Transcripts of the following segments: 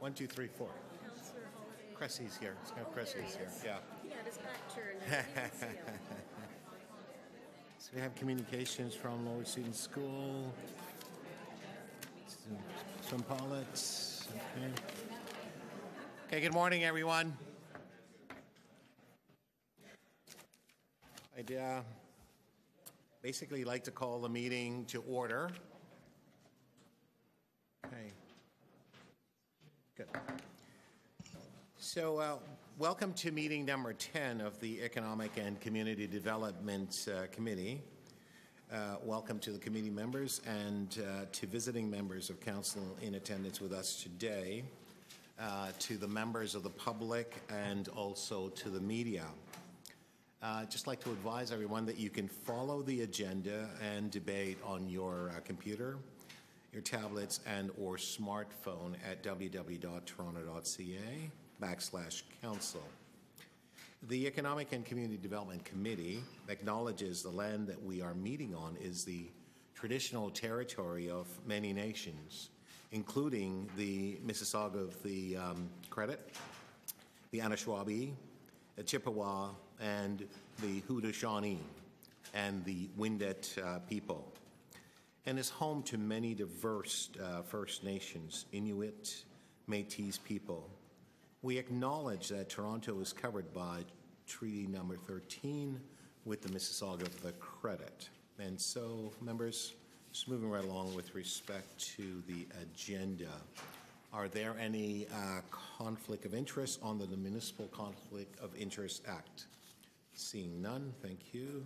1, 2, 3, 4. Councillor Holyday. Cressy's here. Cressy's here. Yeah. Yeah, it's back turn. So we have communications from Lower Seaton School, from Pollitt. Okay. Okay. Good morning, everyone. I'd basically like to call the meeting to order. Okay. Good. So welcome to meeting number 10 of the Economic and Community Development Committee. Welcome to the committee members and to visiting members of council in attendance with us today, to the members of the public and also to the media. I'd just like to advise everyone that you can follow the agenda and debate on your computer, your tablets and or smartphone at www.toronto.ca/council. The Economic and Community Development Committee acknowledges the land that we are meeting on is the traditional territory of many nations, including the Mississauga of the Credit, the Anishinabe, the Chippewa, and the Haudenosaunee, and the Wendat people, and is home to many diverse First Nations, Inuit, Métis people. We acknowledge that Toronto is covered by Treaty Number 13 with the Mississauga of the Credit. And so, members, just moving right along with respect to the agenda. Are there any conflict of interest on the Municipal Conflict of Interest Act? Seeing none, thank you.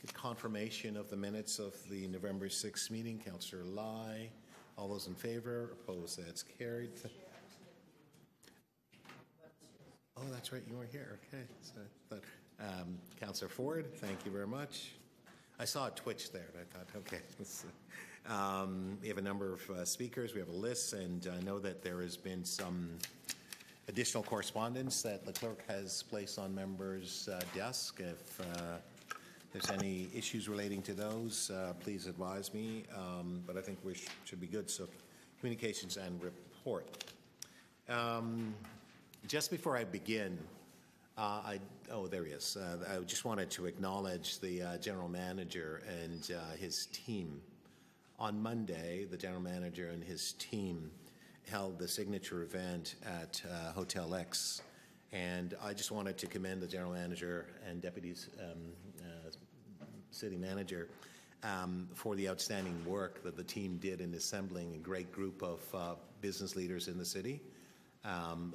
Good confirmation of the minutes of the November 6th meeting. Councillor Lai, all those in favor? Opposed? That's carried. Oh, that's right, you were here. Okay. So, Councillor Ford, thank you very much. I saw a twitch there, and I thought, okay. We have a number of speakers, we have a list, and I know that there has been some additional correspondence that the clerk has placed on members' desk. If there's any issues relating to those, please advise me, but I think we should be good. So communications and report. Just before I begin, oh, there he is. I just wanted to acknowledge the general manager and his team. On Monday, the general manager and his team held the signature event at Hotel X, and I just wanted to commend the general manager and deputies, city manager, for the outstanding work that the team did in assembling a great group of business leaders in the city.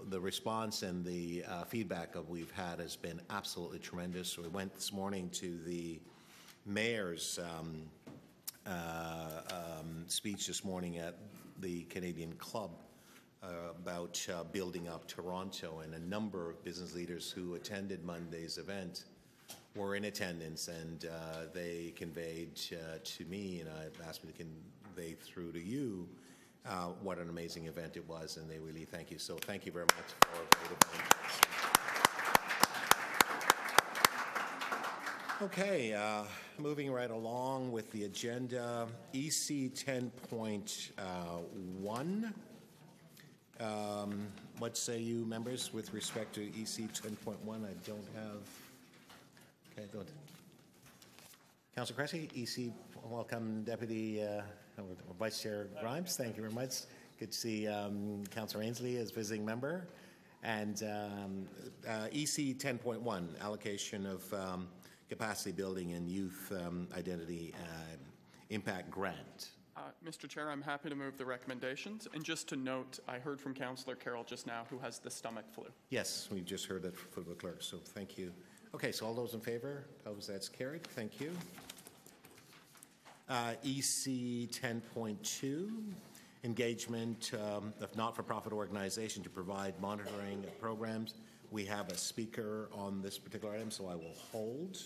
The response and the feedback that we've had has been absolutely tremendous. We went this morning to the mayor's speech this morning at the Canadian Club about building up Toronto, and a number of business leaders who attended Monday's event were in attendance, and they conveyed to me, and I've asked me to convey through to you, what an amazing event it was, and they really thank you. So thank you very much for a great event. Okay, moving right along with the agenda, EC 10.1. What say you, members, with respect to EC 10.1? I don't have. Okay, good. Councillor Cressy, EC, welcome, Deputy Vice Chair Grimes. Thank you very much. Good to see Councillor Ainslie as visiting member. And EC 10.1, allocation of capacity building and youth identity impact grant. Mr. Chair, I'm happy to move the recommendations. And just to note, I heard from Councillor Carroll just now who has the stomach flu. Yes, we just heard that from the clerk, so thank you. Okay, so all those in favor? Opposed? That's carried. Thank you. EC 10.2, engagement of not-for-profit organization to provide monitoring of programs. We have a speaker on this particular item, so I will hold.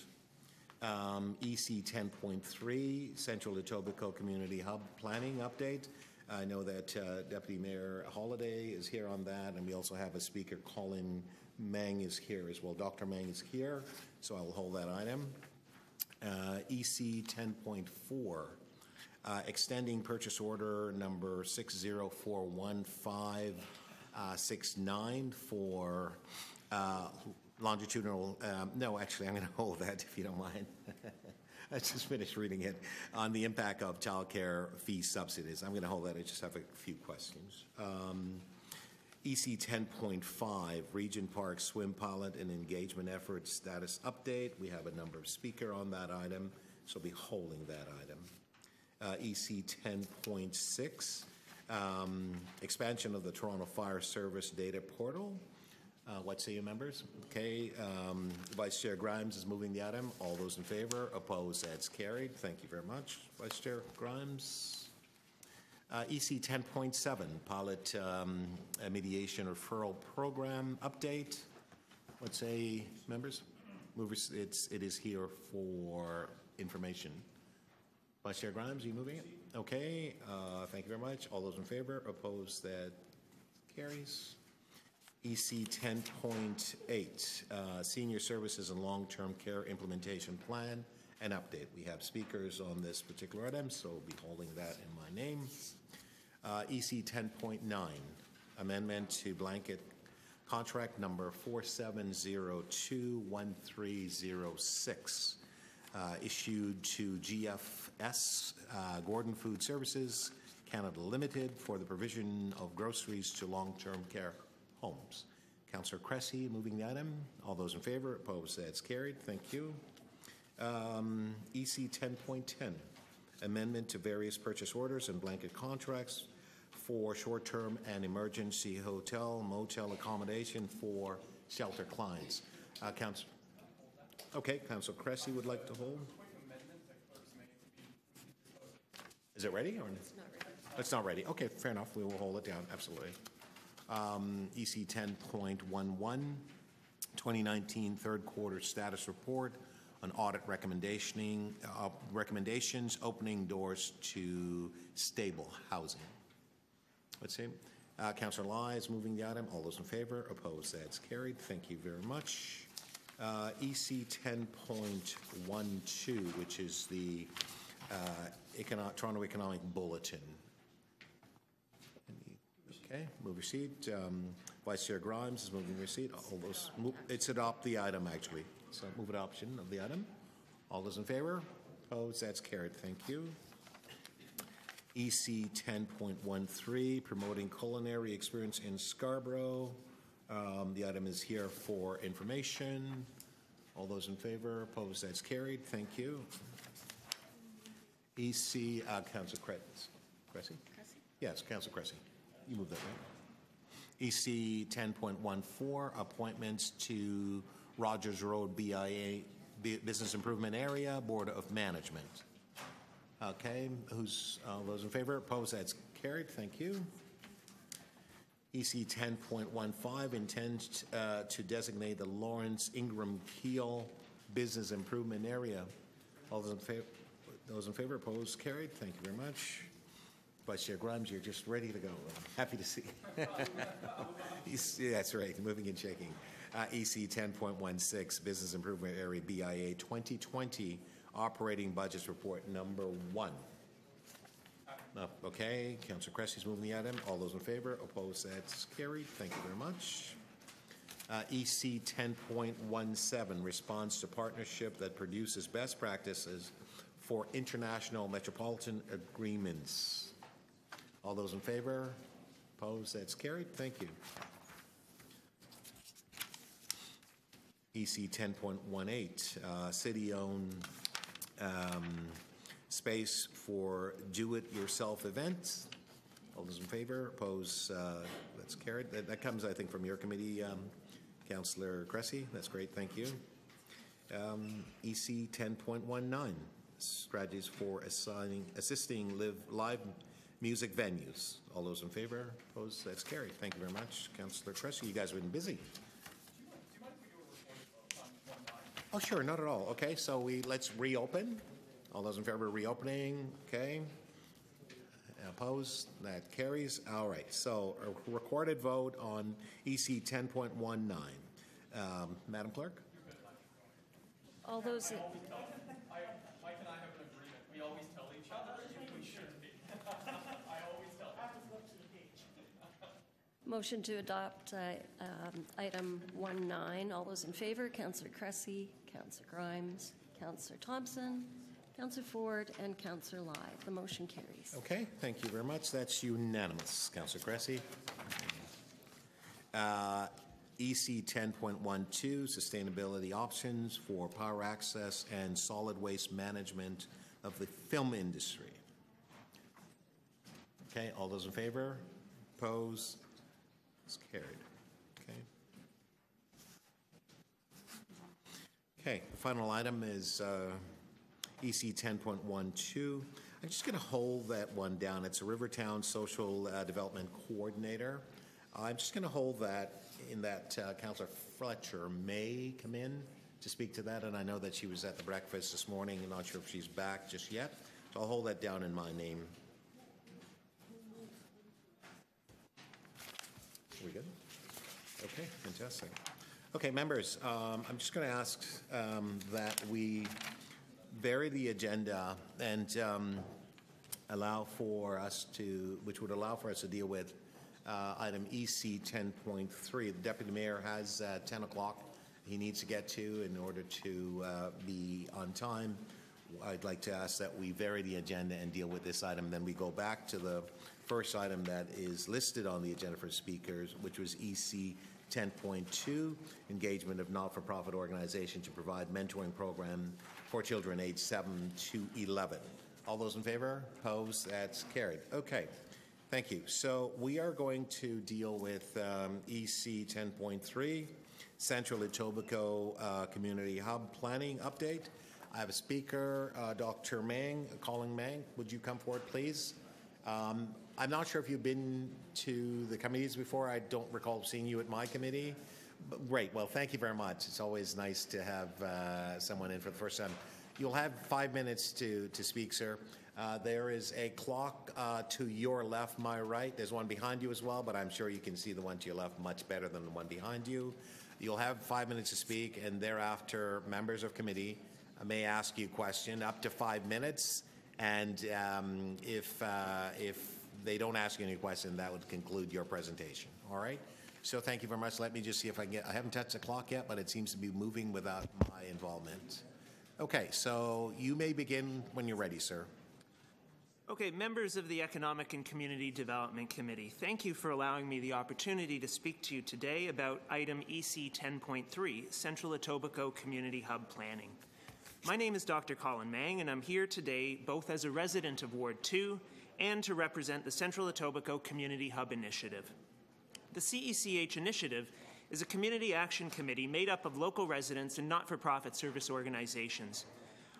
EC 10.3, Central Etobicoke Community Hub planning update. I know that Deputy Mayor Holyday is here on that, and we also have a speaker, Colin Mang, is here as well. Dr. Mang is here, so I will hold that item. EC 10.4, extending purchase order number 60415 69 for longitudinal, no, actually I'm going to hold that if you don't mind. I just finished reading it on the impact of childcare fee subsidies. I'm going to hold that. I just have a few questions. EC 10.5, Regent Park swim pilot and engagement effort status update. We have a number of speakers on that item, so I'll be holding that item. EC 10.6, expansion of the Toronto Fire Service data portal. What say you, members? Okay, Vice Chair Grimes is moving the item. All those in favor? Opposed? That's carried. Thank you very much, Vice Chair Grimes. EC 10.7, pilot mediation referral program update. What say, members? Movers, it is here for information. Vice Chair Grimes, are you moving it? Okay, thank you very much. All those in favor? Opposed? That carries. EC 10.8, Senior Services and Long-Term Care Implementation Plan and Update. We have speakers on this particular item, so I'll be holding that in my name. EC 10.9, Amendment to Blanket Contract Number 47021306, issued to GFS, Gordon Food Services, Canada Limited, for the provision of groceries to long-term care homes. Councillor Cressy moving the item. All those in favor? Opposed? That's carried. Thank you. EC 10.10, amendment to various purchase orders and blanket contracts for short-term and emergency hotel, motel accommodation for shelter clients. Councillor, okay, Councillor Cressy would like to hold. Is it ready or it's not ready? It's not ready. Okay, fair enough. We will hold it down. Absolutely. EC 10.11, 2019 third quarter status report on audit recommendations, opening doors to stable housing. Let's see. Councillor Lai is moving the item. All those in favor? Opposed? That's carried. Thank you very much. EC 10.12, which is the Toronto Economic Bulletin. Okay, move your seat. Vice Chair Grimes is moving your seat. All those, it's adopt the item actually. So move adoption of the item. All those in favor? Opposed? That's carried. Thank you. EC 10.13, promoting culinary experience in Scarborough. The item is here for information. All those in favor? Opposed? That's carried. Thank you. EC, Councillor Cressy? Yes, Councillor Cressy. You move that, right? EC 10.14, appointments to Rogers Road BIA Business Improvement Area Board of Management. Okay, who's those in favor? Opposed? That's carried. Thank you. EC 10.15 intends to designate the Lawrence Ingram Keel Business Improvement Area. All those in favor? Those in favor? Opposed? Carried. Thank you very much. Vice Chair Grimes, you're just ready to go. I'm happy to see. That's right, moving and shaking. EC 10.16, Business Improvement Area BIA 2020 Operating Budgets Report Number 1. Okay, Councillor Cressy's moving the item. All those in favor? Opposed? That's carried. Thank you very much. EC 10.17, Response to Partnership that Produces Best Practices for International Metropolitan Agreements. All those in favor? Opposed? That's carried. Thank you. EC 10.18, city-owned space for do-it-yourself events. All those in favor? Opposed? That's carried. That comes, I think, from your committee, Councillor Cressy. That's great. Thank you. EC 10.19, strategies for assisting live music venues. All those in favor? Opposed? That's carried. Thank you very much, Councillor Cressy. You guys have been busy. Do you mind if we do a report on 19? Oh, sure, not at all. Okay, so let's reopen. All those in favor of reopening? Okay. Opposed? That carries. All right. So a recorded vote on EC 10.19. Madam Clerk. All those. Mike and I have an agreement. We always tell each other if we should be. I always tell. I have to look to the page. Motion to adopt item 1.9. All those in favour? Councillor Cressy, Councillor Grimes, Councillor Thompson, Councillor Ford, and Councillor Lai. The motion carries. Okay, thank you very much. That's unanimous. Councillor Cressy. EC 10.12, sustainability options for power access and solid waste management of the film industry. Okay, all those in favour? Opposed? It's carried. Okay. Okay, the final item is EC 10.12. I'm just going to hold that one down. It's a Rivertown Social Development Coordinator. I'm just going to hold that in that Councillor Fletcher may come in to speak to that, and I know that she was at the breakfast this morning. I'm not sure if she's back just yet, so I'll hold that down in my name. We good? Okay, fantastic. Okay, members, I'm just going to ask that we vary the agenda and allow for us to, which would allow for us to deal with item EC 10.3. The Deputy Mayor has 10 o'clock he needs to get to in order to be on time. I'd like to ask that we vary the agenda and deal with this item. Then we go back to the first item that is listed on the agenda for speakers, which was EC 10.2, engagement of not-for-profit organizations to provide mentoring program for children aged 7 to 11. All those in favor? Opposed? That's carried. Okay. Thank you. So we are going to deal with EC 10.3, Central Etobicoke Community Hub Planning Update. I have a speaker, Dr. Mang, Colin Mang. Would you come forward, please? I'm not sure if you've been to the committees before. I don't recall seeing you at my committee. But great. Well, thank you very much. It's always nice to have someone in for the first time. You'll have 5 minutes to speak, sir. There is a clock to your left, my right. There's one behind you as well, but I'm sure you can see the one to your left much better than the one behind you. You'll have 5 minutes to speak, and thereafter, members of committee may ask you a question up to 5 minutes. And if they don't ask you any question, that would conclude your presentation. All right? So thank you very much. Let me just see if I can get... I haven't touched the clock yet, but it seems to be moving without my involvement. Okay, so you may begin when you're ready, sir. Okay, members of the Economic and Community Development Committee, thank you for allowing me the opportunity to speak to you today about item EC 10.3, Central Etobicoke Community Hub Planning. My name is Dr. Colin Mang, and I'm here today both as a resident of Ward 2 and to represent the Central Etobicoke Community Hub Initiative. The CECH Initiative is a community action committee made up of local residents and not-for-profit service organizations.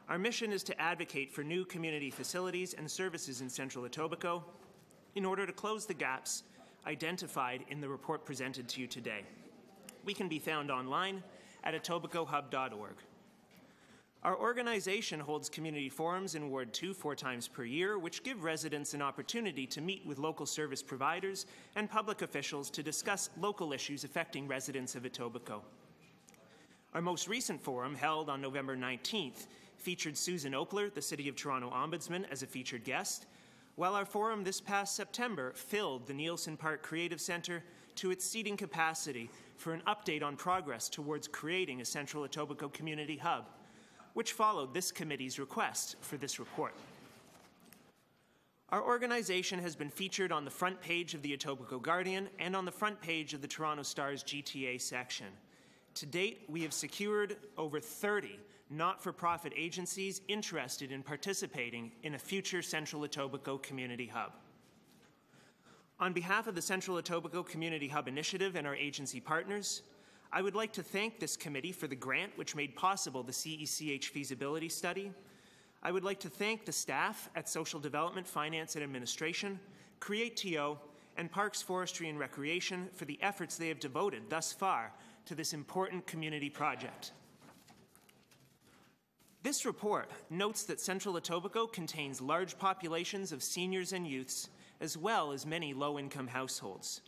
Our mission is to advocate for new community facilities and services in Central Etobicoke in order to close the gaps identified in the report presented to you today. We can be found online at etobicokehub.org. Our organization holds community forums in Ward 2 4 times per year, which give residents an opportunity to meet with local service providers and public officials to discuss local issues affecting residents of Etobicoke. Our most recent forum, held on November 19th, featured Susan Opler, the City of Toronto Ombudsman, as a featured guest, while our forum this past September filled the Nielsen Park Creative Centre to its seating capacity for an update on progress towards creating a Central Etobicoke Community Hub, which followed this committee's request for this report. Our organization has been featured on the front page of the Etobicoke Guardian and on the front page of the Toronto Star's GTA section. To date, we have secured over 30 not-for-profit agencies interested in participating in a future Central Etobicoke Community Hub. On behalf of the Central Etobicoke Community Hub Initiative and our agency partners, I would like to thank this committee for the grant which made possible the CECH feasibility study. I would like to thank the staff at Social Development, Finance and Administration, CreateTO, and Parks, Forestry and Recreation for the efforts they have devoted thus far to this important community project. This report notes that Central Etobicoke contains large populations of seniors and youths, as well as many low-income households.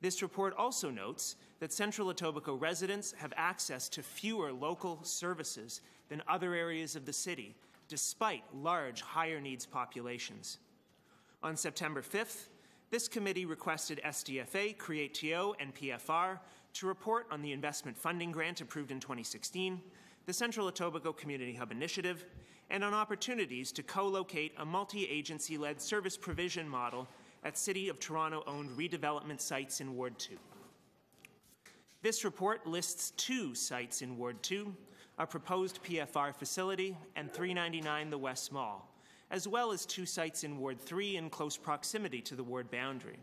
This report also notes that Central Etobicoke residents have access to fewer local services than other areas of the city, despite large higher needs populations. On September 5th, this committee requested SDFA, CreateTO, and PFR to report on the investment funding grant approved in 2016, the Central Etobicoke Community Hub Initiative, and on opportunities to co-locate a multi-agency-led service provision model at City of Toronto-owned redevelopment sites in Ward 2. This report lists 2 sites in Ward 2, a proposed PFR facility and 399 the West Mall, as well as 2 sites in Ward 3 in close proximity to the ward boundary.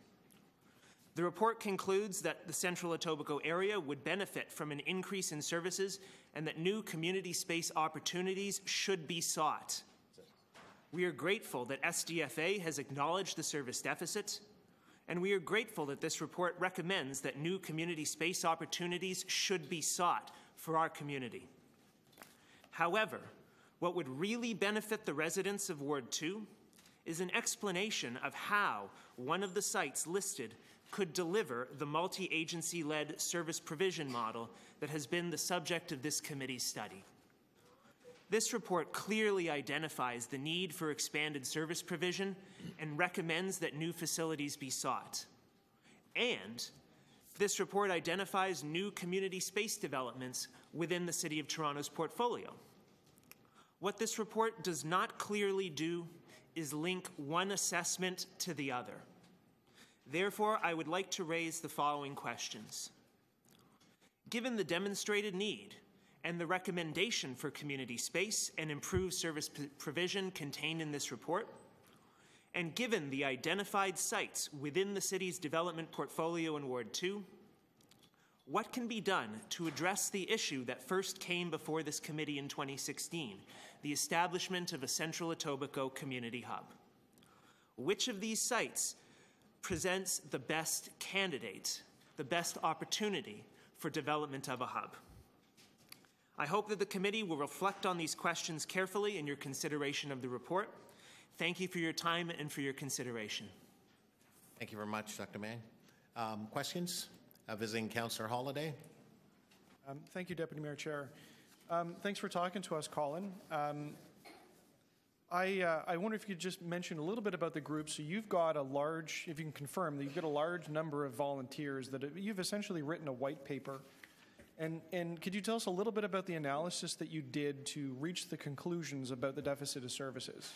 The report concludes that the Central Etobicoke area would benefit from an increase in services and that new community space opportunities should be sought. We are grateful that SDFA has acknowledged the service deficit, and we are grateful that this report recommends that new community space opportunities should be sought for our community. However, what would really benefit the residents of Ward 2 is an explanation of how one of the sites listed could deliver the multi-agency-led service provision model that has been the subject of this committee's study. This report clearly identifies the need for expanded service provision and recommends that new facilities be sought. And this report identifies new community space developments within the City of Toronto's portfolio. What this report does not clearly do is link one assessment to the other. Therefore, I would like to raise the following questions. Given the demonstrated need and the recommendation for community space and improved service provision contained in this report, and given the identified sites within the city's development portfolio in Ward 2, what can be done to address the issue that first came before this committee in 2016, the establishment of a Central Etobicoke Community Hub? Which of these sites presents the best candidate, the best opportunity for development of a hub? I hope that the committee will reflect on these questions carefully in your consideration of the report. Thank you for your time and for your consideration. Thank you very much, Dr. Mang. Questions? Visiting Councillor Holyday. Thank you, Deputy Mayor Chair. Thanks for talking to us, Colin. I wonder if you could just mention a little bit about the group. So you've got a large, if you can confirm, that you've got a large number of volunteers that you've essentially written a white paper. And could you tell us a little bit about the analysis that you did to reach the conclusions about the deficit of services?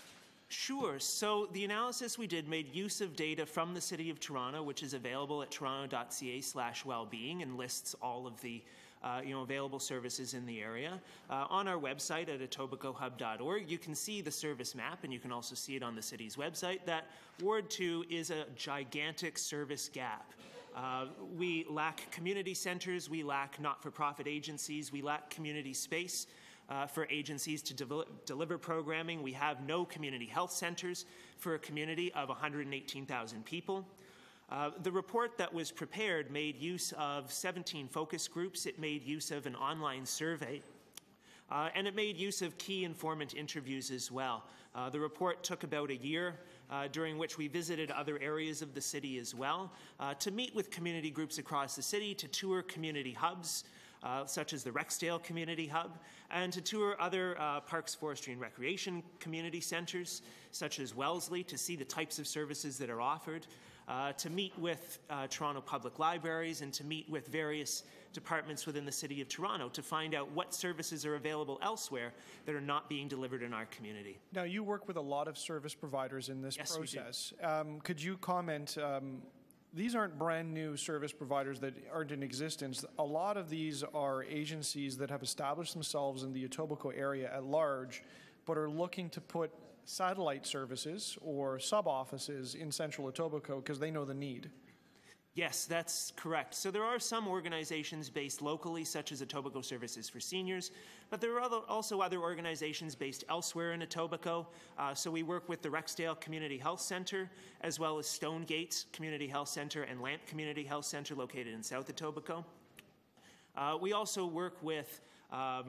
Sure. So the analysis we did made use of data from the City of Toronto, which is available at toronto.ca/wellbeing and lists all of the available services in the area. On our website at etobicokehub.org, you can see the service map, and you can also see it on the city's website, that Ward 2 is a gigantic service gap. We lack community centers, we lack not-for-profit agencies, we lack community space for agencies to deliver programming. We have no community health centers for a community of 118,000 people. The report that was prepared made use of 17 focus groups, it made use of an online survey, and it made use of key informant interviews as well. The report took about a year, during which we visited other areas of the city as well, to meet with community groups across the city, to tour community hubs, such as the Rexdale Community Hub, and to tour other parks, forestry, and recreation community centers, such as Wellesley, to see the types of services that are offered, to meet with Toronto Public Libraries, and to meet with various departments within the City of Toronto to find out what services are available elsewhere that are not being delivered in our community. Now, you work with a lot of service providers in this process. We do. Could you comment? These aren't brand new service providers that aren't in existence. A lot of these are agencies that have established themselves in the Etobicoke area at large, but are looking to put satellite services or sub-offices in Central Etobicoke because they know the need. Yes, that's correct. So there are some organizations based locally, such as Etobicoke Services for Seniors, but there are also other organizations based elsewhere in Etobicoke. So we work with the Rexdale Community Health Centre, as well as Stonegate Community Health Centre and Lamp Community Health Centre, located in South Etobicoke. We also work with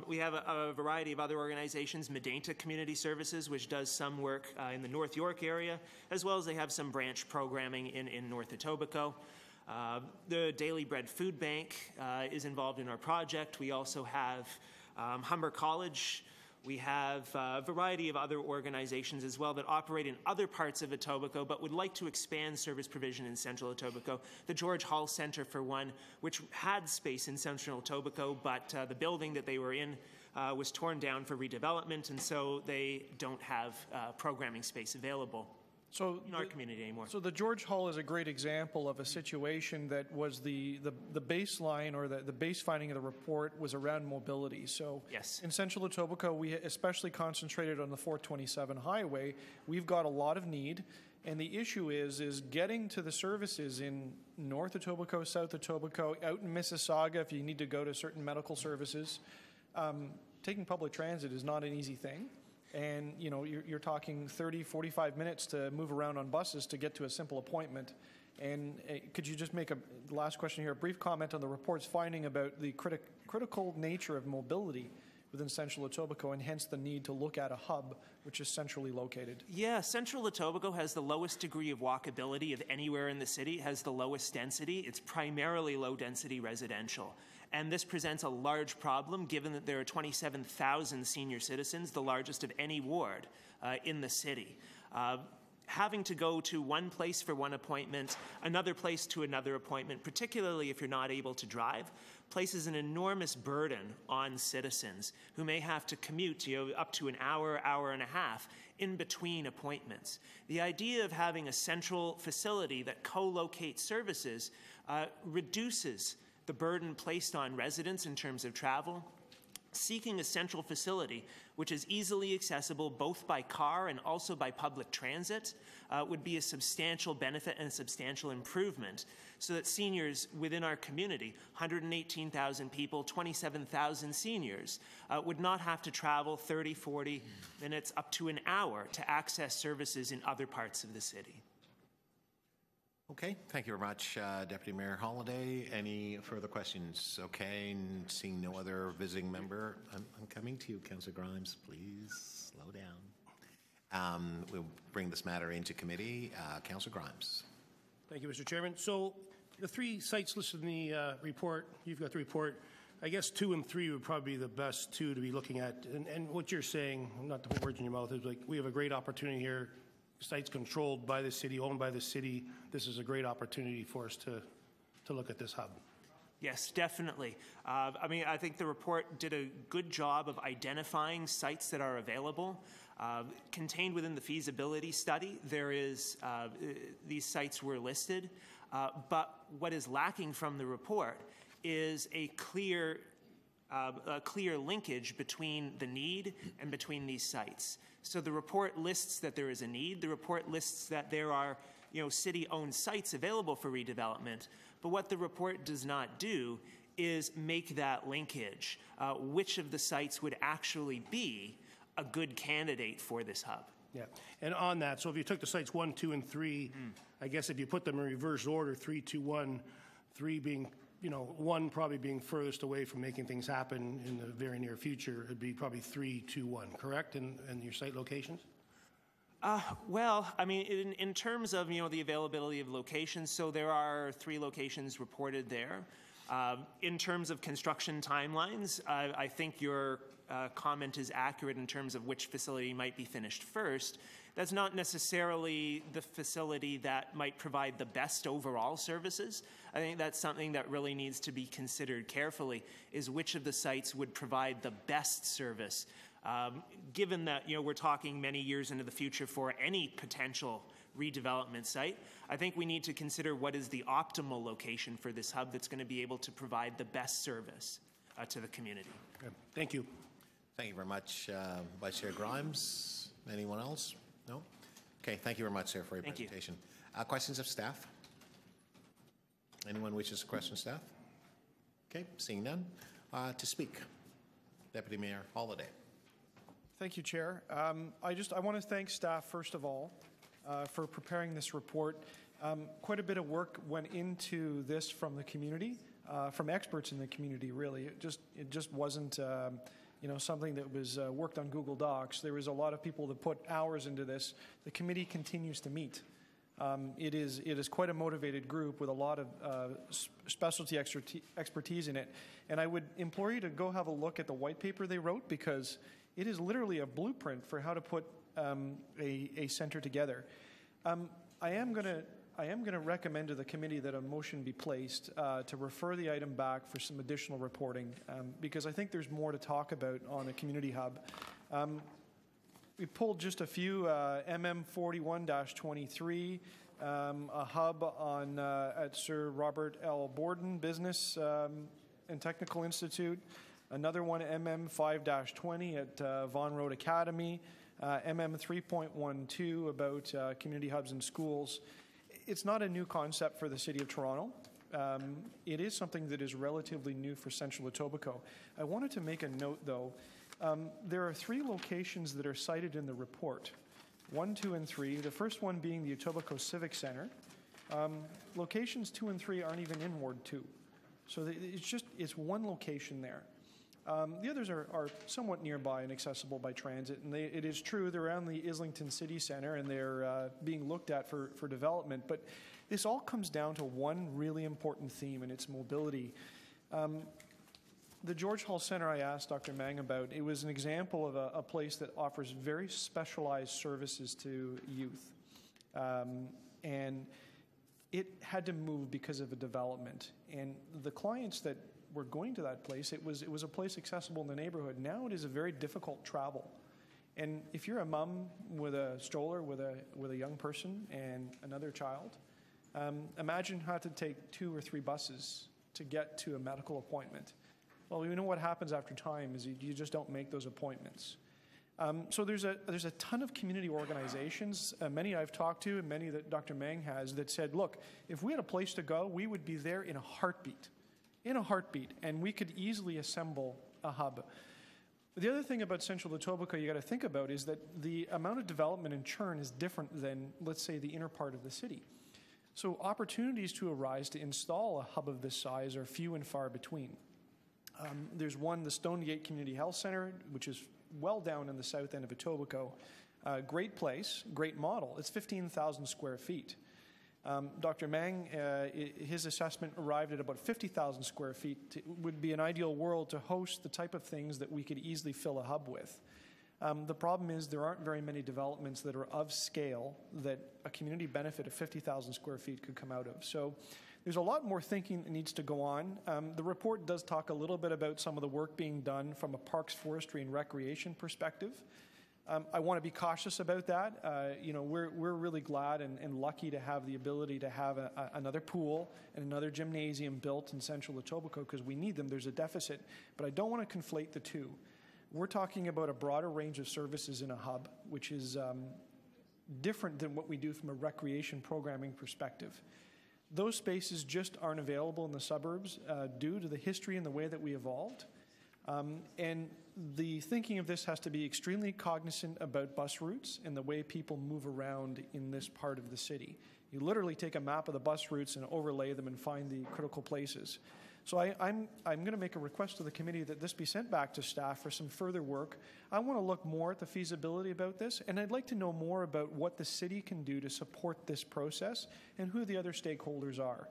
we have a variety of other organizations, Medanta Community Services, which does some work in the North York area, as well as they have some branch programming in North Etobicoke. The Daily Bread Food Bank is involved in our project. We also have Humber College, We have a variety of other organizations as well that operate in other parts of Etobicoke but would like to expand service provision in Central Etobicoke. The George Hall Centre, for one, which had space in Central Etobicoke, but the building that they were in was torn down for redevelopment, and so they don't have programming space available. So in our community anymore. So the George Hall is a great example of a situation that was the baseline, or the base finding of the report was around mobility. So yes, in Central Etobicoke, we especially concentrated on the 427 highway. We've got a lot of need, and the issue is getting to the services in North Etobicoke, South Etobicoke, out in Mississauga if you need to go to certain medical services. Taking public transit is not an easy thing. And, you know, you're talking 30, 45 minutes to move around on buses to get to a simple appointment. And could you just make a last question here, a brief comment on the report's finding about the critical nature of mobility within Central Etobicoke, and hence the need to look at a hub which is centrally located? Yeah, Central Etobicoke has the lowest degree of walkability of anywhere in the city, has the lowest density. It's primarily low-density residential. And this presents a large problem given that there are 27,000 senior citizens, the largest of any ward in the city. Having to go to one place for one appointment, another place to another appointment, particularly if you're not able to drive, places an enormous burden on citizens who may have to commute, you know, up to an hour, hour and a half in between appointments. The idea of having a central facility that co-locates services reduces the burden placed on residents in terms of travel. Seeking a central facility which is easily accessible both by car and also by public transit would be a substantial benefit and a substantial improvement, so that seniors within our community, 118,000 people, 27,000 seniors, would not have to travel 30, 40 minutes up to an hour to access services in other parts of the city. Okay, thank you very much, Deputy Mayor Holyday. Any further questions? Okay, and seeing no other visiting member, I'm coming to you, Councillor Grimes. Please slow down. We'll bring this matter into committee. Councillor Grimes. Thank you, Mr. Chairman. So the three sites listed in the report, you've got the report. I guess 2 and 3 would probably be the best two to be looking at. And what you're saying, not to put words in your mouth, is like we have a great opportunity here. Sites controlled by the city, owned by the city. This is a great opportunity for us to look at this hub. Yes, definitely. I mean, I think the report did a good job of identifying sites that are available. Contained within the feasibility study, there is these sites were listed, but what is lacking from the report is a clear linkage between the need and between these sites. So the report lists that there is a need. The report lists that there are, you know, city-owned sites available for redevelopment. But what the report does not do is make that linkage. Which of the sites would actually be a good candidate for this hub? Yeah, and on that, so if you took the sites 1, 2, and 3, I guess if you put them in reverse order, 3, 2, 1, 3 being, you know, 1 probably being furthest away from making things happen in the very near future, it'd be probably 3, 2, 1, correct? And your site locations? Well, I mean, in terms of, you know, the availability of locations, so there are 3 locations reported there. In terms of construction timelines, I think your comment is accurate in terms of which facility might be finished first. That's not necessarily the facility that might provide the best overall services. I think that's something that really needs to be considered carefully, is which of the sites would provide the best service, given that, you know, we're talking many years into the future for any potential redevelopment site. I think we need to consider what is the optimal location for this hub that's going to be able to provide the best service to the community. Okay. Thank you. Thank you very much, Vice Chair Grimes. Anyone else? No? Okay, thank you very much, sir, for your presentation. Questions of staff? Anyone wishes to question staff? Okay, seeing none. To speak, Deputy Mayor Holyday. Thank you, Chair. I want to thank staff, first of all, for preparing this report. Quite a bit of work went into this from the community, from experts in the community, really. It just wasn't you know, something that was worked on Google Docs. There was a lot of people that put hours into this. The committee continues to meet. It is quite a motivated group with a lot of specialty expertise in it. And I would implore you to go have a look at the white paper they wrote, because It is literally a blueprint for how to put a centre together. I am going to recommend to the committee that a motion be placed to refer the item back for some additional reporting, because I think there's more to talk about on a community hub. We pulled just a few, MM41-23, a hub on at Sir Robert L. Borden Business and Technical Institute, another one MM5-20 at Vaughan Road Academy, MM3.12 about community hubs in schools. It's not a new concept for the City of Toronto. It is something that is relatively new for Central Etobicoke. I wanted to make a note, though. There are three locations that are cited in the report, 1, 2, and 3, the first one being the Etobicoke Civic Centre. Locations 2 and 3 aren't even in Ward 2. So it's one location there. The others are somewhat nearby and accessible by transit, and it is true they're around the Islington City Centre and they're being looked at for development, but this all comes down to one really important theme, and it's mobility. The George Hall Centre I asked Dr. Mang about, it was an example of a place that offers very specialized services to youth. And it had to move because of a development. And the clients that were going to that place, it was a place accessible in the neighborhood. Now it is a very difficult travel. And if you're a mum with a stroller, with a young person and another child, imagine how to take 2 or 3 buses to get to a medical appointment. Well, you know what happens after time is you just don't make those appointments. So there's a ton of community organizations, many I've talked to and many that Dr. Mang has, that said, look, if we had a place to go, we would be there in a heartbeat, and we could easily assemble a hub. The other thing about Central Etobicoke you got to think about is that the amount of development and churn is different than, let's say, the inner part of the city. So opportunities to arise to install a hub of this size are few and far between. There's one, the Stonegate Community Health Centre, which is well down in the south end of Etobicoke. Great place, great model. It's 15,000 square feet. Dr. Mang, his assessment arrived at about 50,000 square feet. It would be an ideal world to host the type of things that we could easily fill a hub with. The problem is there aren't very many developments that are of scale that a community benefit of 50,000 square feet could come out of. So there's a lot more thinking that needs to go on. The report does talk a little bit about some of the work being done from a parks, forestry, and recreation perspective. I want to be cautious about that. You know, we're really glad and lucky to have the ability to have another pool and another gymnasium built in Central Etobicoke because we need them. There's a deficit, but I don't want to conflate the two. We're talking about a broader range of services in a hub, which is different than what we do from a recreation programming perspective. Those spaces just aren't available in the suburbs due to the history and the way that we evolved. And the thinking of this has to be extremely cognizant about bus routes and the way people move around in this part of the city. You literally take a map of the bus routes and overlay them and find the critical places. So I'm going to make a request to the committee that this be sent back to staff for some further work. I want to look more at the feasibility about this, and I'd like to know more about what the city can do to support this process and who the other stakeholders are.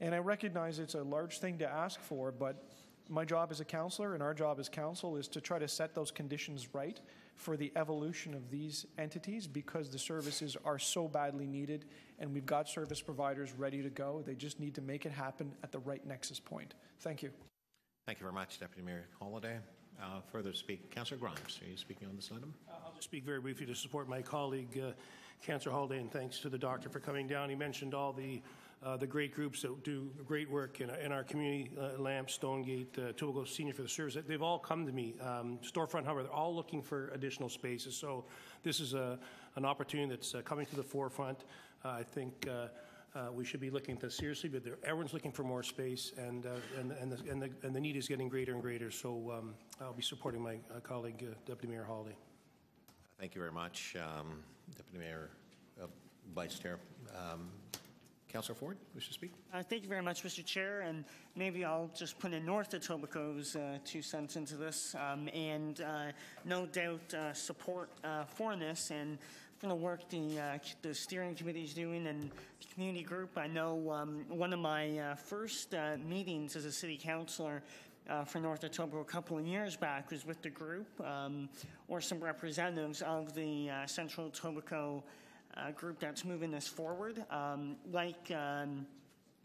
And I recognize it's a large thing to ask for, but my job as a councillor and our job as council is to try to set those conditions right for the evolution of these entities because the services are so badly needed and we've got service providers ready to go. They just need to make it happen at the right nexus point. Thank you. Thank you very much, Deputy Mayor Holyday. Further speak, Councillor Grimes, are you speaking on this item? I'll just speak very briefly to support my colleague, Councillor Holyday, and thanks to the doctor for coming down. He mentioned all the great groups that do great work in our community, LAMP, Stonegate, Etobicoke Senior for the Service. They've all come to me. Storefront Humber, they're all looking for additional spaces. So this is an opportunity that's coming to the forefront. I think we should be looking at this seriously, but everyone's looking for more space, and the need is getting greater and greater. So I'll be supporting my colleague, Deputy Mayor Holyday. Thank you very much, Deputy Mayor, Vice Chair. Councillor Ford, wish to speak? Thank you very much, Mr. Chair, and maybe I'll just put in North Etobicoke's 2 cents into this, and no doubt support for this, and for the work the steering committee is doing and the community group. I know one of my first meetings as a city councillor for North Etobicoke a couple of years back was with the group or some representatives of the Central Etobicoke group that's moving this forward.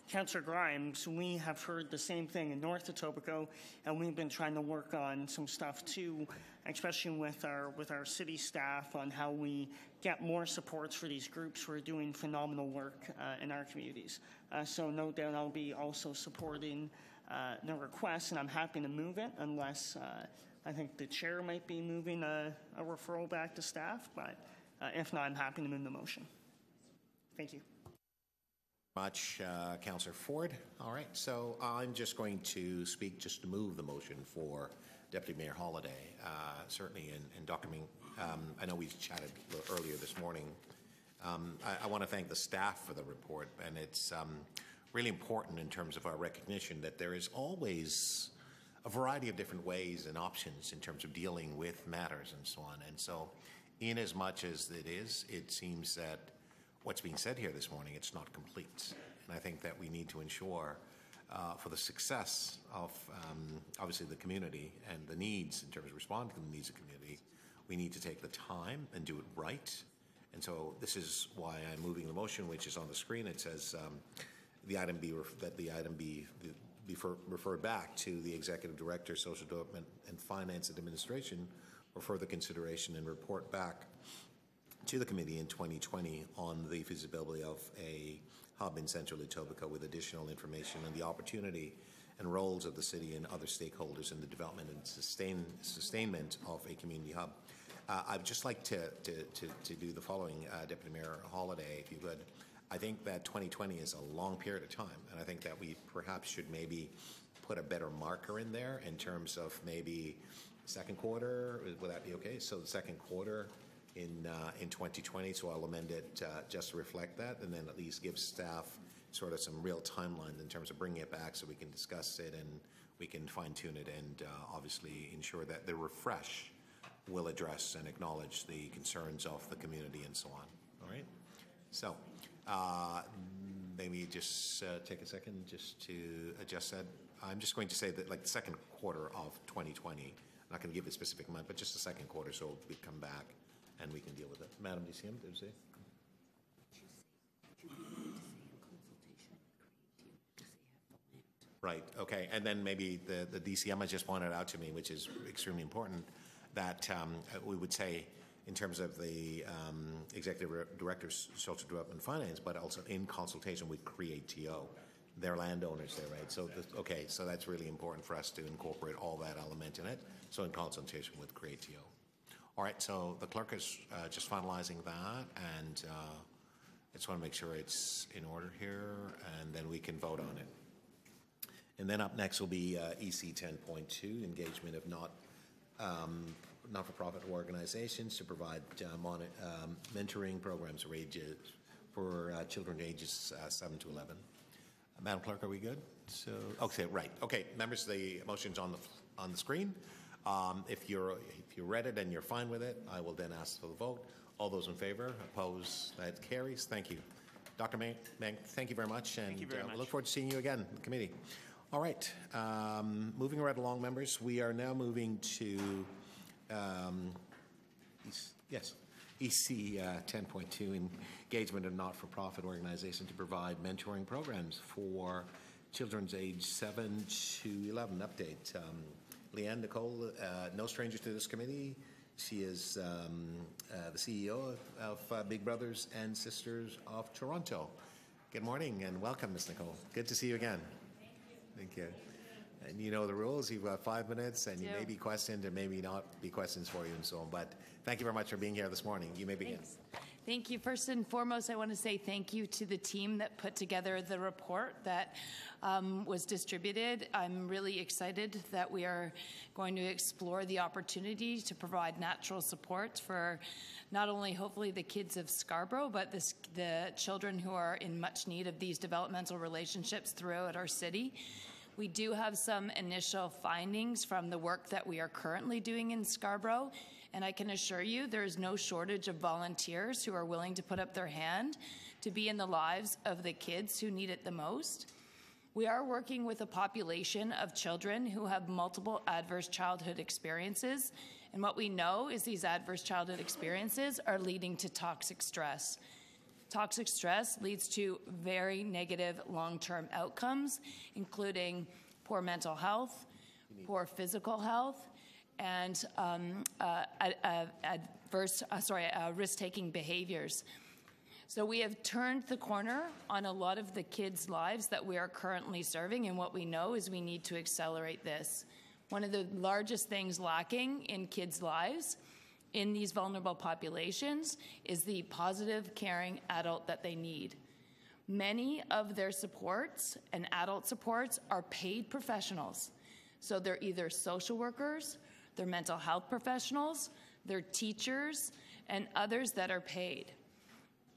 Councillor Grimes, we have heard the same thing in North Etobicoke, and we've been trying to work on some stuff too, especially with our city staff on how we get more supports for these groups who are doing phenomenal work in our communities. So no doubt I'll be also supporting the request, and I'm happy to move it unless I think the chair might be moving a referral back to staff, but if not, I'm happy to move the motion. Thank you. Much, Councillor Ford. All right, so I'm just going to speak just to move the motion for Deputy Mayor Holyday, certainly, and Dr. Mang. I know we chatted earlier this morning. I want to thank the staff for the report, and it's really important in terms of our recognition that there is always a variety of different ways and options in terms of dealing with matters and so on. And so, in as much as it is, it seems that what's being said here this morning, it's not complete. And I think that we need to ensure for the success of, obviously, the community and the needs, in terms of responding to the needs of the community, we need to take the time and do it right. And so this is why I'm moving the motion, which is on the screen. It says the item be referred back to the Executive Director, Social Development and Finance and Administration for further consideration and report back to the committee in 2020 on the feasibility of a hub in Central Etobicoke with additional information and the opportunity and roles of the city and other stakeholders in the development and sustainment of a community hub. I'd just like to do the following, Deputy Mayor Holyday, if you would. I think that 2020 is a long period of time, and I think that we perhaps should maybe put a better marker in there in terms of maybe second quarter. Would that be okay? So the second quarter in 2020, so I'll amend it just to reflect that, and then at least give staff sort of some real timeline in terms of bringing it back so we can discuss it and we can fine-tune it and obviously ensure that the refresh will address and acknowledge the concerns of the community and so on. All right, so maybe just take a second just to adjust that. I'm just going to say that, like, the second quarter of 2020, I'm not going to give a specific month, but just the second quarter, so we come back and we can deal with it. Madam DCM, there's a right. Okay, and then maybe the DCM has just pointed out to me, which is extremely important, that we would say in terms of the Executive Director's Social Development Finance, but also in consultation with CREATO. They're landowners there, right? So, okay, so that's really important for us to incorporate all that element in it. So, in consultation with CREATO. All right, so the clerk is just finalizing that, and I just want to make sure it's in order here, and then we can vote on it. And then up next will be EC 10.2, engagement of not-for-profit organizations to provide mentoring programs for children ages 7 to 11. Madam Clerk, are we good? So, okay, right. Okay, members, the motion's on the screen. If you read it and you're fine with it, I will then ask for the vote. All those in favor, opposed, that carries. Thank you. Dr. Mang, thank you very much. And I look forward to seeing you again in the committee. All right, moving right along, members, we are now moving to EC 10.2, engagement of not-for-profit organizations to provide mentoring programs for children's age 7 to 11 update. Leanne Nicole, no stranger to this committee. She is the CEO of Big Brothers and Sisters of Toronto. Good morning and welcome, Ms. Nicole. Good to see you again. Thank you. Thank you. And you know the rules. You've got 5 minutes, and you may be questioned or maybe not be questions for you and so on. But thank you very much for being here this morning. You may begin. Thanks. Thank you. First and foremost, I want to say thank you to the team that put together the report that was distributed. I'm really excited that we are going to explore the opportunity to provide natural support for not only hopefully the kids of Scarborough, but the children who are in much need of these developmental relationships throughout our city. We do have some initial findings from the work that we are currently doing in Scarborough, and I can assure you there is no shortage of volunteers who are willing to put up their hand to be in the lives of the kids who need it the most. We are working with a population of children who have multiple adverse childhood experiences, and what we know is these adverse childhood experiences are leading to toxic stress. Toxic stress leads to very negative long-term outcomes, including poor mental health, poor physical health, and risk-taking behaviors. So we have turned the corner on a lot of the kids' lives that we are currently serving, and what we know is we need to accelerate this. One of the largest things lacking in kids' lives in these vulnerable populations is the positive, caring adult that they need. Many of their supports and adult supports are paid professionals. So they're either social workers, they're mental health professionals, they're teachers, and others that are paid.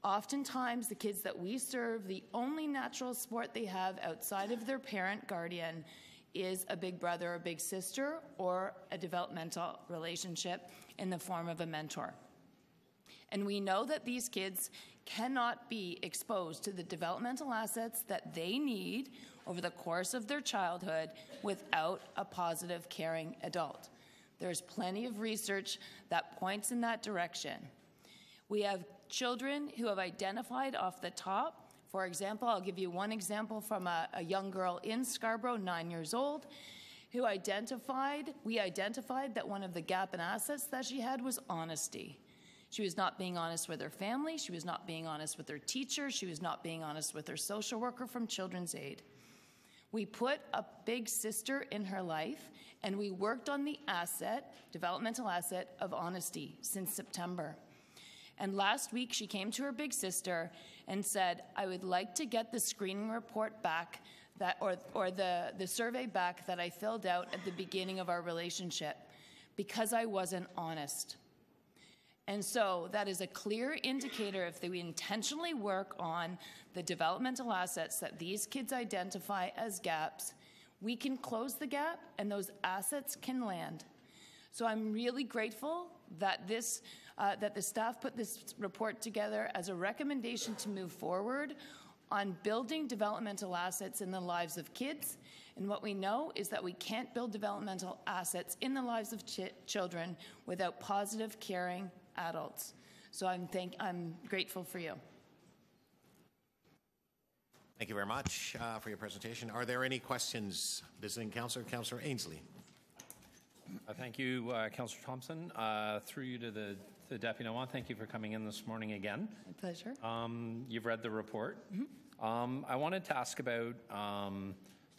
Oftentimes, the kids that we serve, the only natural support they have outside of their parent guardian is a big brother or big sister or a developmental relationship in the form of a mentor. And we know that these kids cannot be exposed to the developmental assets that they need over the course of their childhood without a positive, caring adult. There's plenty of research that points in that direction. We have children who have identified off the top. For example, I'll give you one example from a young girl in Scarborough, 9 years old, who we identified that one of the gap in assets that she had was honesty. She was not being honest with her family, she was not being honest with her teacher, she was not being honest with her social worker from Children's Aid. We put a big sister in her life, and we worked on the asset, developmental asset, of honesty since September. And last week, she came to her big sister and said, I would like to get the screening report back, or the survey back that I filled out at the beginning of our relationship, because I wasn't honest. And so that is a clear indicator if we intentionally work on the developmental assets that these kids identify as gaps, we can close the gap and those assets can land. So I'm really grateful that the staff put this report together as a recommendation to move forward on building developmental assets in the lives of kids. And what we know is that we can't build developmental assets in the lives of children without positive, caring adults. So I'm grateful for you. Thank you very much for your presentation. Are there any questions? Visiting Councillor, Councillor Ainslie. Thank you, Councillor Thompson. Through you to the Deputy, I want to thank you for coming in this morning again. My pleasure. You've read the report. Mm-hmm. I wanted to ask about,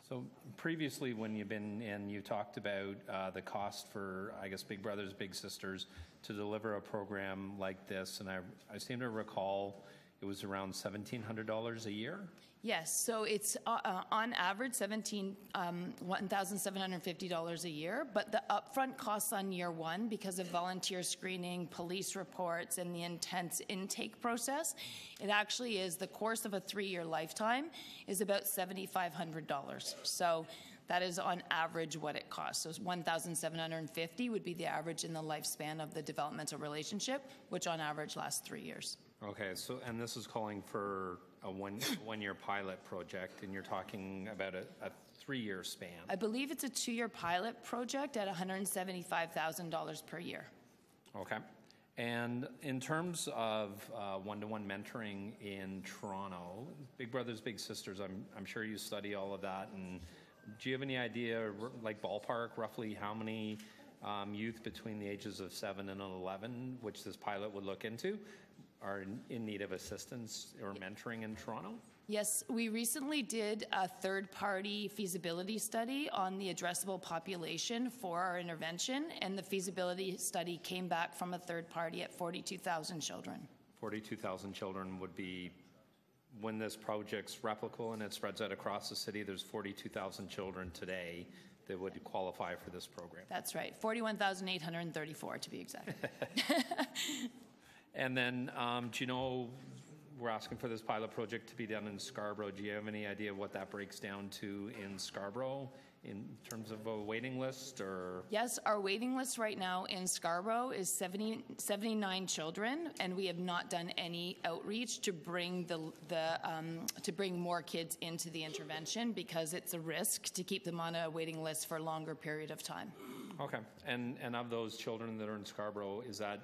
so previously when you've been in, you talked about the cost for, I guess, big brothers, big sisters to deliver a program like this, and I seem to recall it was around $1,700 a year? Yes, so it's on average $1,750 a year, but the upfront costs on year one, because of volunteer screening, police reports, and the intense intake process, it actually is the course of a three-year lifetime is about $7,500. So that is on average what it costs. So $1,750 would be the average in the lifespan of the developmental relationship, which on average lasts 3 years. Okay, so and this is calling for a one-year pilot project, and you're talking about a three-year span. I believe it's a two-year pilot project at $175,000 per year. Okay, and in terms of one-to-one mentoring in Toronto, Big Brothers Big Sisters, I'm sure you study all of that, and do you have any idea, like ballpark, roughly how many youth between the ages of 7 and 11, which this pilot would look into, are in need of assistance or mentoring in Toronto? Yes, we recently did a third-party feasibility study on the addressable population for our intervention, and the feasibility study came back from a third party at 42,000 children. 42,000 children would be, when this project's replicable and it spreads out across the city, there's 42,000 children today that would qualify for this program. That's right, 41,834 to be exact. And then, do you know, we're asking for this pilot project to be done in Scarborough. Do you have any idea what that breaks down to in Scarborough in terms of a waiting list? Or yes, our waiting list right now in Scarborough is 79 children, and we have not done any outreach to bring to bring more kids into the intervention because it's a risk to keep them on a waiting list for a longer period of time. Okay, and of those children that are in Scarborough, is that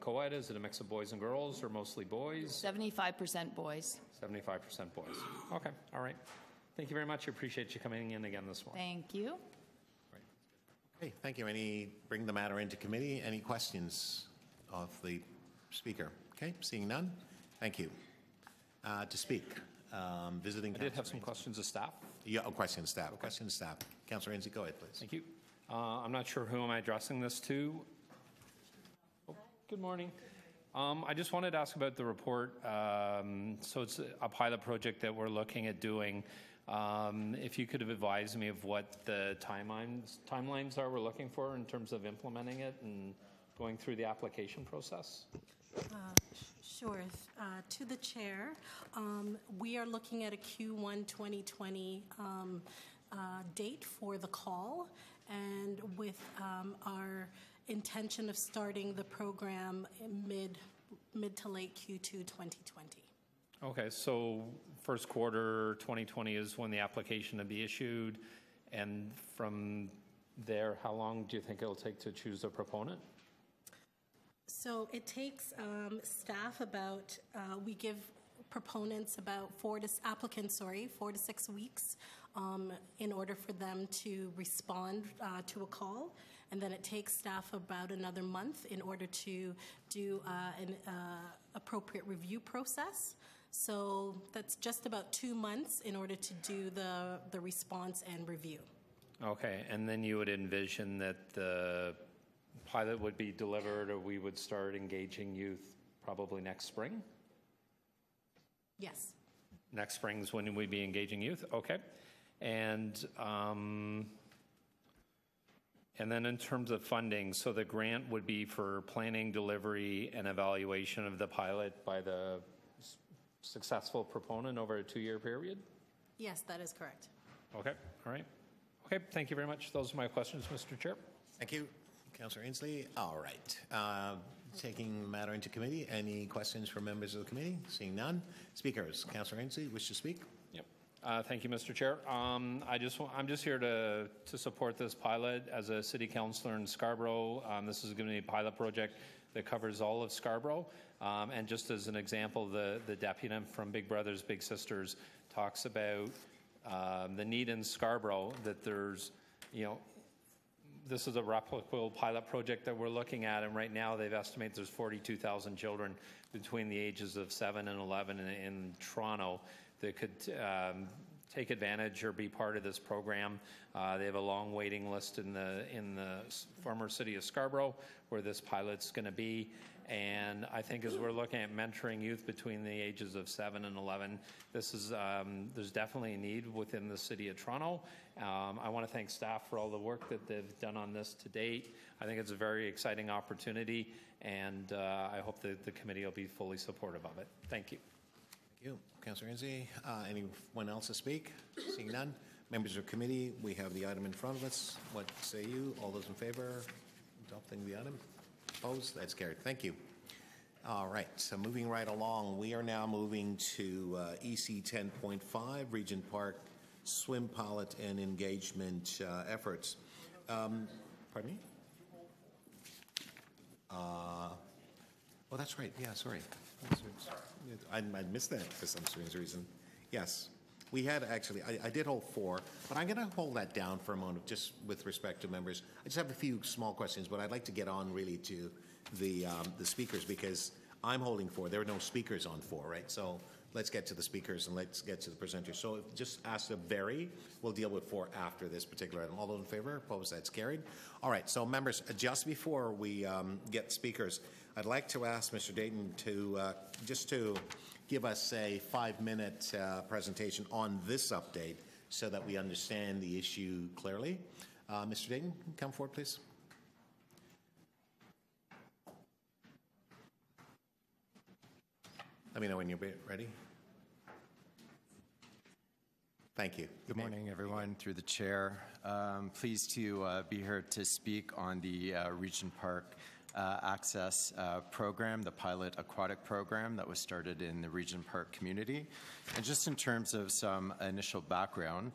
co-ed? Is it a mix of boys and girls, or mostly boys? 75% boys. 75% boys. Okay, all right. Thank you very much. I appreciate you coming in again this morning. Thank you. Great. Okay, thank you. Bring the matter into committee. Any questions of the speaker? Okay, seeing none. Thank you. To speak, visiting. I did have some questions of staff. Yeah, question of staff. Okay. Question of staff. Councillor Ainslie, go ahead, please. Thank you. I'm not sure who am I addressing this to. Good morning. I just wanted to ask about the report. So it's a pilot project that we're looking at doing. If you could have advised me of what the timelines are we're looking for in terms of implementing it and going through the application process. Sure. To the chair, we are looking at a Q1 2020 date for the call, and with our intention of starting the program in mid to late Q2 2020. Okay, so first quarter 2020 is when the application will be issued, and from there, how long do you think it'll take to choose a proponent? So it takes staff about, we give proponents about applicants, four to six weeks in order for them to respond to a call. And then it takes staff about another month in order to do an appropriate review process. So that's just about 2 months in order to do the response and review. Okay, and then you would envision that the pilot would be delivered, or we would start engaging youth probably next spring? Yes. Next spring's when we'd be engaging youth, okay. And then in terms of funding, so the grant would be for planning, delivery, and evaluation of the pilot by the successful proponent over a 2-year period? Yes, that is correct. Okay, all right. Okay, thank you very much. Those are my questions, Mr. Chair. Thank you, Councillor Ainslie. All right, taking the matter into committee. Any questions from members of the committee? Seeing none. Speakers, Councillor Ainslie, wish to speak? Thank you, Mr. Chair. I'm just here to support this pilot as a city councillor in Scarborough. This is going to be a pilot project that covers all of Scarborough. And just as an example, the deputy from Big Brothers Big Sisters talks about the need in Scarborough that there's, you know, this is a replicable pilot project that we're looking at, and right now they've estimated there's 42,000 children between the ages of 7 and 11 in Toronto that could take advantage or be part of this program. They have a long waiting list in the former city of Scarborough where this pilot's going to be. And I think as we're looking at mentoring youth between the ages of 7 and 11, this is there's definitely a need within the city of Toronto. I want to thank staff for all the work that they've done on this to date. I think it's a very exciting opportunity, and I hope that the committee will be fully supportive of it. Thank you. Thank you, Councillor Ainslie. Anyone else to speak? Seeing none. Members of committee, we have the item in front of us. What say you? All those in favour adopting the item? Opposed? That's carried. Thank you. All right, so moving right along, we are now moving to EC 10.5, Regent Park swim pilot and engagement efforts. Pardon me? Oh, that's right. Yeah, sorry. I missed that for some strange reason. Yes, we had actually, I did hold 4, but I'm going to hold that down for a moment just with respect to members. I just have a few small questions, but I'd like to get on really to the speakers because I'm holding 4. There are no speakers on 4, right? So let's get to the speakers and let's get to the presenters. So if just ask to vary. We'll deal with 4 after this particular item. All those in favor? Opposed? That's carried. All right, so members, just before we get speakers, I'd like to ask Mr. Dayton to just to give us a 5-minute presentation on this update so that we understand the issue clearly. Mr. Dayton, come forward, please. Let me know when you're ready. Thank you. Good morning, everyone, through the chair. Pleased to be here to speak on the Regent Park Access program, the pilot aquatic program that was started in the Regent Park community. And just in terms of some initial background,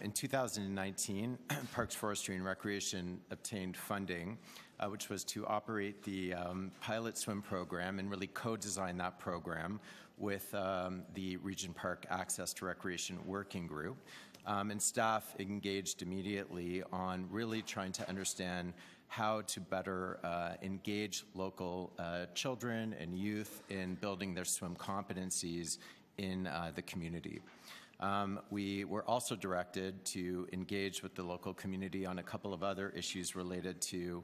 in 2019, Parks, Forestry and Recreation obtained funding, which was to operate the pilot swim program and really co-design that program with the Regent Park Access to Recreation Working Group. And staff engaged immediately on really trying to understand how to better engage local children and youth in building their swim competencies in the community. We were also directed to engage with the local community on a couple of other issues related to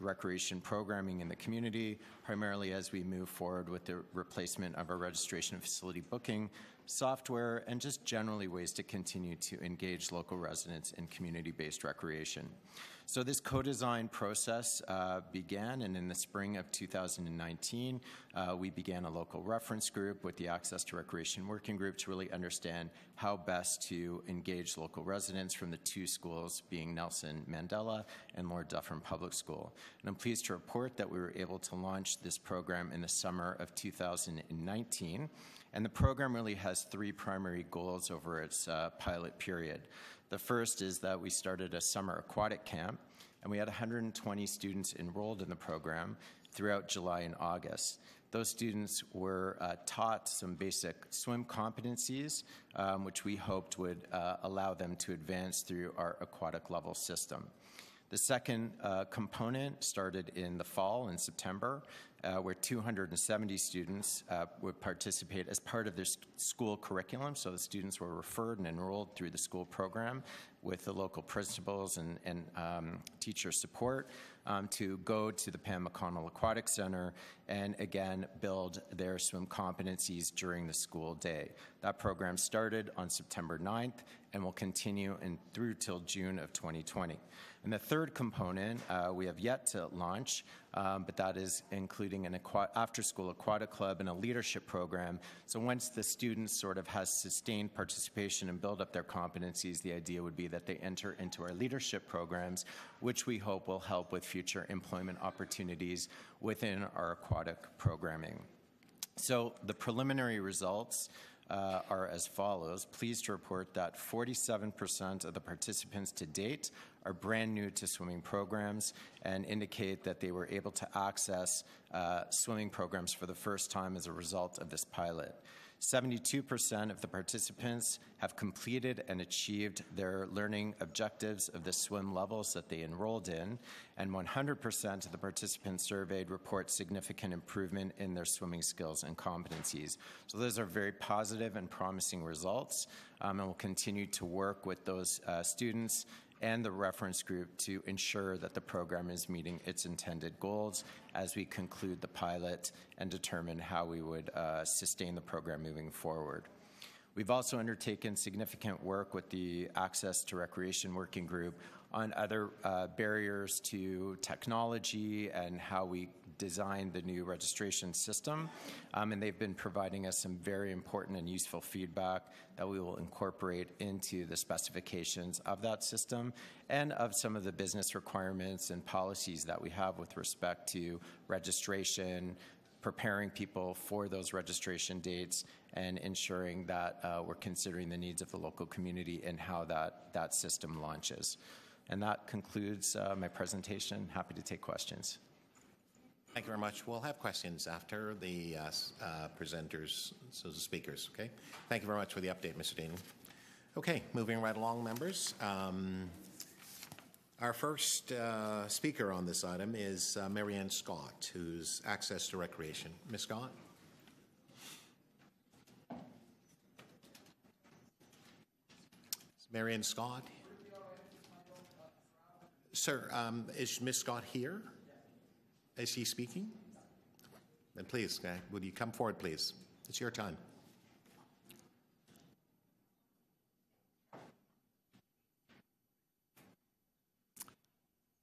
recreation programming in the community, primarily as we move forward with the replacement of our registration facility booking software, and just generally ways to continue to engage local residents in community-based recreation. So this co-design process began, and in the spring of 2019, we began a local reference group with the Access to Recreation Working Group to really understand how best to engage local residents from the two schools being Nelson Mandela and Lord Dufferin Public School. And I'm pleased to report that we were able to launch this program in the summer of 2019. And the program really has three primary goals over its pilot period. The first is that we started a summer aquatic camp, and we had 120 students enrolled in the program throughout July and August. Those students were taught some basic swim competencies, which we hoped would allow them to advance through our aquatic level system. The second component started in the fall, in September, where 270 students would participate as part of their school curriculum. So the students were referred and enrolled through the school program with the local principals and teacher support to go to the Pam McConnell Aquatic Center and again build their swim competencies during the school day. That program started on September 9th and will continue through till June of 2020. And the third component we have yet to launch, but that is including an after-school aquatic club and a leadership program. So once the student sort of has sustained participation and build up their competencies, the idea would be that they enter into our leadership programs, which we hope will help with future employment opportunities within our aquatic programming. So the preliminary results are as follows. Pleased to report that 47% of the participants to date are brand new to swimming programs and indicate that they were able to access swimming programs for the first time as a result of this pilot. 72% of the participants have completed and achieved their learning objectives of the swim levels that they enrolled in, and 100% of the participants surveyed report significant improvement in their swimming skills and competencies. So those are very positive and promising results, and we'll continue to work with those students and the reference group to ensure that the program is meeting its intended goals as we conclude the pilot and determine how we would sustain the program moving forward. We've also undertaken significant work with the Access to Recreation Working Group on other barriers to technology and how we design the new registration system. And they've been providing us some very important and useful feedback that we will incorporate into the specifications of that system and of some of the business requirements and policies that we have with respect to registration, preparing people for those registration dates, and ensuring that we're considering the needs of the local community and how that system launches. And that concludes my presentation. Happy to take questions. Thank you very much. We'll have questions after the presenters, so the speakers, okay? Thank you very much for the update, Mr. Dean. Okay, moving right along, members. Our first speaker on this item is Marianne Scott, who's Access to Recreation. Ms. Scott? Is Marianne Scott? Sir, is Ms. Scott here? Is she speaking? Then please, would you come forward, please? It's your time.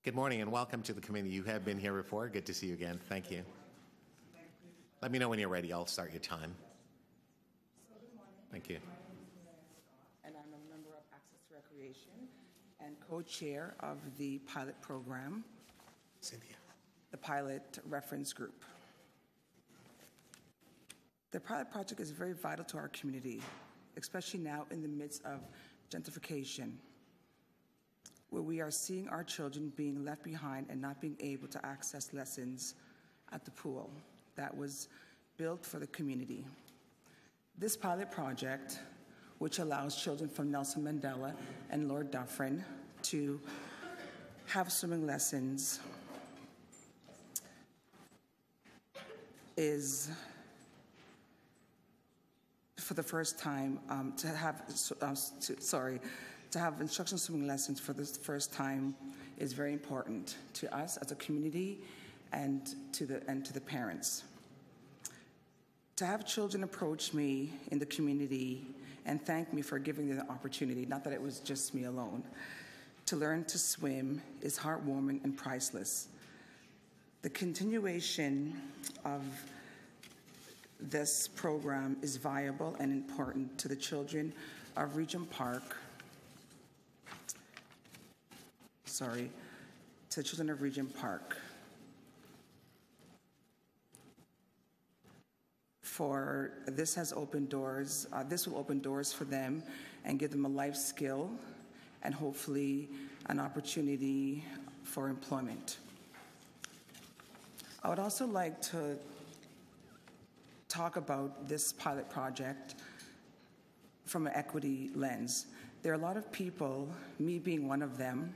Good morning and welcome to the committee. You have been here before. Good to see you again. Thank you. Let me know when you're ready. I'll start your time. Thank you. and co-chair of the pilot program, Cynthia, the pilot reference group. The pilot project is very vital to our community, especially now in the midst of gentrification, where we are seeing our children being left behind and not being able to access lessons at the pool that was built for the community. This pilot project, which allows children from Nelson Mandela and Lord Dufferin to have swimming lessons, is for the first time to have instructional swimming lessons for the first time is very important to us as a community and to the parents. To have children approach me in the community and thank me for giving them the opportunity, not that it was just me alone, to learn to swim is heartwarming and priceless. The continuation of this program is viable and important to the children of Regent Park, for this has opened doors, this will open doors for them and give them a life skill and hopefully an opportunity for employment. I would also like to talk about this pilot project from an equity lens. There are a lot of people, me being one of them,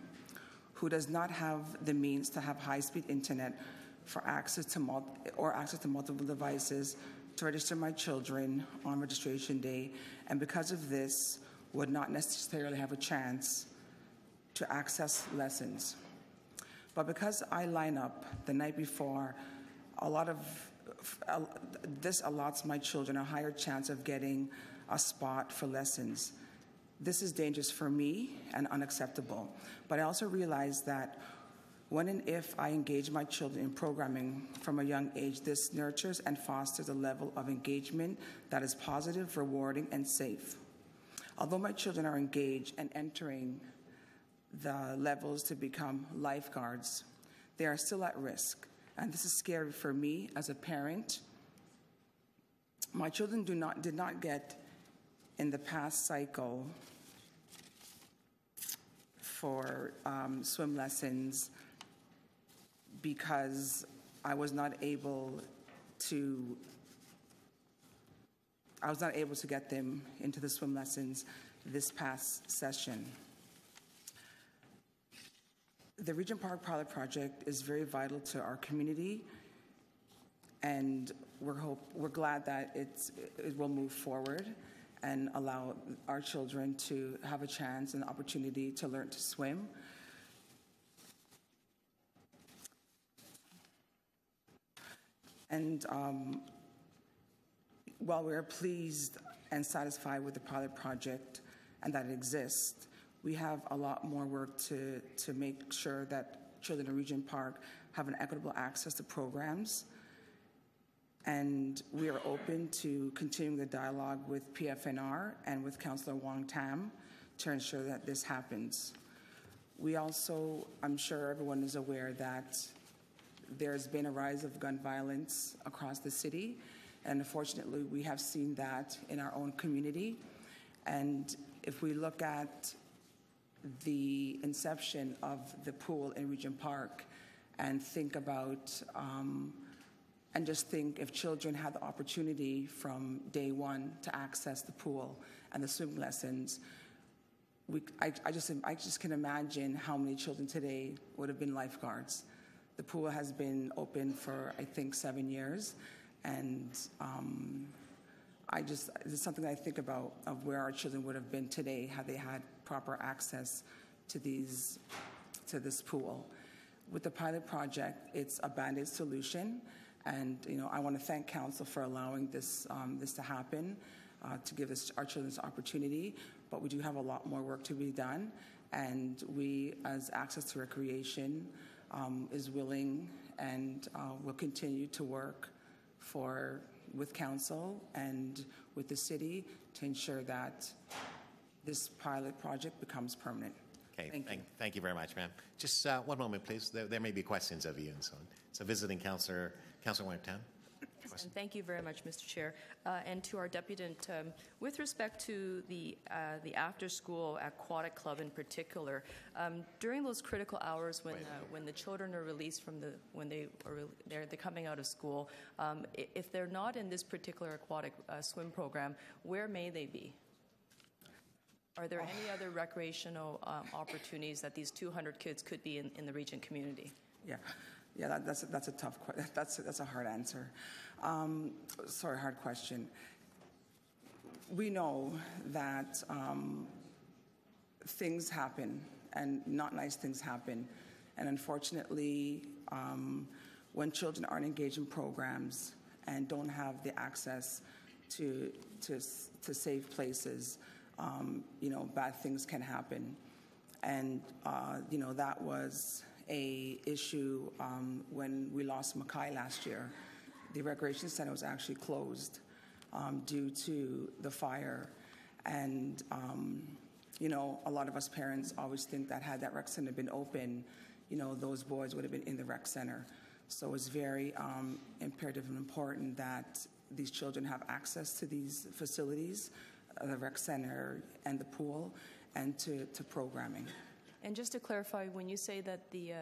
who does not have the means to have high-speed internet for access to multiple devices to register my children on registration day, and because of this would not necessarily have a chance to access lessons. But because I line up the night before, this allots my children a higher chance of getting a spot for lessons. This is dangerous for me and unacceptable. But I also realize that when and if I engage my children in programming from a young age, this nurtures and fosters a level of engagement that is positive, rewarding, and safe. Although my children are engaged and entering the levels to become lifeguards, they are still at risk. And this is scary for me as a parent. My children did not get in the past cycle for swim lessons because I was not able to get them into the swim lessons this past session. The Regent Park Pilot Project is very vital to our community, and we're glad that it will move forward and allow our children to have a chance and opportunity to learn to swim. And while we are pleased and satisfied with the pilot project and that it exists, we have a lot more work to make sure that children in Regent Park have an equitable access to programs. And we are open to continuing the dialogue with PFNR and with Councillor Wong-Tam to ensure that this happens. We also, I'm sure everyone is aware that there's been a rise of gun violence across the city. And unfortunately, we have seen that in our own community. And if we look at the inception of the pool in Regent Park and think about and just think if children had the opportunity from day one to access the pool and the swim lessons, I just can imagine how many children today would have been lifeguards. The pool has been open for I think 7 years, and it's something that I think about of where our children would have been today had they had proper access to this pool. With the pilot project, it's a band-aid solution, and I want to thank Council for allowing this to happen, to give our children this opportunity. But we do have a lot more work to be done, and we, as Access to Recreation, is willing and will continue to work with Council and with the city to ensure that this pilot project becomes permanent. Okay, thank you very much, ma'am. Just one moment, please. There may be questions of you and so on. So visiting councillor, Councillor Wong-Tam. And thank you very much, Mr. Chair. And to our deputant, with respect to the after-school aquatic club in particular, during those critical hours when the children are released from the when they're coming out of school, if they're not in this particular aquatic swim program, where may they be? Are there any other recreational opportunities that these 200 kids could be in the Regent community? Yeah. Yeah, that's a tough question. That's a hard answer. Sorry, hard question. We know that things happen, and not nice things happen. And unfortunately, when children aren't engaged in programs and don't have the access to safe places, you know, bad things can happen. And you know, that was a issue when we lost Mackay last year. The recreation center was actually closed due to the fire, and you know, a lot of us parents always think that had that rec center been open, you know, those boys would have been in the rec center. So it's very imperative and important that these children have access to these facilities, the rec center and the pool, and to programming. And just to clarify, when you say that the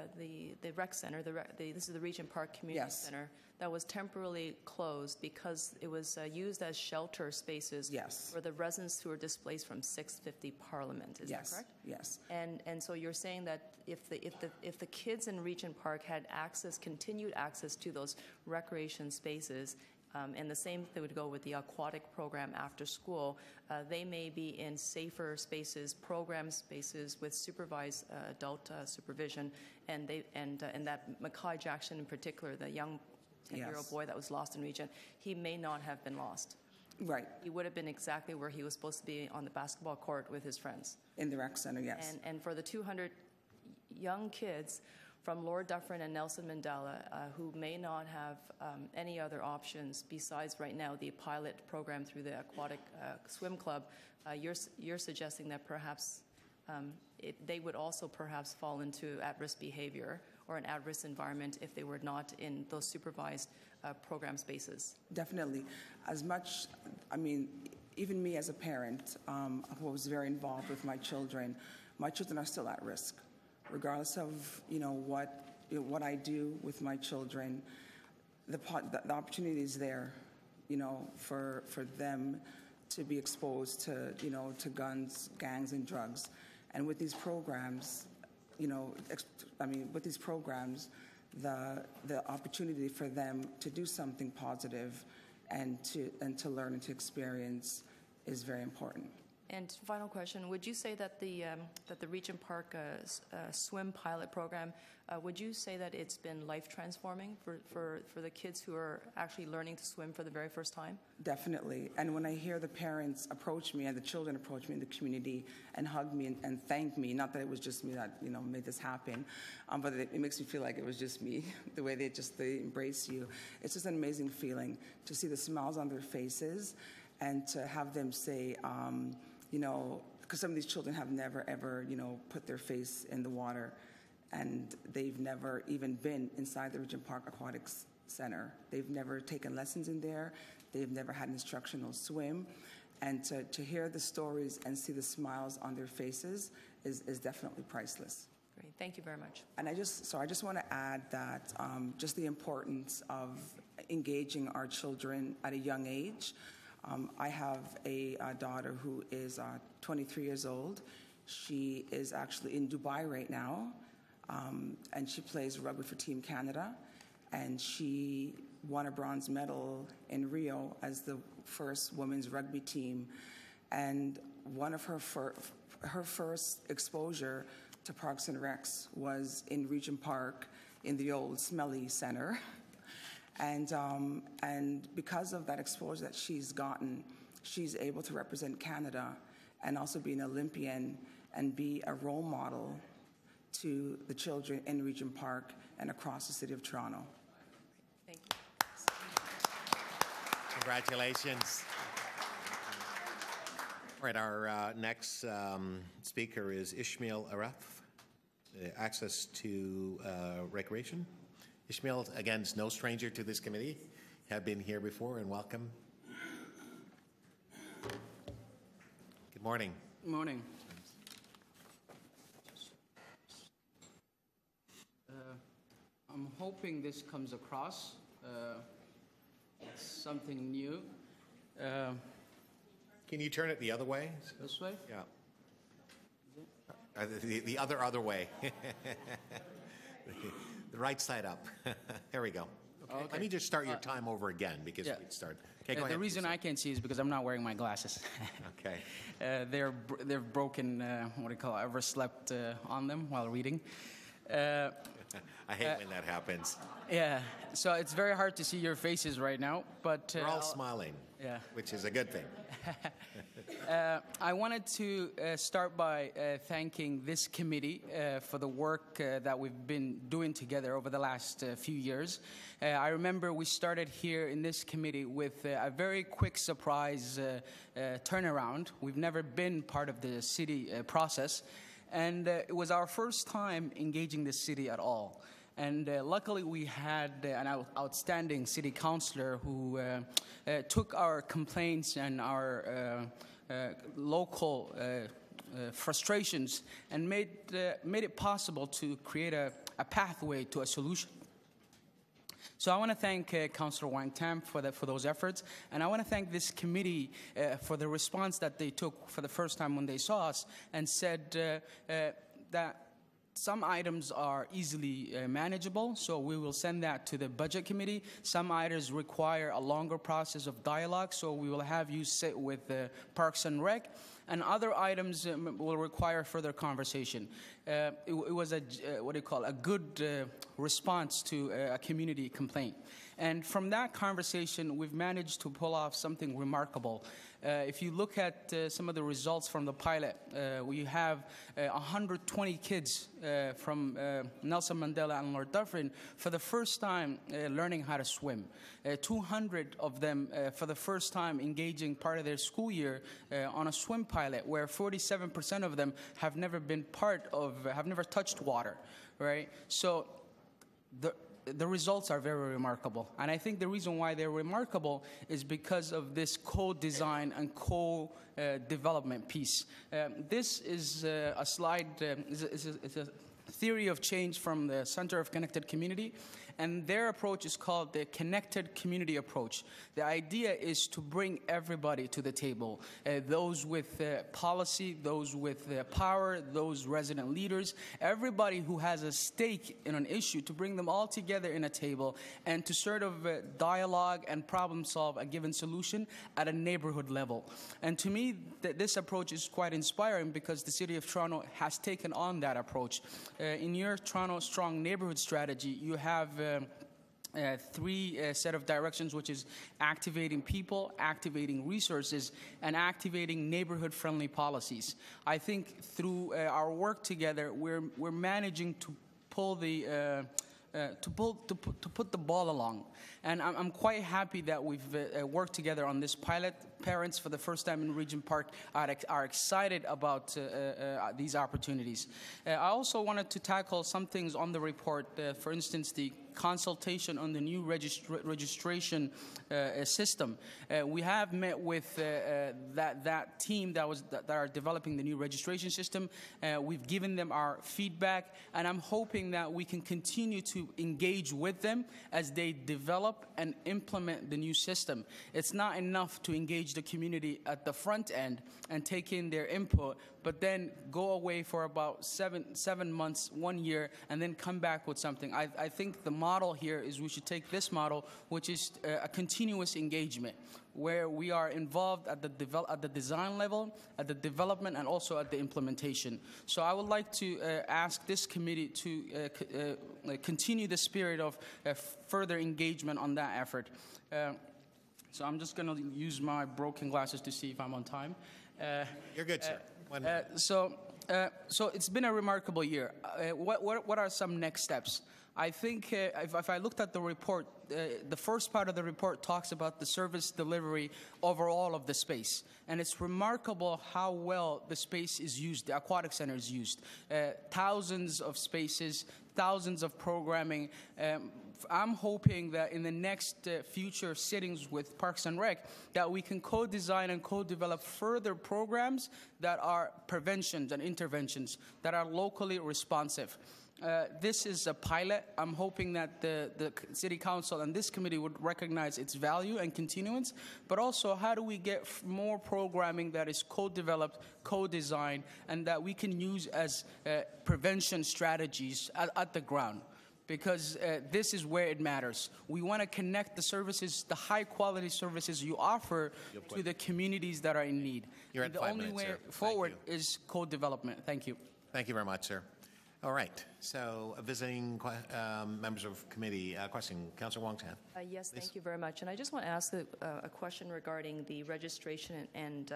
rec center, this is the Regent Park Community Center, that was temporarily closed because it was used as shelter spaces for the residents who were displaced from 650 Parliament. Is that correct? Yes. And so you're saying that if the kids in Regent Park had access, continued access to those recreation spaces, and the same thing would go with the aquatic program after school. They may be in safer spaces, program spaces with supervised adult supervision, and that Mackay Jackson in particular, the young 10-year-old boy that was lost in Regent, he may not have been lost. Right. He would have been exactly where he was supposed to be, on the basketball court with his friends. In the rec center, yes. And for the 200 young kids from Lord Dufferin and Nelson Mandela, who may not have any other options besides right now the pilot program through the aquatic swim club, you're suggesting that perhaps they would also perhaps fall into at-risk behavior or an at-risk environment if they were not in those supervised program spaces. Definitely. As much, I mean, even me as a parent who was very involved with my children are still at risk. Regardless of, you know, what I do with my children, the opportunity is there, you know, for them to be exposed to, you know, to guns, gangs, and drugs. And with these programs, you know, the opportunity for them to do something positive and to learn and to experience is very important. And final question: would you say that the Regent Park swim pilot program, would you say that it's been life transforming for the kids who are actually learning to swim for the very first time? Definitely. And when I hear the parents approach me and the children approach me in the community and hug me and thank me, not that it was just me that, you know, made this happen, but it makes me feel like it was just me. The way they embrace you, it's just an amazing feeling to see the smiles on their faces and to have them say, you know, because some of these children have never ever, you know, put their face in the water, and they've never even been inside the Regent Park Aquatics Center. They've never taken lessons in there. They've never had an instructional swim. And to hear the stories and see the smiles on their faces is definitely priceless. Great. Thank you very much. And I just want to add that just the importance of engaging our children at a young age. I have a daughter who is 23 years old. She is actually in Dubai right now, and she plays rugby for Team Canada. And she won a bronze medal in Rio as the first women's rugby team. And one of her first exposure to Parks and Recs was in Regent Park in the old Smelly Center. And because of that exposure that she's gotten, she's able to represent Canada and also be an Olympian and be a role model to the children in Regent Park and across the city of Toronto. Thank you. Congratulations. Right, our next speaker is Ismail Araf, Access to Recreation. Ismail, again, is no stranger to this committee, have been here before, and welcome. Good morning. Good morning. I'm hoping this comes across. It's something new. Can you turn it the other way? This way? Yeah. The other way. The right side up. There we go. Okay. Okay. Let me just start your time over again because we'd start. Okay, go ahead. The reason I can't see is because I'm not wearing my glasses. Okay. They're broken. What do you call it? I overslept on them while reading. I hate when that happens. Yeah, so it's very hard to see your faces right now, but we're all smiling, which is a good thing. I wanted to start by thanking this committee for the work that we've been doing together over the last few years. I remember we started here in this committee with a very quick surprise turnaround. We've never been part of the city process. And it was our first time engaging the city at all. And luckily we had an outstanding city councillor who took our complaints and our local frustrations and made it possible to create a pathway to a solution. So I want to thank Councillor Wong-Tam for those efforts, and I want to thank this committee for the response that they took for the first time when they saw us and said that some items are easily manageable, so we will send that to the budget committee. Some items require a longer process of dialogue, so we will have you sit with Parks and Rec. And other items will require further conversation. It was a good response to a community complaint. And from that conversation, we've managed to pull off something remarkable. If you look at some of the results from the pilot, we have 120 kids from Nelson Mandela and Lord Dufferin for the first time learning how to swim. 200 of them for the first time engaging part of their school year on a swim pilot, where 47% of them have never been have never touched water, right? So the results are very remarkable. And I think the reason why they're remarkable is because of this co-design and co-development piece. This is a slide, is a theory of change from the Center of Connected Community, and their approach is called the Connected Community Approach. The idea is to bring everybody to the table, those with policy, those with power, those resident leaders, everybody who has a stake in an issue, to bring them all together in a table and to sort of dialogue and problem solve a given solution at a neighborhood level. And to me, this approach is quite inspiring because the City of Toronto has taken on that approach. In your Toronto Strong Neighborhood Strategy, you have three set of directions, which is activating people, activating resources, and activating neighborhood-friendly policies. I think through our work together, we're managing to pull the put the ball along. And I'm quite happy that we've worked together on this pilot. Parents for the first time in Regent Park are excited about these opportunities. I also wanted to tackle some things on the report, for instance, the consultation on the new registration system. We have met with that team that are developing the new registration system. We've given them our feedback, and I'm hoping that we can continue to engage with them as they develop and implement the new system. It's not enough to engage the community at the front end and take in their input, but then go away for about seven months, 1 year, and then come back with something. I think the model here is we should take this model, which is a continuous engagement, where we are involved at the design level, at the development, and also at the implementation. So I would like to ask this committee to continue the spirit of further engagement on that effort. So I'm just going to use my broken glasses to see if I'm on time. You're good, sir. 1 minute. So So it's been a remarkable year. What are some next steps? I think if I looked at the report, the first part of the report talks about the service delivery overall of the space. And it's remarkable how well the space is used, the aquatic center is used. Thousands of spaces, thousands of programming. I'm hoping that in the next future sittings with Parks and Rec, that we can co-design and co-develop further programs that are preventions and interventions that are locally responsive. This is a pilot. I'm hoping that the City Council and this committee would recognize its value and continuance, but also how do we get more programming that is co-developed, co-designed, and that we can use as prevention strategies at the ground. Because this is where it matters. We want to connect the services, the high-quality services you offer to the communities that are in need. You're at 5 minutes, sir. The only way forward is co-development. Thank you. Thank you very much, sir. All right. So, visiting members of committee, question, Councillor Wong-Tam. Yes, please. Thank you very much. And I just want to ask a question regarding the registration and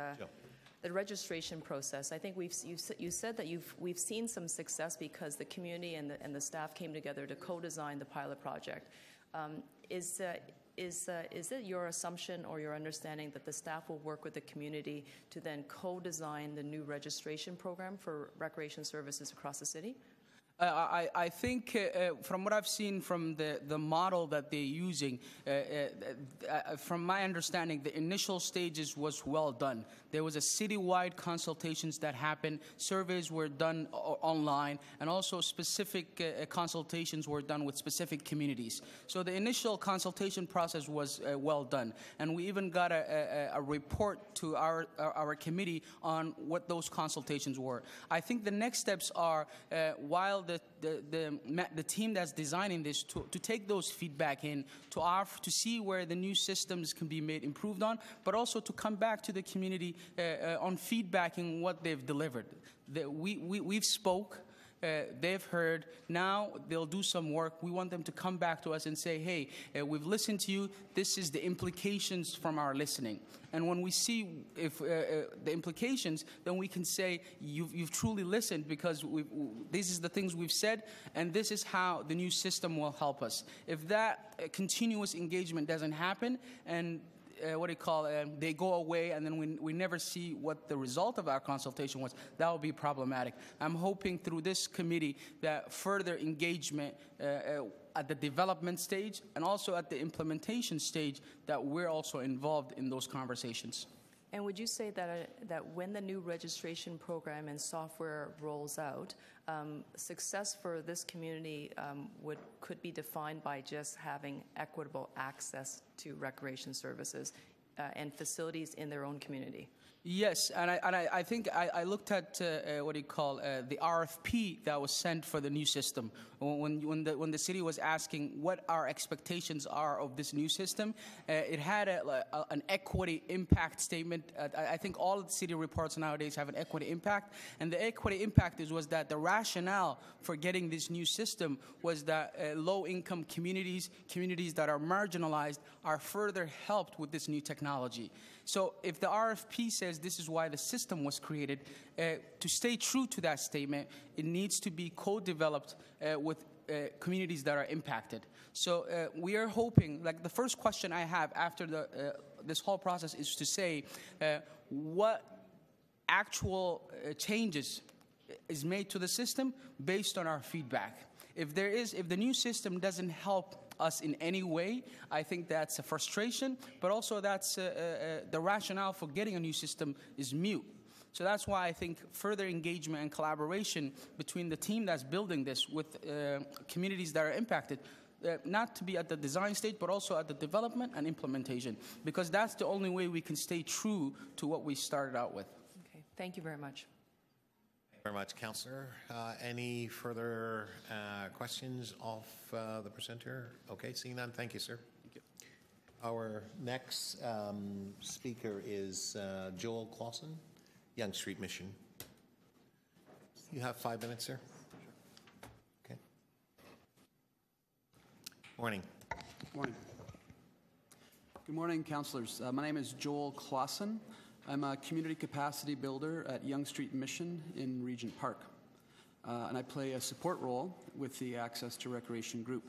the registration process. I think you said that we've seen some success because the community and the staff came together to co-design the pilot project. Is it your assumption or your understanding that the staff will work with the community to then co-design the new registration program for recreation services across the city? I think from what I've seen from the model that they're using, from my understanding, the initial stages was well done. There was a citywide consultations that happened, surveys were done online, and also specific consultations were done with specific communities. So the initial consultation process was well done, and we even got a report to our committee on what those consultations were. I think the next steps are, while the team that's designing this to take those feedback in, to see where the new systems can be made improved on, but also to come back to the community on feedback in what they've delivered. We've spoke. They've heard. Now they'll do some work. We want them to come back to us and say, hey, we've listened to you. This is the implications from our listening. And when we see if the implications, then we can say you've truly listened, because this is the things we've said, and this is how the new system will help us. If that continuous engagement doesn't happen, and they go away, and then we never see what the result of our consultation was, that would be problematic. I'm hoping through this committee that further engagement at the development stage and also at the implementation stage, that we're also involved in those conversations. And would you say that when the new registration program and software rolls out, success for this community could be defined by just having equitable access to recreation services and facilities in their own community? Yes, and I think I looked at the RFP that was sent for the new system. When the city was asking what our expectations are of this new system, it had an equity impact statement. I think all of the city reports nowadays have an equity impact, and the equity impact was that the rationale for getting this new system was that low-income communities that are marginalized, are further helped with this new technology. So if the RFP says this is why the system was created, to stay true to that statement, it needs to be co-developed with communities that are impacted. So we are hoping, like the first question I have after this whole process is to say what actual changes is made to the system based on our feedback. If the new system doesn't help us in any way, I think that's a frustration, but also that's the rationale for getting a new system is mute. So that's why I think further engagement and collaboration between the team that's building this with communities that are impacted, not to be at the design stage, but also at the development and implementation, because that's the only way we can stay true to what we started out with. Okay, thank you very much. Very much, Councillor. Any further questions off the presenter? Okay, seeing none. Thank you, sir. Thank you. Our next speaker is Joel Clausen, Yonge Street Mission. You have 5 minutes, sir. Okay. Morning. Morning. Good morning, councillors. My name is Joel Clausen. I'm a community capacity builder at Yonge Street Mission in Regent Park, and I play a support role with the Access to Recreation group.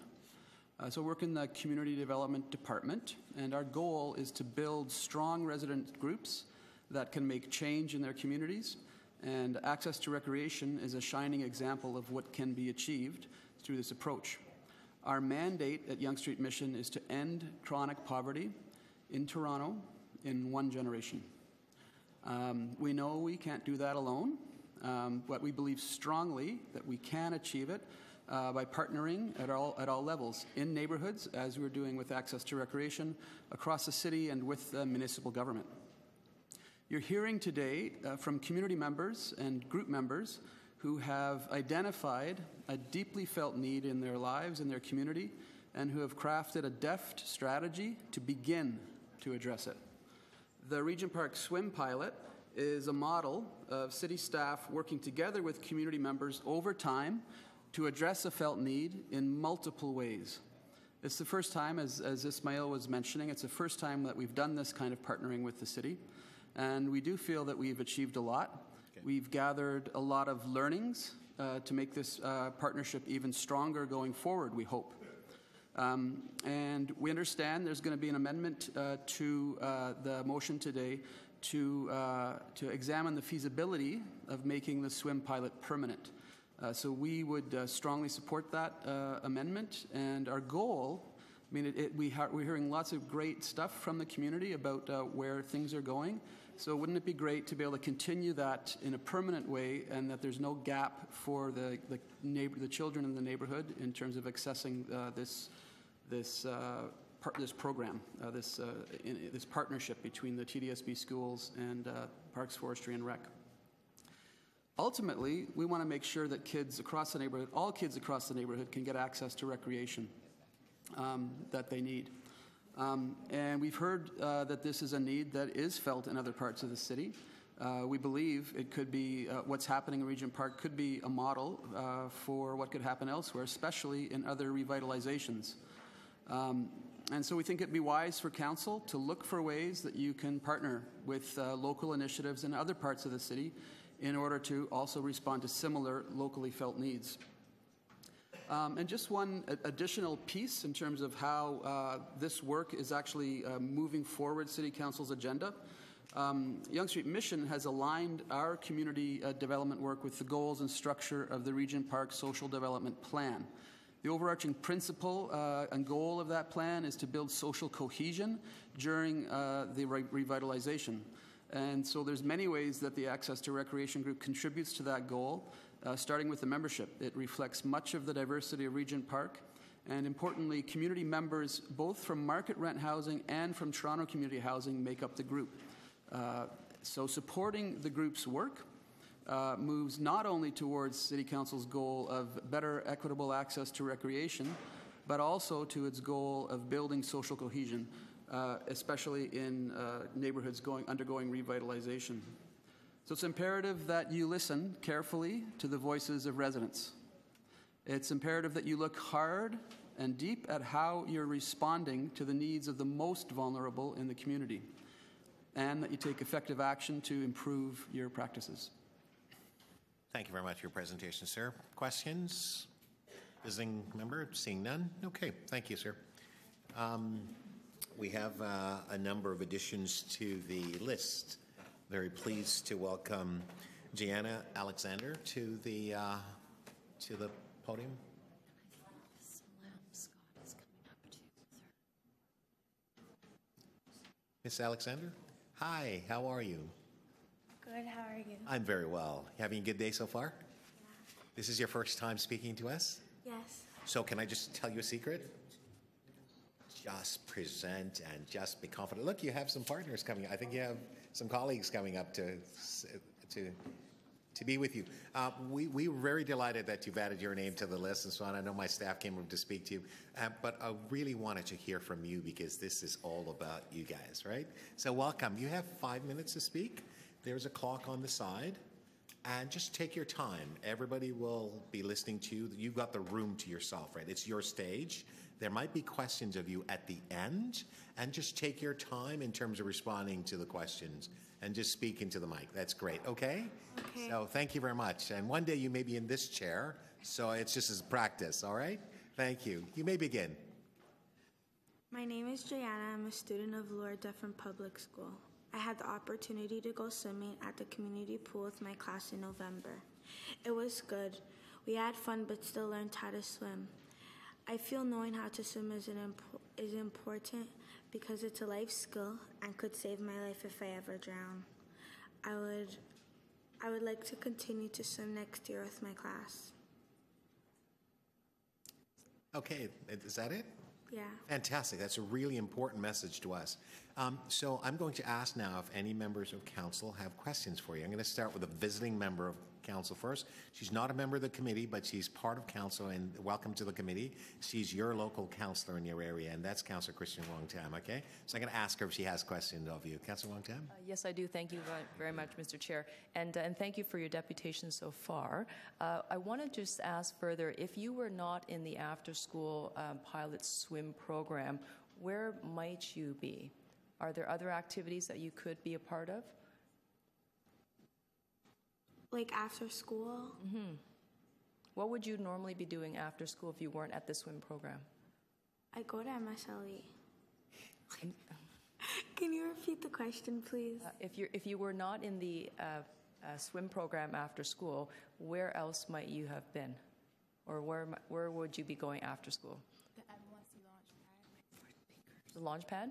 So I work in the community development department, and our goal is to build strong resident groups that can make change in their communities, and Access to Recreation is a shining example of what can be achieved through this approach. Our mandate at Yonge Street Mission is to end chronic poverty in Toronto in one generation. We know we can't do that alone, but we believe strongly that we can achieve it by partnering at all levels, in neighborhoods, as we're doing with Access to Recreation, across the city and with the municipal government. You're hearing today from community members and group members who have identified a deeply felt need in their lives, in their community, and who have crafted a deft strategy to begin to address it. The Regent Park swim pilot is a model of city staff working together with community members over time to address a felt need in multiple ways. It's the first time, as Ismail was mentioning, it's the first time that we've done this kind of partnering with the city. And we do feel that we've achieved a lot. Okay. We've gathered a lot of learnings to make this partnership even stronger going forward, we hope. And we understand there's going to be an amendment to the motion today to examine the feasibility of making the swim pilot permanent. So we would strongly support that amendment. And our goal, I mean, we're hearing lots of great stuff from the community about where things are going. So wouldn't it be great to be able to continue that in a permanent way, and that there's no gap for the children in the neighborhood in terms of accessing this partnership between the TDSB schools and Parks, Forestry and Rec. Ultimately, we want to make sure that kids across the neighborhood, all kids across the neighborhood, can get access to recreation that they need. And we've heard that this is a need that is felt in other parts of the city. We believe it could be what's happening in Regent Park could be a model for what could happen elsewhere, especially in other revitalizations. And so we think it'd be wise for council to look for ways that you can partner with local initiatives in other parts of the city in order to also respond to similar locally felt needs. And just one additional piece in terms of how this work is actually moving forward City Council's agenda. Yonge Street Mission has aligned our community development work with the goals and structure of the Regent Park Social Development Plan. The overarching principle and goal of that plan is to build social cohesion during the revitalization. And so there's many ways that the Access to Recreation Group contributes to that goal, starting with the membership. It reflects much of the diversity of Regent Park, and importantly, community members both from market rent housing and from Toronto community housing make up the group. So supporting the group's work moves not only towards City Council's goal of better equitable access to recreation, but also to its goal of building social cohesion, especially in neighborhoods undergoing revitalization. So it's imperative that you listen carefully to the voices of residents. It's imperative that you look hard and deep at how you're responding to the needs of the most vulnerable in the community, and that you take effective action to improve your practices. Thank you very much for your presentation, sir. Questions? Visiting member? Seeing none? Okay, thank you, sir. We have a number of additions to the list. Very pleased to welcome Gianna Alexander to the podium. Ms. Alexander, hi. How are you? Good. How are you? I'm very well. Having a good day so far? Yeah. This is your first time speaking to us? Yes. So can I just tell you a secret? Just present and just be confident. Look, you have some partners coming. I think you have some colleagues coming up to be with you. We were very delighted that you've added your name to the list and so on. I know my staff came up to speak to you, but I really wanted to hear from you because this is all about you guys, right? So welcome. You have 5 minutes to speak. There's a clock on the side. And just take your time. Everybody will be listening to you. You've got the room to yourself, right? It's your stage. There might be questions of you at the end, and just take your time in terms of responding to the questions and just speak into the mic. That's great. Okay? Okay. So thank you very much. And one day you may be in this chair, so it's just as practice, all right? Thank you. You may begin. My name is Gianna. I'm a student of Lord Dufferin Public School. I had the opportunity to go swimming at the community pool with my class in November. It was good. We had fun but still learned how to swim. I feel knowing how to swim is important because it's a life skill and could save my life if I ever drown. I would like to continue to swim next year with my class. Okay, is that it? Yeah. Fantastic. That's a really important message to us. So I'm going to ask now if any members of council have questions for you. I'm going to start with a visiting member of council first. She's not a member of the committee, but she's part of council, and welcome to the committee. She's your local councillor in your area, and that's Councillor Christian Wong-Tam, okay? So I'm going to ask her if she has questions of you. Councillor Wong-Tam? Yes, I do. Thank you very much, Mr. Chair, and thank you for your deputation so far. I want to just ask further, if you were not in the after-school pilot swim program, where might you be? Are there other activities that you could be a part of? Like after school? Mm-hmm. What would you normally be doing after school if you weren't at the swim program? I go to MSLE. Can you repeat the question, please? If you were not in the swim program after school, where else might you have been? Or where would you be going after school? The MLSE launch pad. The launch pad?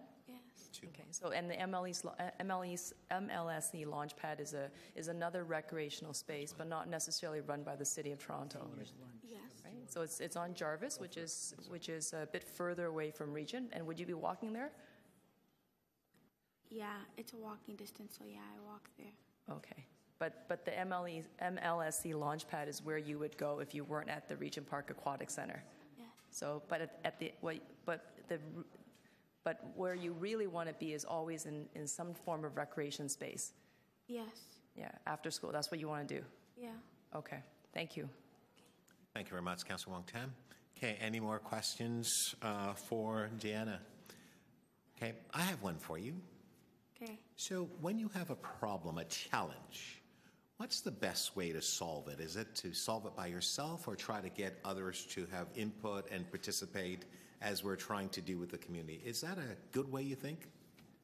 Okay, so and the MLSE launch pad is another recreational space, but not necessarily run by the City of Toronto. Yes. Right? So it's on Jarvis, which is a bit further away from Regent. And would you be walking there? Yeah, it's a walking distance, so yeah, I walk there. Okay, but the MLSE launch pad is where you would go if you weren't at the Regent Park Aquatic Centre. Yeah. So, but where you really want to be is always in some form of recreation space. Yes. Yeah, after school. That's what you want to do. Yeah. Okay. Thank you. Thank you very much, Councillor Wong-Tam. Okay, any more questions for Deanna? Okay, I have one for you. Okay. So when you have a problem, a challenge, what's the best way to solve it? Is it to solve it by yourself or try to get others to have input and participate as we're trying to do with the community? Is that a good way, you think?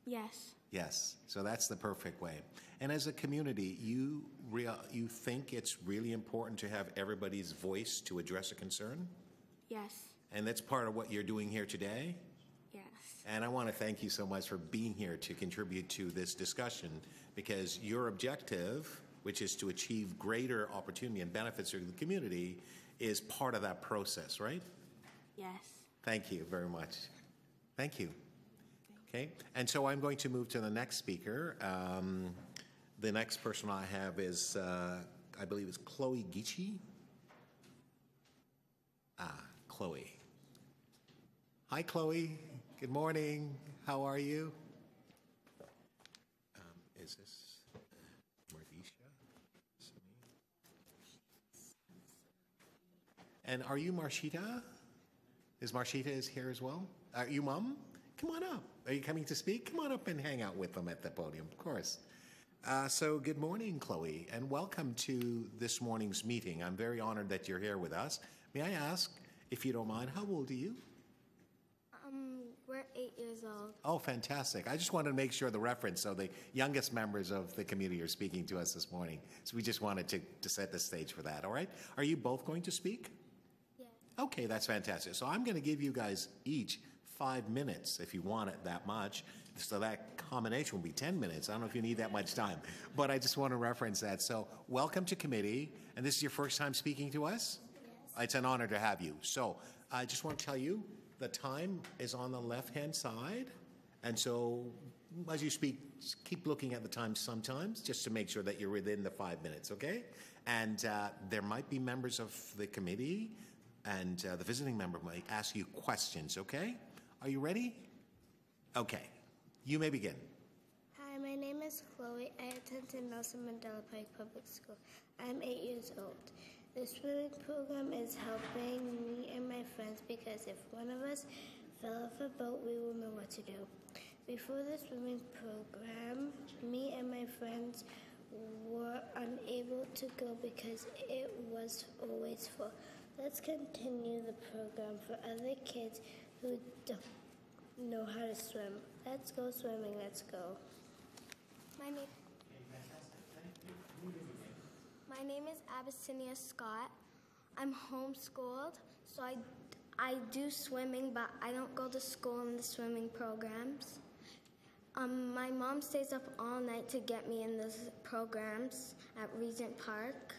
Yes. Yes. So that's the perfect way. And as a community, you think it's really important to have everybody's voice to address a concern? Yes. And that's part of what you're doing here today? Yes. And I want to thank you so much for being here to contribute to this discussion, because your objective, which is to achieve greater opportunity and benefits for the community, is part of that process, right? Yes. Thank you very much. Thank you. Okay, and so I'm going to move to the next speaker. The next person I have is, I believe it's Chloe Gichi. Ah, Chloe. Hi, Chloe. Good morning. How are you? Is this Mardisha? And are you Murshida? Is Murshida is here as well? Are you mom? Come on up. Are you coming to speak? Come on up and hang out with them at the podium, of course. So good morning, Chloe, and welcome to this morning's meeting. I'm very honored that you're here with us. May I ask, if you don't mind, how old are you? We're 8 years old. Oh, fantastic. I just wanted to make sure the reference, so the youngest members of the community are speaking to us this morning. So we just wanted to set the stage for that, all right? Are you both going to speak? Okay, that's fantastic. So I'm going to give you guys each 5 minutes if you want it that much. So that combination will be 10 minutes. I don't know if you need that much time, but I just want to reference that. So welcome to committee. And this is your first time speaking to us? Yes. It's an honor to have you. So I just want to tell you the time is on the left-hand side. And so as you speak, keep looking at the time sometimes just to make sure that you're within the 5 minutes, okay? And there might be members of the committee and the visiting member might ask you questions, okay? Are you ready? Okay. You may begin. Hi, my name is Chloe. I attend Nelson Mandela Park Public School. I'm 8 years old. The swimming program is helping me and my friends because if one of us fell off a boat, we will know what to do. Before the swimming program, me and my friends were unable to go because it was always full. Let's continue the program for other kids who don't know how to swim. Let's go swimming, let's go. My name is Abyssinia Scott. I'm homeschooled, so I do swimming, but I don't go to school in the swimming programs. My mom stays up all night to get me in the programs at Regent Park,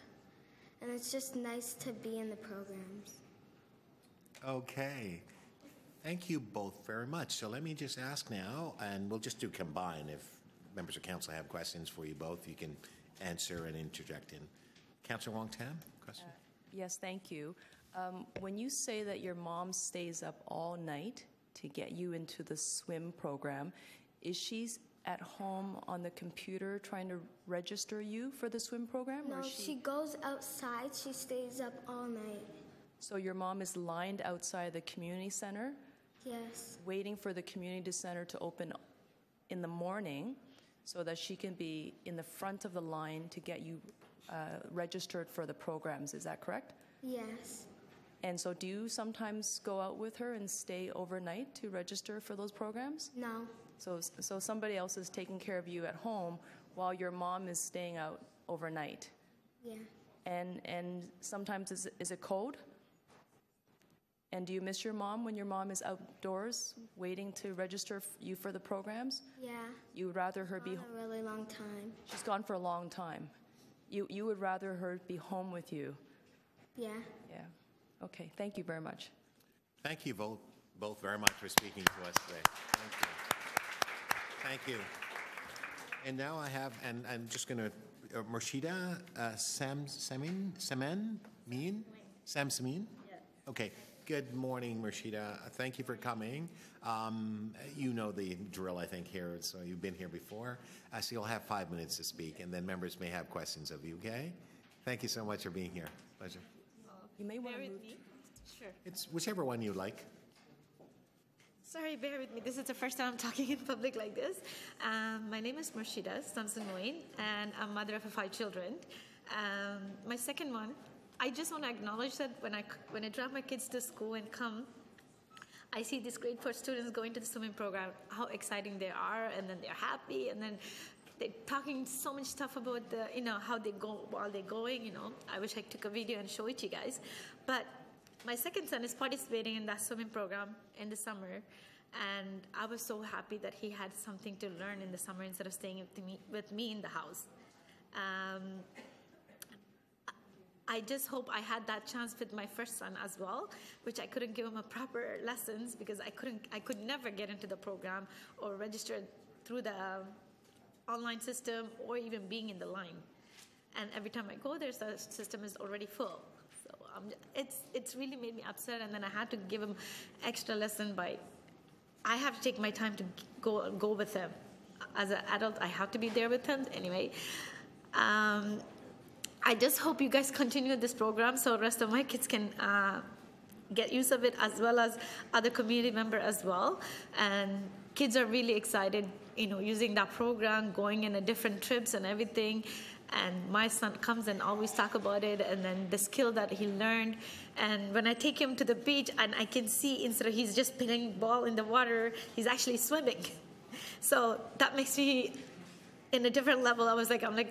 and it's just nice to be in the programs. Okay. Thank you both very much. So let me just ask now, and we'll just do combine. If members of council have questions for you both, you can answer and interject in. Councillor Wong-Tam, question? Yes, thank you. When you say that your mom stays up all night to get you into the swim program, is she at home on the computer trying to register you for the swim program? No, or she goes outside. She stays up all night. So your mom is lined outside the community center? Yes. Waiting for the community center to open in the morning so that she can be in the front of the line to get you registered for the programs. Is that correct? Yes. And so do you sometimes go out with her and stay overnight to register for those programs? No. So somebody else is taking care of you at home while your mom is staying out overnight? Yeah. And sometimes is it cold? And do you miss your mom when your mom is outdoors waiting to register you for the programs? Yeah. You would rather her be home? A really long time. She's gone for a long time. You would rather her be home with you? Yeah. Yeah. Okay. Thank you very much. Thank you both very much for speaking to us today. Thank you. Thank you. And now I have, and I'm just going to, Murshida Samson Nguyen? Yeah. Okay. Good morning, Murshida. Thank you for coming. You know the drill, I think, here, so you've been here before. So you'll have 5 minutes to speak, and then members may have questions of you, okay? Thank you so much for being here. Pleasure. You may want to move. Sure. It's whichever one you like. Sorry, bear with me. This is the first time I'm talking in public like this. My name is Murshida Samson Nguyen, and I'm mother of 5 children. My second one, I just want to acknowledge that when I drop my kids to school and come, I see these grade 4 students going to the swimming program, how exciting they are, and then they're happy, and then they're talking so much stuff about the, you know, how they go while they're going, you know. I wish I took a video and show it to you guys. But my second son is participating in that swimming program in the summer, and I was so happy that he had something to learn in the summer instead of staying with me in the house. I just hope I had that chance with my first son as well, which I couldn't give him a proper lessons because I could never get into the program or register through the online system or even being in the line. And every time I go there, the system is already full. So it's really made me upset. And then I had to give him extra lesson by I have to take my time to go with him. As an adult, I have to be there with him anyway. I just hope you guys continue this program so the rest of my kids can get use of it as well as other community members as well. And kids are really excited, you know, using that program, going in a different trips and everything. And my son comes and always talk about it and then the skill that he learned. And when I take him to the beach and I can see instead of he's just playing ball in the water, he's actually swimming. So that makes me in a different level. I'm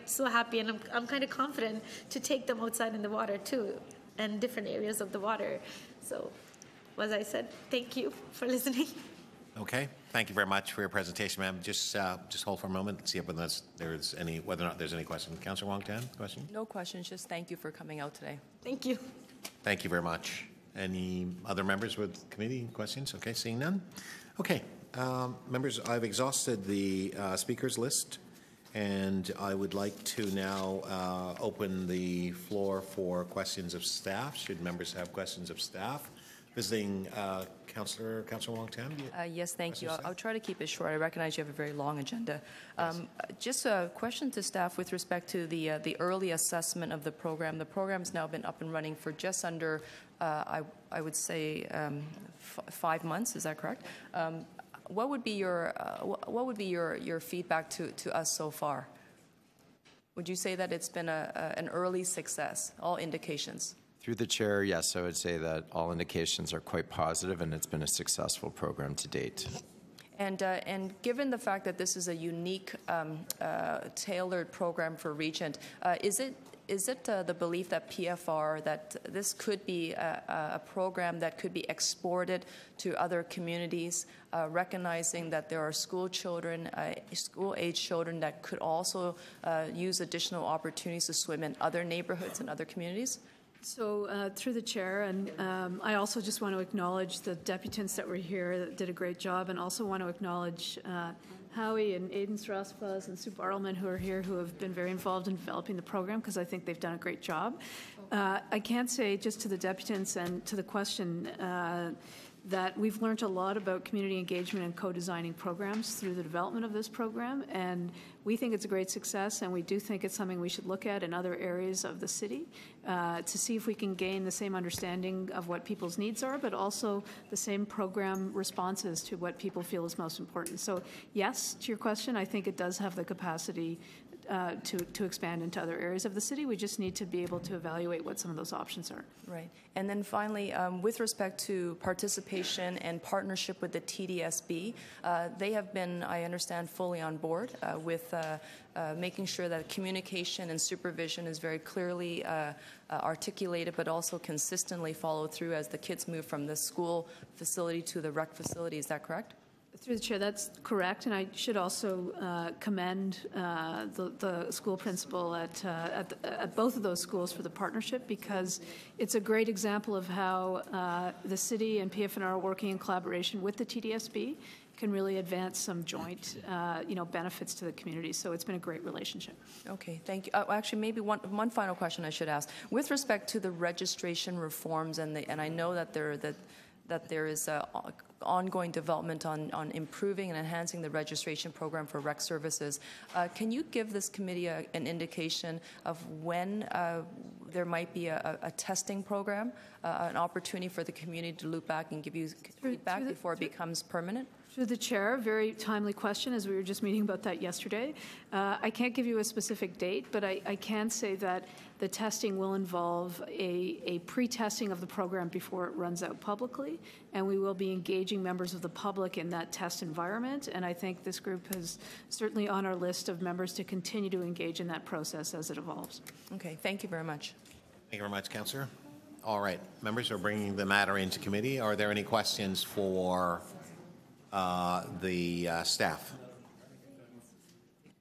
so happy, and I'm kind of confident to take them outside in the water too, and different areas of the water. So, as I said, thank you for listening. Okay, thank you very much for your presentation, ma'am. Just hold for a moment and see if whether or not there's any question. Councillor Wong-Tam, question? No questions. Just thank you for coming out today. Thank you. Thank you very much. Any other members with committee questions? Okay, seeing none. Okay, members, I've exhausted the speakers list. And I would like to now open the floor for questions of staff. Should members have questions of staff? Visiting Councillor Wong-Tam? Yes, thank you. I'll try to keep it short. I recognize you have a very long agenda. Just a question to staff with respect to the early assessment of the program. The program's now been up and running for just under, I would say, 5 months. Is that correct? What would be your your feedback to us so far? Would you say that it's been an early success, all indications? Through the chair, yes, I would say that all indications are quite positive, and it's been a successful program to date. And given the fact that this is a unique, tailored program for Regent, is it the belief that PFR, that this could be a program that could be exported to other communities, recognizing that there are school children, school-age children that could also use additional opportunities to swim in other neighborhoods and other communities? So through the chair, and I also just want to acknowledge the deputants that were here that did a great job, and also want to acknowledge Howie and Aidan Srospas and Sue Bartleman, who are here, who have been very involved in developing the program, because I think they've done a great job. I can say, just to the deputants and to the question, that we've learned a lot about community engagement and co-designing programs through the development of this program, and we think it's a great success, and we do think it's something we should look at in other areas of the city to see if we can gain the same understanding of what people's needs are, but also the same program responses to what people feel is most important. So yes, to your question, I think it does have the capacity to expand into other areas of the city. We just need to be able to evaluate what some of those options are. Right. And then finally, with respect to participation and partnership with the TDSB, they have been, I understand, fully on board with making sure that communication and supervision is very clearly articulated, but also consistently followed through as the kids move from the school facility to the rec facility. Is that correct? Through the chair, that's correct, and I should also commend the school principal at both of those schools for the partnership, because it's a great example of how the city and PFNR are working in collaboration with the TDSB can really advance some joint, benefits to the community. So it's been a great relationship. Okay, thank you. Actually, maybe one final question I should ask with respect to the registration reforms, and I know that there is ongoing development on improving and enhancing the registration program for rec services. Can you give this committee an indication of when there might be a testing program, an opportunity for the community to loop back and give you feedback before it becomes permanent? Through the chair, very timely question, as we were just meeting about that yesterday. I can't give you a specific date, but I can say that the testing will involve a pre-testing of the program before it runs out publicly, and we will be engaging members of the public in that test environment, and I think this group is certainly on our list of members to continue to engage in that process as it evolves. Okay, thank you very much. Thank you very much, Councillor. All right, members, are bringing the matter into committee. Are there any questions for the staff?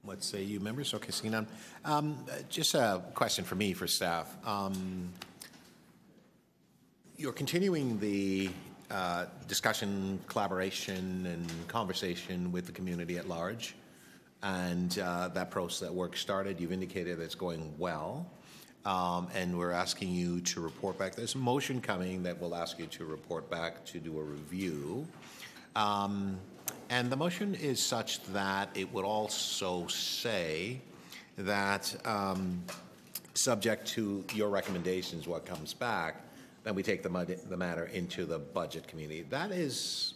What say you, members? Okay, seeing none. Just a question for me, for staff. You're continuing the discussion, collaboration, and conversation with the community at large, and that process, that work started. You've indicated that it's going well, and we're asking you to report back. There's a motion coming that will ask you to report back to do a review. And the motion is such that it would also say that subject to your recommendations, what comes back, then we take the matter into the budget committee. That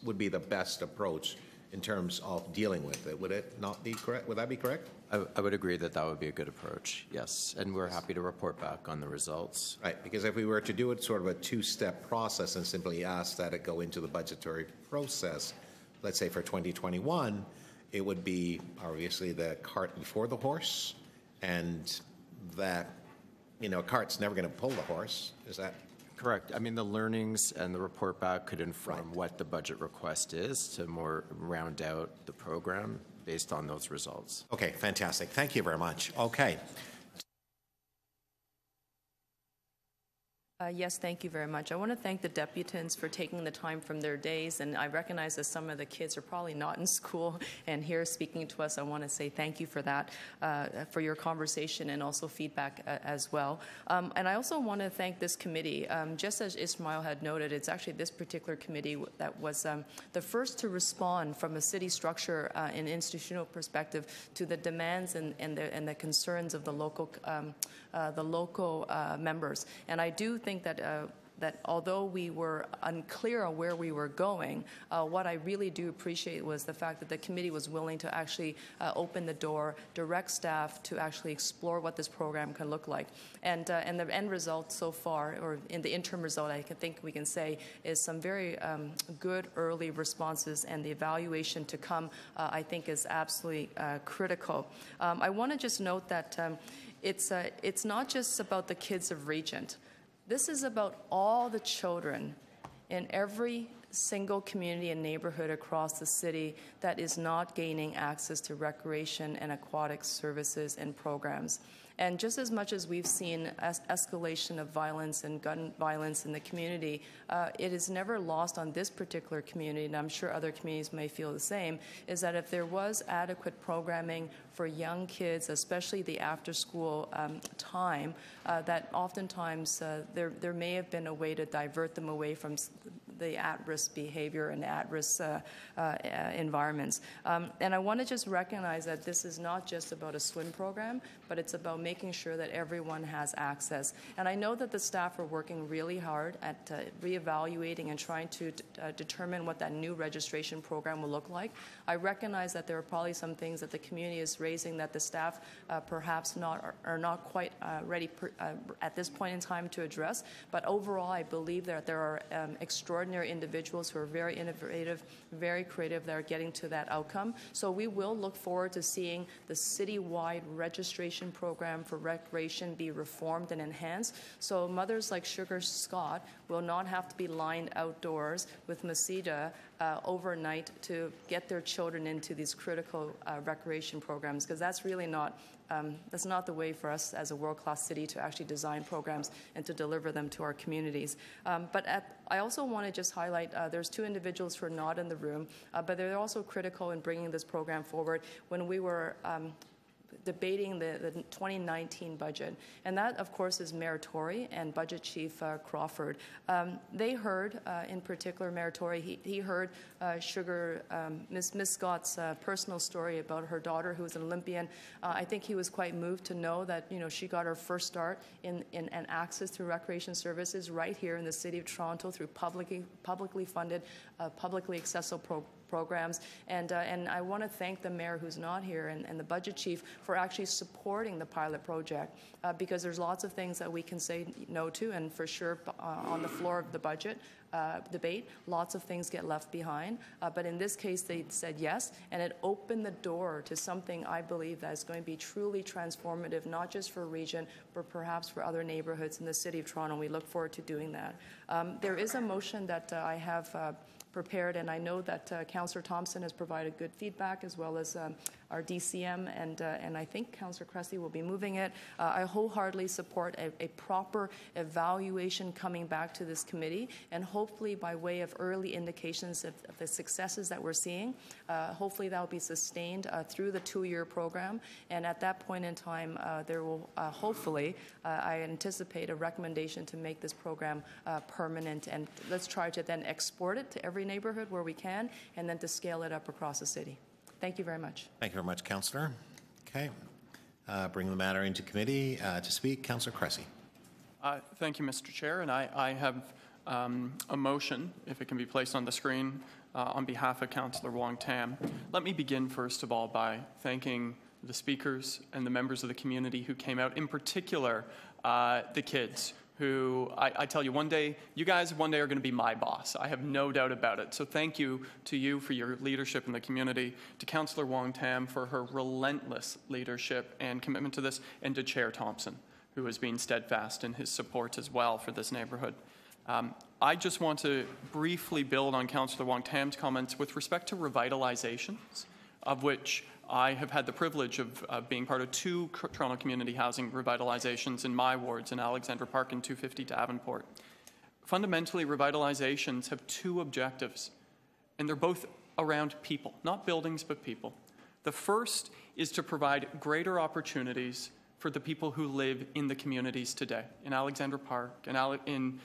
would be the best approach in terms of dealing with it. Would it not be correct? Would that be correct? I would agree that would be a good approach, yes. And we're happy to report back on the results. Right, because if we were to do it sort of a two-step process and simply ask that it go into the budgetary process, let's say for 2021, it would be obviously the cart before the horse, and that, a cart's never going to pull the horse. Is that correct? I mean, the learnings and the report back could inform what the budget request is to more round out the program based on those results. Okay, fantastic. Thank you very much. Okay. Yes, thank you very much. I want to thank the deputants for taking the time from their days, and I recognize that some of the kids are probably not in school and here speaking to us. I want to say thank you for that, for your conversation and also feedback as well. And I also want to thank this committee. Just as Ismail had noted, it's actually this particular committee that was the first to respond from a city structure and institutional perspective to the demands and the concerns of the local members. And I do think that that although we were unclear on where we were going, what I really do appreciate was the fact that the committee was willing to actually open the door, direct staff to actually explore what this program can look like. And the end result so far, or in the interim result, I think we can say, is some very good early responses, and the evaluation to come, I think, is absolutely critical. I want to just note that it's not just about the kids of Regent. This is about all the children in every single community and neighborhood across the city that is not gaining access to recreation and aquatic services and programs. And just as much as we've seen escalation of violence and gun violence in the community, it is never lost on this particular community, and I'm sure other communities may feel the same, is that if there was adequate programming for young kids, especially the after-school time, that oftentimes there may have been a way to divert them away from the at-risk behavior and at-risk environments. And I want to just recognize that this is not just about a swim program, but it's about making sure that everyone has access. And I know that the staff are working really hard at reevaluating and trying to determine what that new registration program will look like. I recognize that there are probably some things that the community is raising that the staff perhaps are not quite ready at this point in time to address. But overall, I believe that there are extraordinary individuals who are very innovative, very creative, that are getting to that outcome. So we will look forward to seeing the citywide registration program for recreation be reformed and enhanced, so mothers like Sugar Scott will not have to be lined outdoors with Murshida overnight to get their children into these critical recreation programs, because that's not the way for us as a world-class city to actually design programs and to deliver them to our communities. I also want to just highlight there's two individuals who are not in the room, but they're also critical in bringing this program forward. When we were debating the 2019 budget, and that, of course, is Mayor Tory and Budget Chief Crawford. They heard, in particular, Mayor Tory, he heard Miss Scott's personal story about her daughter, who was an Olympian. I think he was quite moved to know that, you know, she got her first start in access to recreation services right here in the City of Toronto through publicly funded, publicly accessible programs, and I want to thank the mayor, who's not here, and the budget chief for actually supporting the pilot project, because there's lots of things that we can say no to, and for sure on the floor of the budget debate, lots of things get left behind, but in this case they said yes, and it opened the door to something I believe that is going to be truly transformative, not just for Regent, but perhaps for other neighborhoods in the City of Toronto. We look forward to doing that. There is a motion that I have prepared, and I know that Councillor Thompson has provided good feedback, as well as our DCM, and I think Councillor Cressy will be moving it. I wholeheartedly support a proper evaluation coming back to this committee, and hopefully by way of early indications of the successes that we're seeing, hopefully that will be sustained through the two-year program, and at that point in time there will hopefully, I anticipate a recommendation to make this program permanent, and let's try to then export it to every neighborhood where we can, and then to scale it up across the city. Thank you very much. Thank you very much, Councillor. Okay, bring the matter into committee. To speak, Councillor Cressy. Thank you, Mr. Chair, and I have a motion, if it can be placed on the screen, on behalf of Councillor Wong-Tam. Let me begin first of all by thanking the speakers and the members of the community who came out, in particular the kids, who I tell you, one day, you guys one day are going to be my boss. I have no doubt about it. So thank you to you for your leadership in the community, to Councillor Wong-Tam for her relentless leadership and commitment to this, and to Chair Thompson, who has been steadfast in his support as well for this neighborhood. I just want to briefly build on Councillor Wong-Tam's comments with respect to revitalizations, of which I have had the privilege of being part of two Toronto community housing revitalizations in my wards, in Alexander Park and 250 Davenport. Fundamentally, revitalizations have two objectives, and they're both around people, not buildings, but people. The first is to provide greater opportunities for the people who live in the communities today, in Alexander Park, in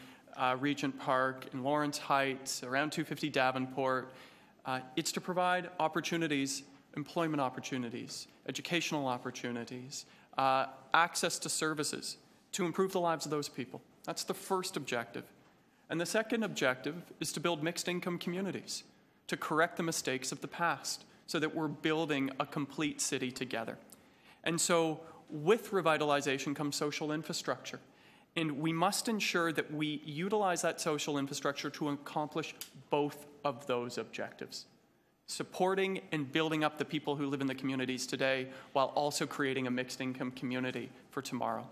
Regent Park, in Lawrence Heights, around 250 Davenport. It's to provide opportunities, employment opportunities, educational opportunities, access to services, to improve the lives of those people. That's the first objective. And the second objective is to build mixed-income communities, to correct the mistakes of the past, so that we're building a complete city together. And so with revitalization comes social infrastructure. And we must ensure that we utilize that social infrastructure to accomplish both of those objectives, supporting and building up the people who live in the communities today while also creating a mixed income community for tomorrow.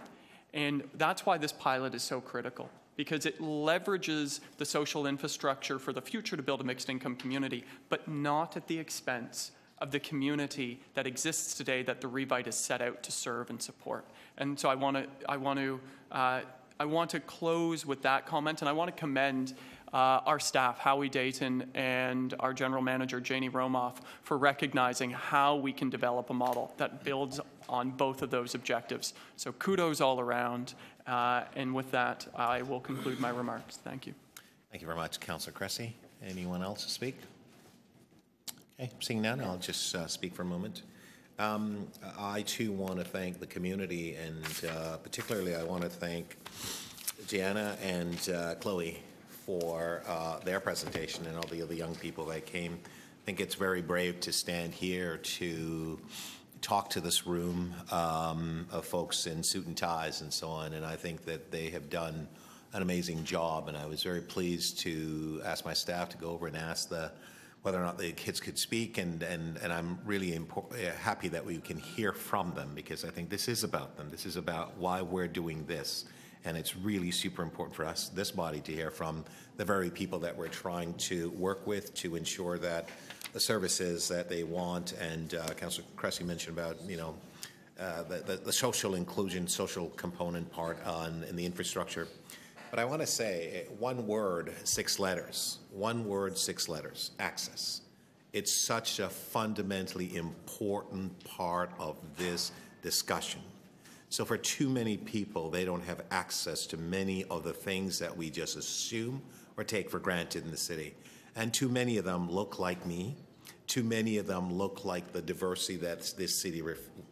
And that's why this pilot is so critical, because it leverages the social infrastructure for the future to build a mixed income community, but not at the expense of the community that exists today that the Revite is set out to serve and support. And so I want to close with that comment, and I want to commend our staff, Howie Dayton, and our general manager, Janie Romoff, for recognizing how we can develop a model that builds on both of those objectives. So kudos all around, and with that, I will conclude my remarks. Thank you. Thank you very much, Councillor Cressy. Anyone else to speak? Okay, seeing none, I'll just speak for a moment. I too want to thank the community, and particularly I want to thank Gianna and Chloe for their presentation and all the other young people that came. I think it's very brave to stand here to talk to this room of folks in suit and ties and so on, and I think that they have done an amazing job, and I was very pleased to ask my staff to go over and ask whether or not the kids could speak, and I'm really happy that we can hear from them, because I think this is about them. This is about why we're doing this, and it's really super important for us, this body, to hear from the very people that we're trying to work with to ensure that the services that they want, and Councillor Cressy mentioned about, you know, the social inclusion, social component part in the infrastructure. But I want to say one word, six letters. One word, six letters: access. It's such a fundamentally important part of this discussion. So for too many people, they don't have access to many of the things that we just assume or take for granted in the city. And too many of them look like me. Too many of them look like the diversity that this city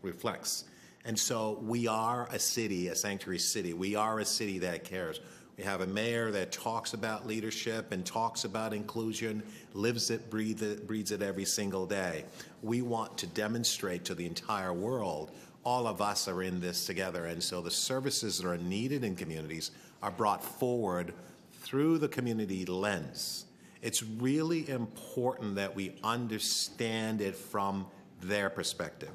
reflects. And so we are a city, a sanctuary city. We are a city that cares. We have a mayor that talks about leadership and talks about inclusion, lives it, breathes it every single day. We want to demonstrate to the entire world, all of us are in this together. And so the services that are needed in communities are brought forward through the community lens. It's really important that we understand it from their perspective,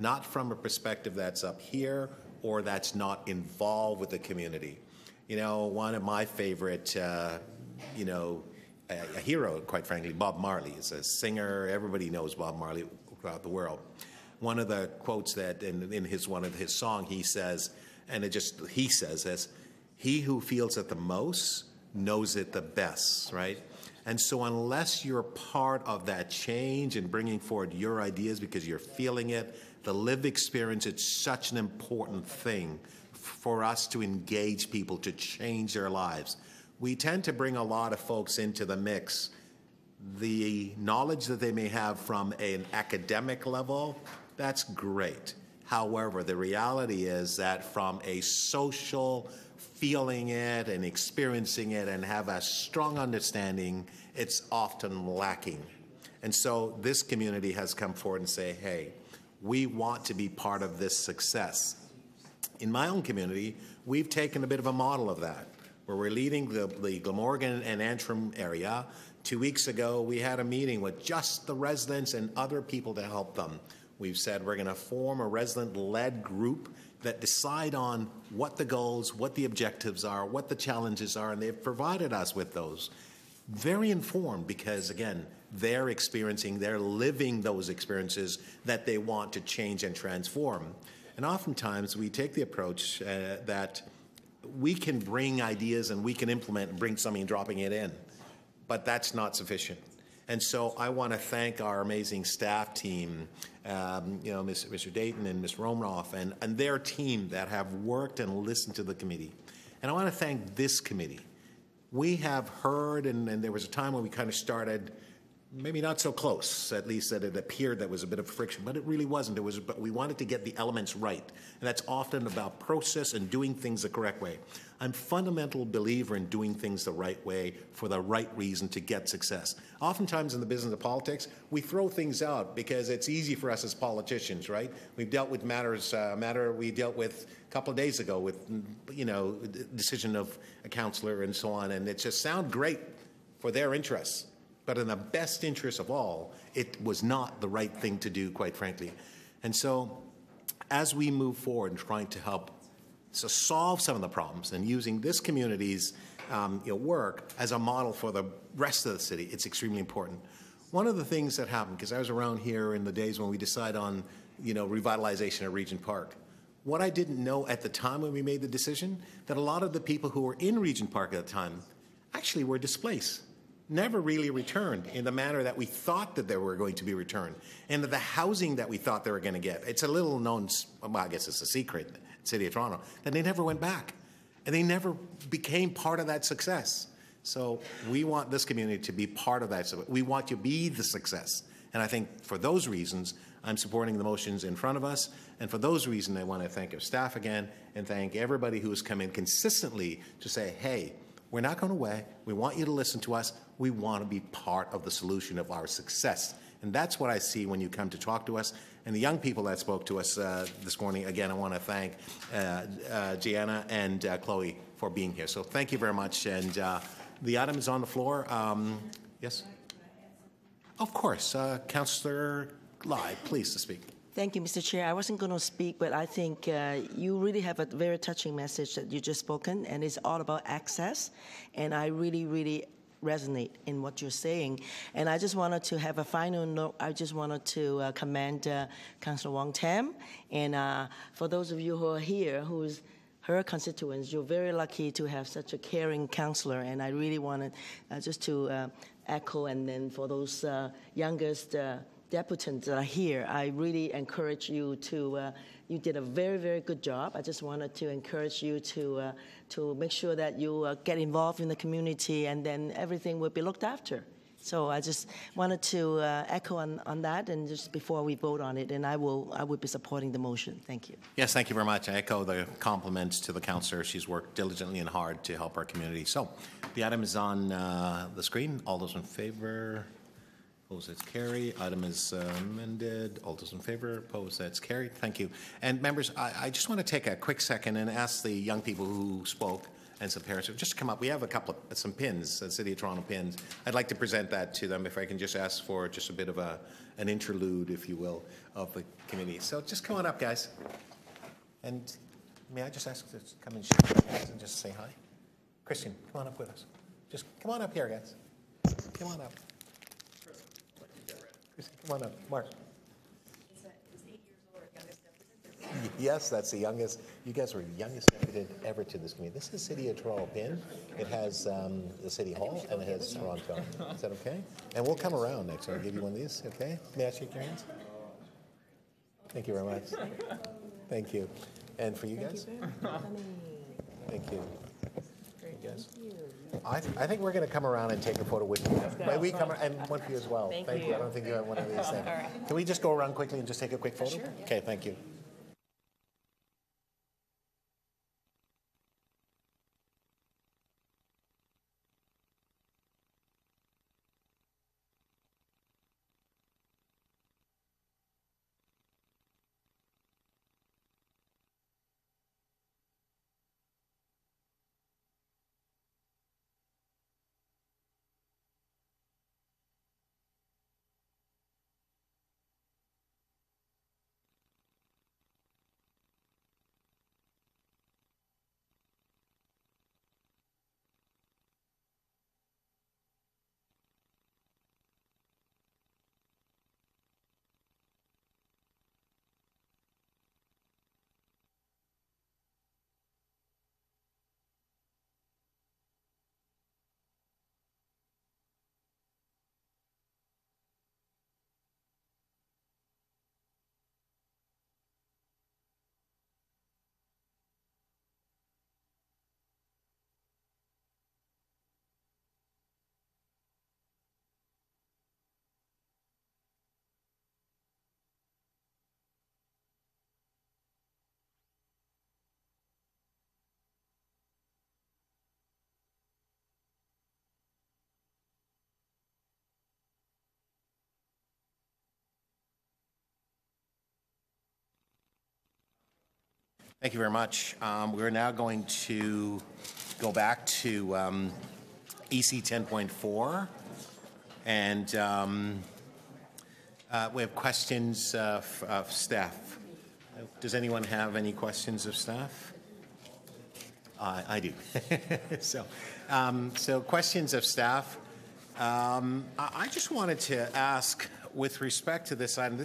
not from a perspective that's up here or that's not involved with the community. You know, one of my favorite, you know, a hero, quite frankly, Bob Marley, is a singer. Everybody knows Bob Marley throughout the world. One of the quotes that in one of his songs he says, and he says, "He who feels it the most knows it the best," right? And so unless you're part of that change and bringing forward your ideas because you're feeling it, the lived experience, it's such an important thing for us to engage people to change their lives. We tend to bring a lot of folks into the mix. The knowledge that they may have from an academic level, that's great. However, the reality is that from a social feeling it and experiencing it and have a strong understanding, it's often lacking. And so this community has come forward and say, hey, we want to be part of this success. In my own community, we've taken a bit of a model of that, where we're leading the Glamorgan and Antrim area. 2 weeks ago, we had a meeting with just the residents and other people to help them. We've said we're going to form a resident-led group that decide on what the goals, what the objectives are, what the challenges are, and they've provided us with those. Very informed, because again, they're experiencing, they're living those experiences that they want to change and transform. And oftentimes we take the approach that we can bring ideas and we can implement and bring something and dropping it in, but that's not sufficient. And so I want to thank our amazing staff team, you know, Mr. Dayton and Ms. Romanoff and their team that have worked and listened to the committee. And I want to thank this committee. We have heard, and there was a time when we kind of started maybe not so close, at least that it appeared that was a bit of friction, but it really wasn't. It was, but we wanted to get the elements right. And that's often about process and doing things the correct way. I'm a fundamental believer in doing things the right way for the right reason to get success. Oftentimes in the business of politics, we throw things out because it's easy for us as politicians, right? We've dealt with matters, matter we dealt with a couple of days ago with, you know, decision of a councillor and so on, and it just sounds great for their interests. But in the best interest of all, it was not the right thing to do, quite frankly. And so as we move forward in trying to help to solve some of the problems and using this community's work as a model for the rest of the city, it's extremely important. One of the things that happened, because I was around here in the days when we decided on, you know, revitalization of Regent Park. What I didn't know at the time when we made the decision, that a lot of the people who were in Regent Park at the time actually were displaced. Never really returned in the manner that we thought that they were going to be returned, and the housing that we thought they were going to get. It's a little known, well, I guess it's a secret, City of Toronto, that they never went back, and they never became part of that success. So we want this community to be part of that. So we want to be the success. And I think for those reasons, I'm supporting the motions in front of us. And for those reasons, I want to thank our staff again and thank everybody who has come in consistently to say, hey, we're not going away. We want you to listen to us. We want to be part of the solution of our success. And that's what I see when you come to talk to us. And the young people that spoke to us this morning, again, I want to thank Gianna and Chloe for being here. So thank you very much. And the item is on the floor. Yes? Of course. Councillor Lai, please to speak. Thank you, Mr. Chair. I wasn't going to speak, but I think you really have a very touching message that you just spoken, and it's all about access. And I really, really resonate in what you're saying. And I just wanted to have a final note. I just wanted to commend Councillor Wong-Tam. And for those of you who are here, who's her constituents, you're very lucky to have such a caring councillor. And I really wanted just to echo, and then for those youngest deputants that are here, I really encourage you to, you did a very, very good job. I just wanted to encourage you to make sure that you get involved in the community, and then everything will be looked after. So I just wanted to echo on that, and just before we vote on it, and I will be supporting the motion. Thank you. Yes, thank you very much. I echo the compliments to the councillor. She's worked diligently and hard to help our community. So the item is on the screen. All those in favor? Opposed, that's carried. Item is amended. All those in favor? Opposed, that's carried. Thank you. And members, I just want to take a quick second and ask the young people who spoke and some parents just to come up. We have a couple of some pins, City of Toronto pins. I'd like to present that to them. If I can just ask for just a bit of an interlude, if you will, of the committee. So just come on up, guys. And may I just ask you to come and shake hands and just say hi? Christian, come on up with us. Just come on up here, guys. Come on up. Come on up, Mark. It's 8 years old, youngest deputy. Yes, that's the youngest. You guys were the youngest deputy ever to this community. This is City of Toronto pin. It has the City Hall and it has Toronto. Is that okay? And we'll come around next time. I'll give you one of these, okay? May I shake your hands? Thank you very much. Thank you. And for you guys? Thank you. Yes. I think we're going to come around and take a photo with you. May we come and one for you as well? Thank you. I don't think you have one of these things. Right. Can we just go around quickly and just take a quick photo? Sure. Okay, thank you. Thank you very much. We're now going to go back to EC 10.4, and we have questions of staff. Does anyone have any questions of staff? I do. So questions of staff. I just wanted to ask, with respect to this item,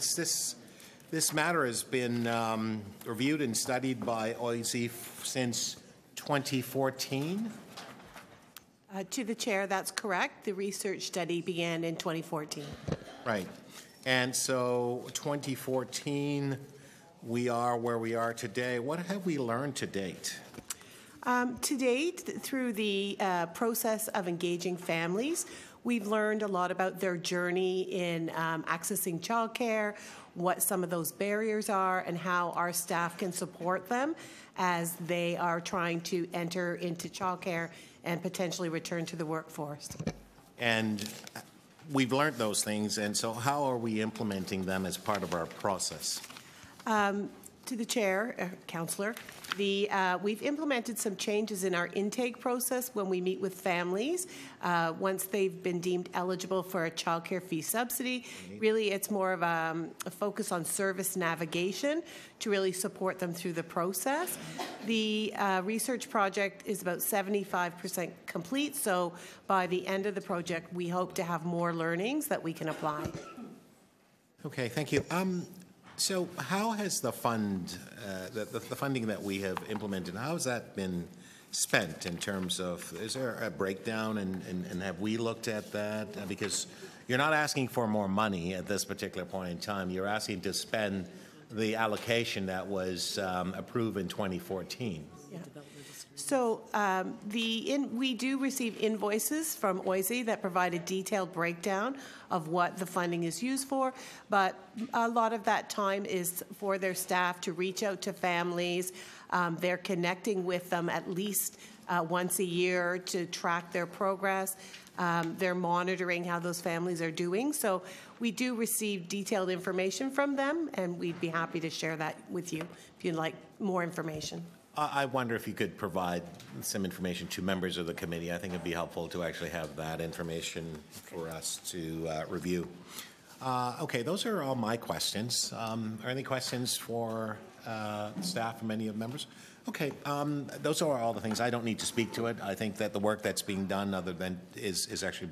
this matter has been reviewed and studied by OEC since 2014? To the chair, that's correct. The research study began in 2014. Right. And so 2014, we are where we are today. What have we learned to date? To date, through the process of engaging families, we've learned a lot about their journey in accessing childcare, what some of those barriers are, and how our staff can support them as they are trying to enter into childcare and potentially return to the workforce. And we've learned those things, and so how are we implementing them as part of our process? To the chair, councillor, we've implemented some changes in our intake process when we meet with families. Once they've been deemed eligible for a childcare fee subsidy, really it's more of a focus on service navigation to really support them through the process. The research project is about 75% complete, so by the end of the project, we hope to have more learnings that we can apply. Okay, thank you. So how has the fund, the funding that we have implemented, how has that been spent in terms of, is there a breakdown, and have we looked at that? Because you're not asking for more money at this particular point in time. You're asking to spend the allocation that was approved in 2014. Yeah. So we do receive invoices from OISE that provide a detailed breakdown of what the funding is used for, but a lot of that time is for their staff to reach out to families. They're connecting with them at least once a year to track their progress. They're monitoring how those families are doing. So we do receive detailed information from them, and we'd be happy to share that with you if you'd like more information. I wonder if you could provide some information to members of the committee. I think it'd be helpful to actually have that information for us to review. Okay, those are all my questions. Are there any questions for staff from any of the members? Okay, those are all the things. I don't need to speak to it. I think that the work that's being done, other than is actually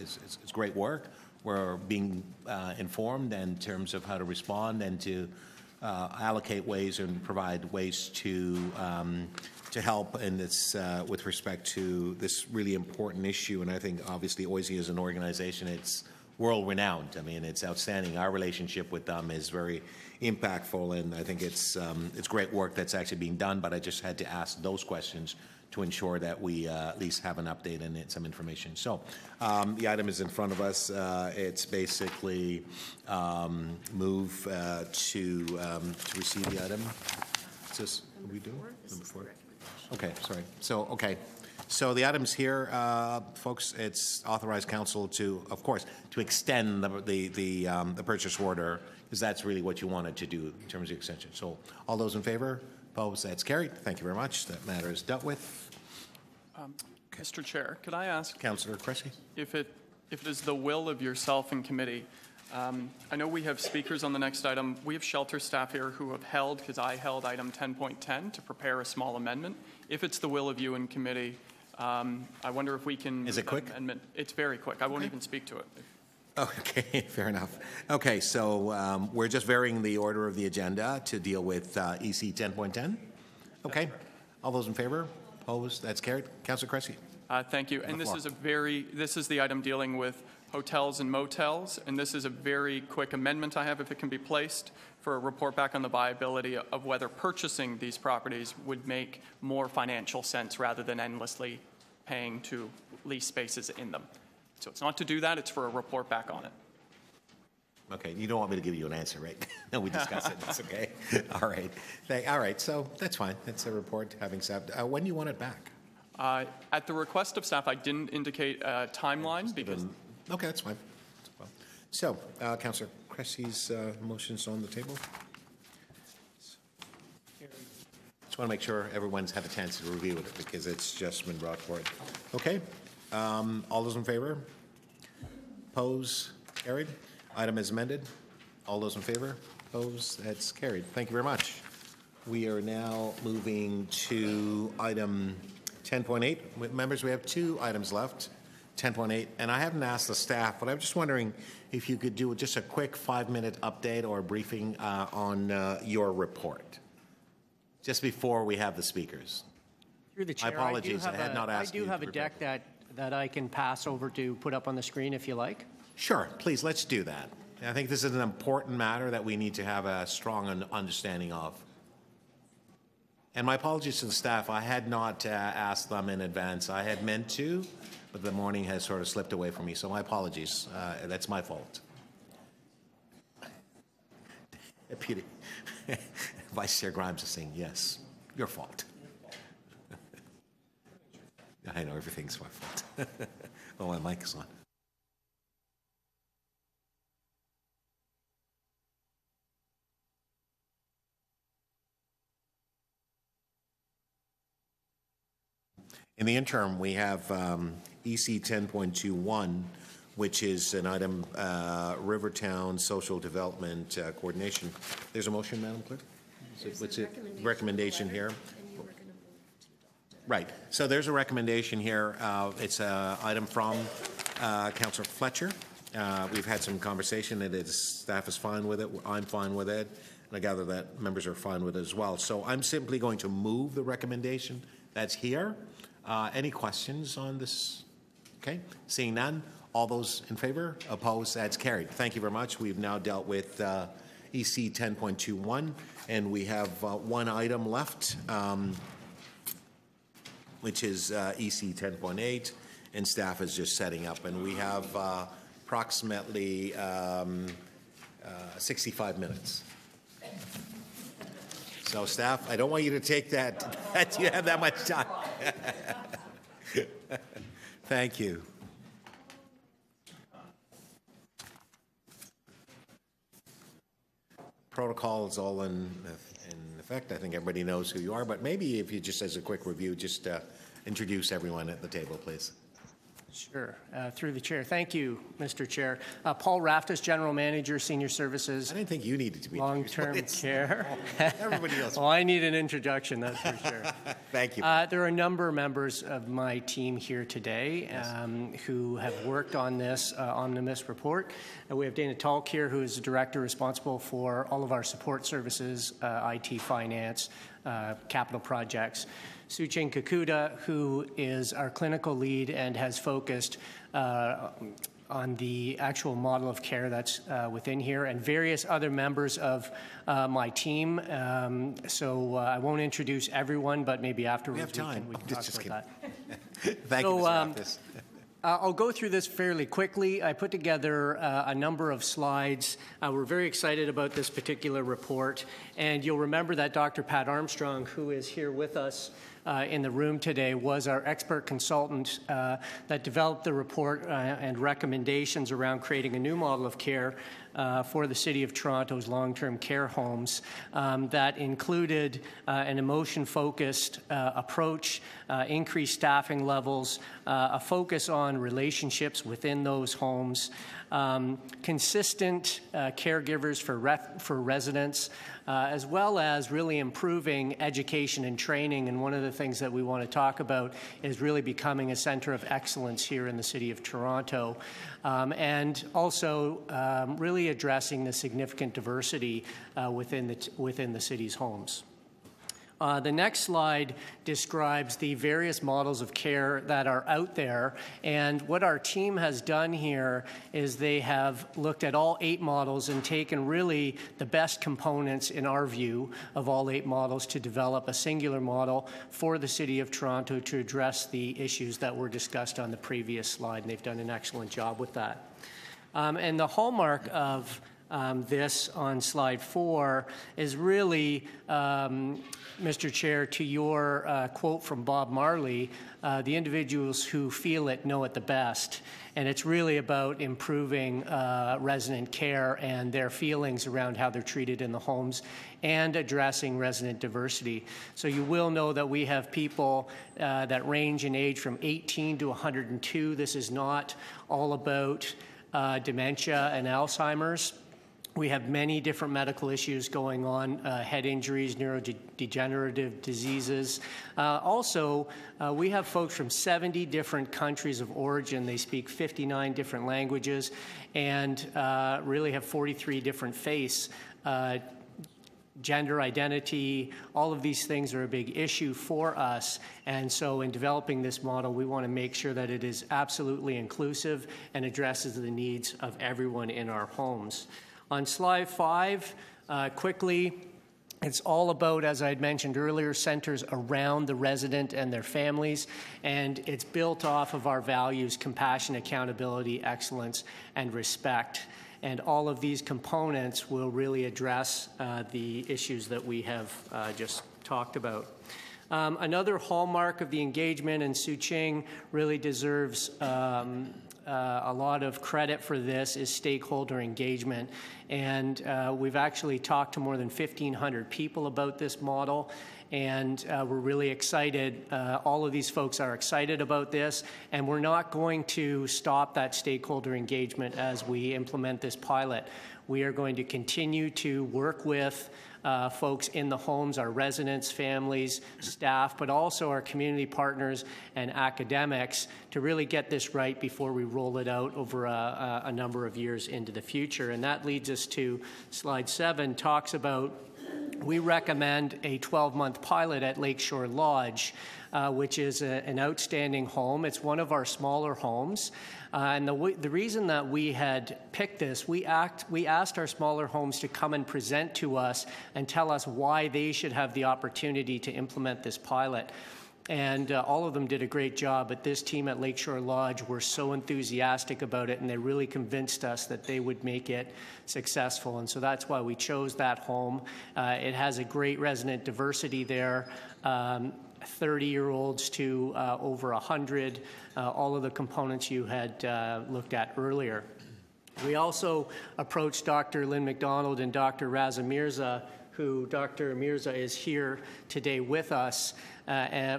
is great work. We're being informed in terms of how to respond and to allocate ways and provide ways to help in this with respect to this really important issue. And I think obviously OISE as an organization, it's world renowned. I mean, it's outstanding. Our relationship with them is very impactful, and I think it's great work that's actually being done. But I just had to ask those questions to ensure that we at least have an update and some information. So the item is in front of us. It's basically move to receive the item. Is this what we do? Number four. Okay, sorry. So, okay. So the item's here, folks. It's authorized council to, of course, to extend the purchase order, because that's really what you wanted to do in terms of extension. So all those in favor? Opposed? That's carried. Thank you very much. That matter is dealt with. Mr. Chair, could I ask Councillor Cressy, if it is the will of yourself and committee, I know we have speakers on the next item. We have shelter staff here who have held, because I held item 10.10 to prepare a small amendment. If it's the will of you and committee, I wonder if we can. Is it quick? Amendment. It's very quick. I won't even speak to it. Okay, fair enough. Okay, so we're just varying the order of the agenda to deal with EC 10.10. Okay, all those in favour? Opposed? That's carried. Councillor Cressy. Thank you. And this is the item dealing with hotels and motels, and this is a very quick amendment I have, if it can be placed, for a report back on the viability of whether purchasing these properties would make more financial sense rather than endlessly paying to lease spaces in them. So it's not to do that, it's for a report back on it. Okay, you don't want me to give you an answer, right? No, we discuss it, that's okay. All right, all right, so that's fine. That's a report having staff. When do you want it back? At the request of staff, I didn't indicate a timeline because... Okay, that's fine. So, Councillor Cressy's motion's on the table. Just want to make sure everyone's had a chance to review it because it's just been brought forward. Okay. All those in favor? Opposed? Carried. Item is amended. All those in favor? Opposed? That's carried. Thank you very much. We are now moving to item 10.8. Members, we have two items left. 10.8, and I haven't asked the staff, but I'm just wondering if you could do just a quick 5-minute update or briefing on your report, just before we have the speakers. Through the chair, my apologies, I had not asked you. I do have a deck that I can pass over to put up on the screen if you like. Sure, please, let's do that. I think this is an important matter that we need to have a strong understanding of. And my apologies to the staff, I had not asked them in advance. I had meant to, but the morning has sort of slipped away from me, so my apologies. That's my fault. Deputy Vice Chair Grimes is saying, yes, your fault. I know everything's my fault. Oh, my mic is on. In the interim, we have EC 10.21, which is an item, Rivertown Social Development Coordination. There's a motion, Madam Clerk? What's it? Recommendation here. Right. So there's a recommendation here. It's an item from Councillor Fletcher. We've had some conversation. It is, staff is fine with it. I'm fine with it. And I gather that members are fine with it as well. So I'm simply going to move the recommendation that's here. Any questions on this? Okay, seeing none, all those in favor? Opposed? That's carried. Thank you very much. We've now dealt with EC 10.21, and we have one item left, which is EC 10.8, and staff is just setting up, and we have approximately 65 minutes. So, staff, I don't want you to take that you have that much time. Thank you. Protocol is all in effect. I think everybody knows who you are, but maybe if you just, as a quick review, just introduce everyone at the table, please. Sure. Through the chair. Thank you, Mr. Chair. Paul Raftus, General Manager, Senior Services. I didn't think you needed to be long-term care. Everybody else. Well, I need an introduction, that's for sure. Thank you. There are a number of members of my team here today who have worked on this omnibus report. We have Dana Talk here, who is the director responsible for all of our support services, IT, finance, capital projects. Suchin Kakuda, who is our clinical lead and has focused on the actual model of care that's within here, and various other members of my team. So I won't introduce everyone, but maybe afterwards we can talk about that. Thank you, Mr. Raftus. I'll go through this fairly quickly. I put together a number of slides. We're very excited about this particular report, and you'll remember that Dr. Pat Armstrong, who is here with us in the room today, was our expert consultant that developed the report and recommendations around creating a new model of care for the City of Toronto's long-term care homes that included an emotion-focused approach, increased staffing levels, a focus on relationships within those homes, consistent caregivers for residents, as well as really improving education and training. And one of the things that we want to talk about is really becoming a center of excellence here in the City of Toronto, and also really addressing the significant diversity within the city's homes. The next slide describes the various models of care that are out there, and what our team has done here is they have looked at all 8 models and taken really the best components, in our view, of all 8 models to develop a singular model for the City of Toronto to address the issues that were discussed on the previous slide, and they've done an excellent job with that. And the hallmark of this on slide 4 is really, Mr. Chair, to your quote from Bob Marley, the individuals who feel it know it the best. And it's really about improving resident care and their feelings around how they're treated in the homes and addressing resident diversity. So you will know that we have people that range in age from 18 to 102. This is not all about dementia and Alzheimer's. We have many different medical issues going on, head injuries, neurodegenerative diseases. Also, we have folks from 70 different countries of origin. They speak 59 different languages and really have 43 different faiths. Gender identity, all of these things are a big issue for us. And so in developing this model, we want to make sure that it is absolutely inclusive and addresses the needs of everyone in our homes. On slide 5, quickly, it's all about, as I had mentioned earlier, centers around the resident and their families, and it's built off of our values: compassion, accountability, excellence, and respect. And all of these components will really address the issues that we have just talked about. Another hallmark of the engagement, and Su Ching really deserves a lot of credit for this, is stakeholder engagement. And we've actually talked to more than 1,500 people about this model, and we're really excited. All of these folks are excited about this, and we're not going to stop that stakeholder engagement as we implement this pilot. We are going to continue to work with folks in the homes, our residents, families, staff, but also our community partners and academics to really get this right before we roll it out over a number of years into the future. And that leads us to slide 7, talks about, we recommend a 12-month pilot at Lakeshore Lodge, which is an outstanding home. It's one of our smaller homes. And the reason that we had picked this, we asked our smaller homes to come and present to us and tell us why they should have the opportunity to implement this pilot. And all of them did a great job, but this team at Lakeshore Lodge were so enthusiastic about it, and they really convinced us that they would make it successful. And so that's why we chose that home. It has a great resident diversity there, 30-year-olds to over 100, all of the components you had looked at earlier. We also approached Dr. Lynn McDonald and Dr. Raza Mirza, who Dr. Mirza is here today with us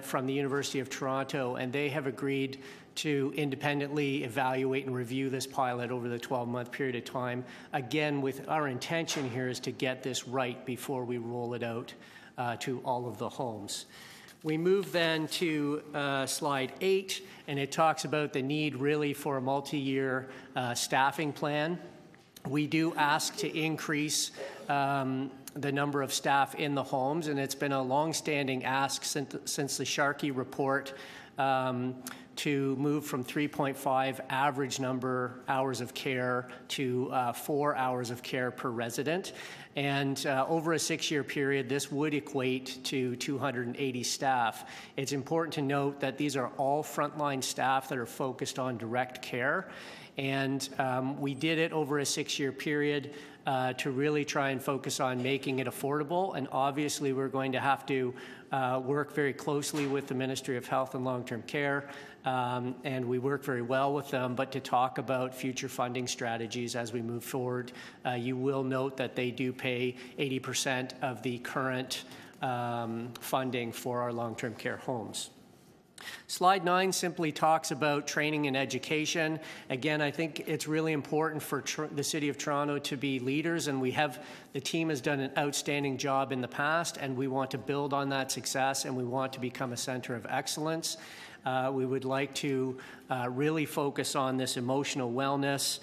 from the University of Toronto, and they have agreed to independently evaluate and review this pilot over the 12-month period of time. Again, with our intention here is to get this right before we roll it out to all of the homes. We move then to slide 8, and it talks about the need really for a multi-year staffing plan. We do ask to increase the number of staff in the homes, and it's been a long-standing ask since the Sharkey report to move from 3.5 average number hours of care to 4 hours of care per resident. And over a 6-year period, this would equate to 280 staff. It's important to note that these are all frontline staff that are focused on direct care. And we did it over a 6-year period to really try and focus on making it affordable. And obviously, we're going to have to work very closely with the Ministry of Health and Long-Term Care, and we work very well with them, but to talk about future funding strategies as we move forward. You will note that they do pay 80% of the current funding for our long-term care homes. Slide 9 simply talks about training and education. Again, I think it's really important for the City of Toronto to be leaders, and the team has done an outstanding job in the past, and we want to build on that success, and we want to become a center of excellence. We would like to really focus on this emotional wellness,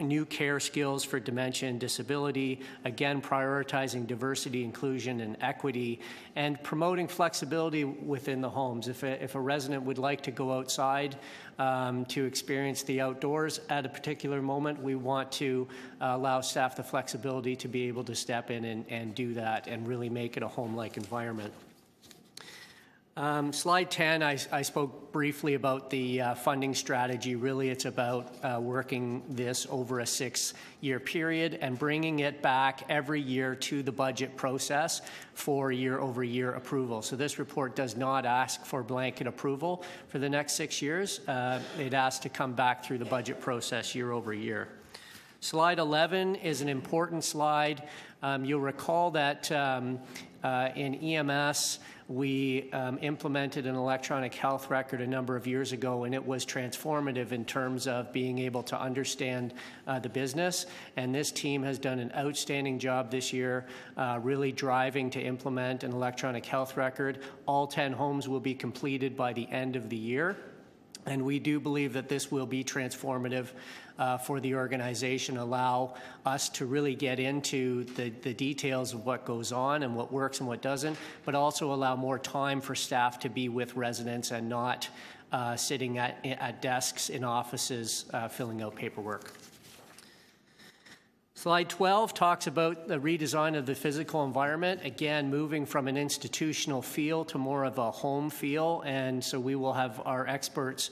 new care skills for dementia and disability, again, prioritizing diversity, inclusion, and equity, and promoting flexibility within the homes. If a resident would like to go outside to experience the outdoors at a particular moment, we want to allow staff the flexibility to be able to step in and do that and really make it a home-like environment. Slide 10, I spoke briefly about the funding strategy. Really, it's about working this over a 6-year period and bringing it back every year to the budget process for year-over-year approval. So this report does not ask for blanket approval for the next 6 years. It asks to come back through the budget process year-over-year. Slide 11 is an important slide. You'll recall that in EMS, we implemented an electronic health record a number of years ago, and it was transformative in terms of being able to understand the business. And this team has done an outstanding job this year, really driving to implement an electronic health record. All 10 homes will be completed by the end of the year. And we do believe that this will be transformative for the organization, allow us to really get into the details of what goes on and what works and what doesn't, but also allow more time for staff to be with residents and not sitting at desks in offices filling out paperwork. Slide 12 talks about the redesign of the physical environment, again, moving from an institutional feel to more of a home feel, and so we will have our experts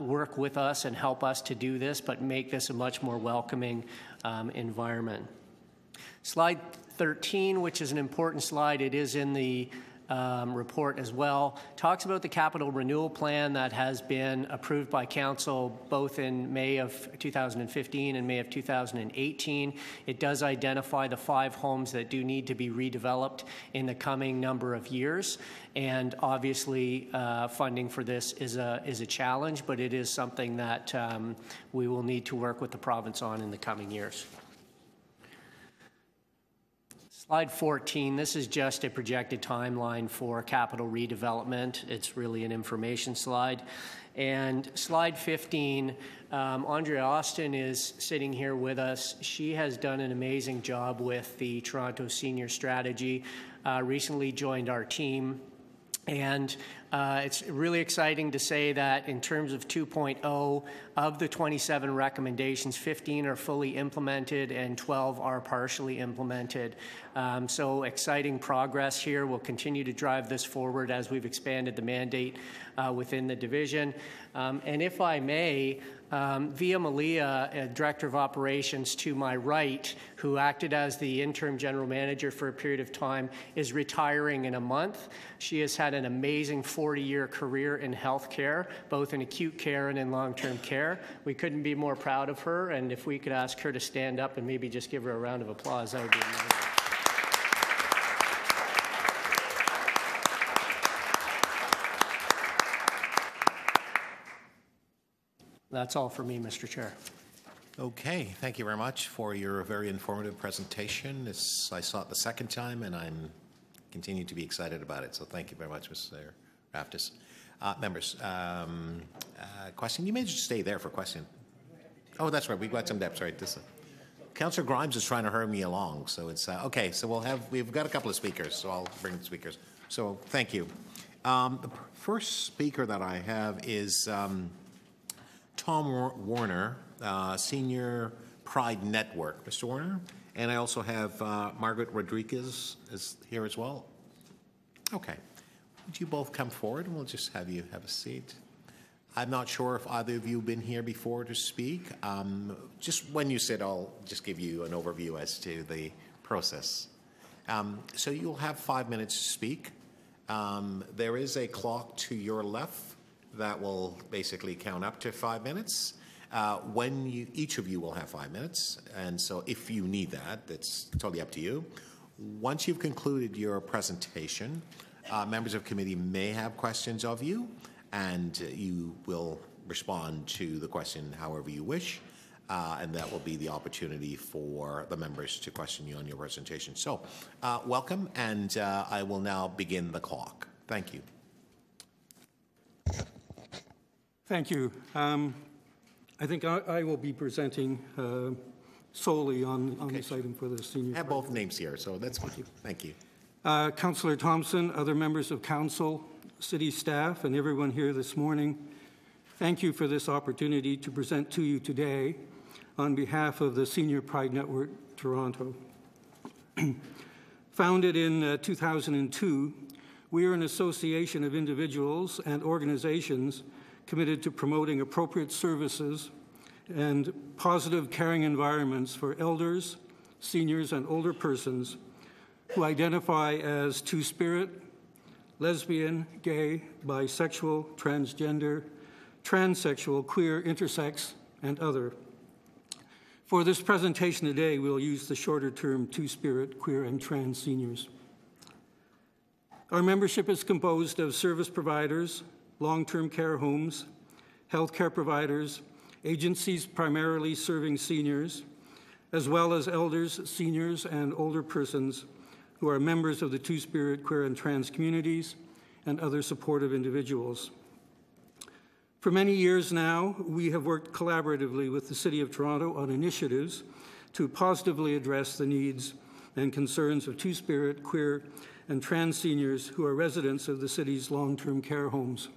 work with us and help us to do this, but make this a much more welcoming environment. Slide 13, which is an important slide, it is in the report as well, talks about the capital renewal plan that has been approved by Council both in May of 2015 and May of 2018. It does identify the 5 homes that do need to be redeveloped in the coming number of years, and obviously funding for this is a challenge, but it is something that we will need to work with the province on in the coming years. Slide 14, this is just a projected timeline for capital redevelopment. It's really an information slide. And slide 15, Andrea Austin is sitting here with us. She has done an amazing job with the Toronto Senior Strategy, recently joined our team. And it's really exciting to say that in terms of 2.0, of the 27 recommendations, 15 are fully implemented and 12 are partially implemented. So exciting progress here. We'll continue to drive this forward as we've expanded the mandate within the division. And if I may, Via Malia, Director of Operations to my right, who acted as the interim general manager for a period of time, is retiring in a month. She has had an amazing 40-year career in healthcare, both in acute care and in long-term care. We couldn't be more proud of her, and if we could ask her to stand up and maybe just give her a round of applause, that would be amazing. That's all for me, Mr. Chair. Okay, thank you very much for your very informative presentation. This, I saw it the second time, and I'm continue to be excited about it. So thank you very much, Mr. Raftis. Members, question. You may just stay there for a question. Oh, that's right. We've got some depth. Right. This Councillor Grimes is trying to hurry me along, so it's okay. So we've got a couple of speakers, so I'll bring the speakers. So thank you. The first speaker that I have is Tom Warner, Senior Pride Network. Mr. Warner, and I also have Margaret Rodriguez is here as well. Okay, would you both come forward and we'll just have you have a seat. I'm not sure if either of you have been here before to speak. Just when you sit, I'll just give you an overview as to the process. So you'll have 5 minutes to speak. There is a clock to your left that will basically count up to 5 minutes. Each of you will have 5 minutes, and so if you need that, that's totally up to you. Once you've concluded your presentation, members of committee may have questions of you, and you will respond to the question however you wish, and that will be the opportunity for the members to question you on your presentation. So welcome, and I will now begin the clock. Thank you. Thank you. I think I will be presenting solely on this item for the senior. I have both names here, so that's fine. Thank you. Councillor Thompson, other members of council, city staff, and everyone here this morning, thank you for this opportunity to present to you today on behalf of the Senior Pride Network Toronto. Founded in 2002, We are an association of individuals and organizations committed to promoting appropriate services and positive caring environments for elders, seniors, and older persons who identify as two-spirit, lesbian, gay, bisexual, transgender, transsexual, queer, intersex, and other. For this presentation today, we'll use the shorter term two-spirit, queer, and trans seniors. Our membership is composed of service providers, long-term care homes, healthcare providers, agencies primarily serving seniors, as well as elders, seniors, and older persons who are members of the two-spirit, queer, and trans communities and other supportive individuals. For many years now, we have worked collaboratively with the City of Toronto on initiatives to positively address the needs and concerns of two-spirit, queer, and trans seniors who are residents of the city's long-term care homes.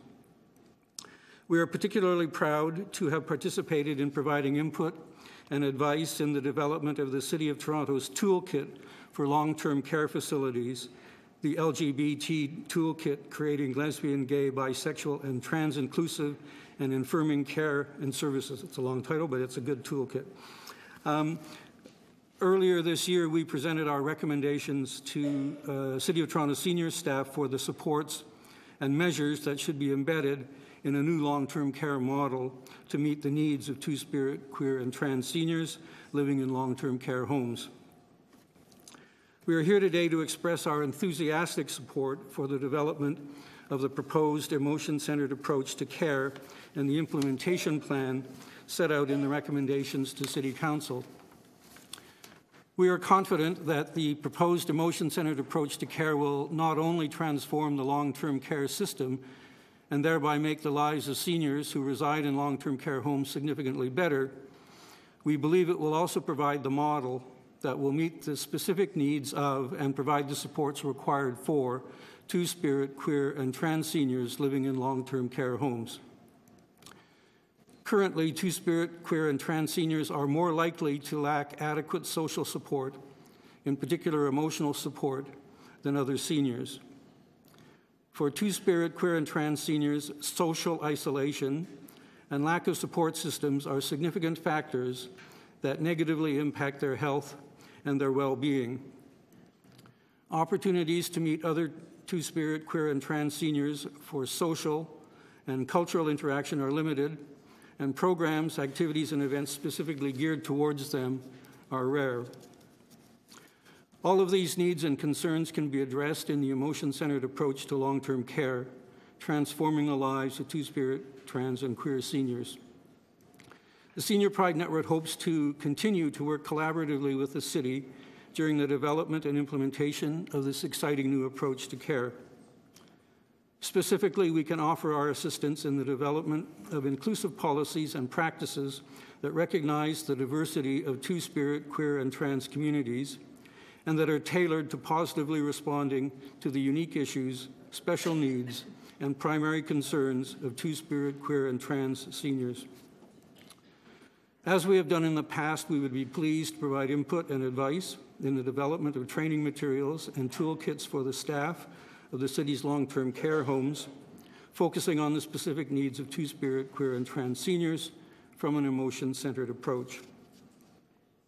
We are particularly proud to have participated in providing input and advice in the development of the City of Toronto's toolkit for long-term care facilities, the LGBT toolkit creating lesbian, gay, bisexual, and trans-inclusive and infirming care and services. It's a long title, but it's a good toolkit. Earlier this year, we presented our recommendations to City of Toronto senior staff for the supports and measures that should be embedded in a new long-term care model to meet the needs of two-spirit, queer, and trans seniors living in long-term care homes. We are here today to express our enthusiastic support for the development of the proposed emotion-centered approach to care and the implementation plan set out in the recommendations to City Council. We are confident that the proposed emotion-centered approach to care will not only transform the long-term care system and thereby make the lives of seniors who reside in long-term care homes significantly better, we believe it will also provide the model that will meet the specific needs of and provide the supports required for two-spirit, queer, and trans seniors living in long-term care homes. Currently, two-spirit, queer, and trans seniors are more likely to lack adequate social support, in particular emotional support, than other seniors. For two-spirit, queer, and trans seniors, social isolation and lack of support systems are significant factors that negatively impact their health and their well-being. Opportunities to meet other two-spirit, queer, and trans seniors for social and cultural interaction are limited, and programs, activities, and events specifically geared towards them are rare. All of these needs and concerns can be addressed in the emotion-centered approach to long-term care, transforming the lives of two-spirit, trans, and queer seniors. The Senior Pride Network hopes to continue to work collaboratively with the city during the development and implementation of this exciting new approach to care. Specifically, we can offer our assistance in the development of inclusive policies and practices that recognize the diversity of two-spirit, queer, and trans communities, and that are tailored to positively responding to the unique issues, special needs, and primary concerns of two-spirit, queer, and trans seniors. As we have done in the past, we would be pleased to provide input and advice in the development of training materials and toolkits for the staff of the city's long-term care homes, focusing on the specific needs of two-spirit, queer, and trans seniors from an emotion-centered approach.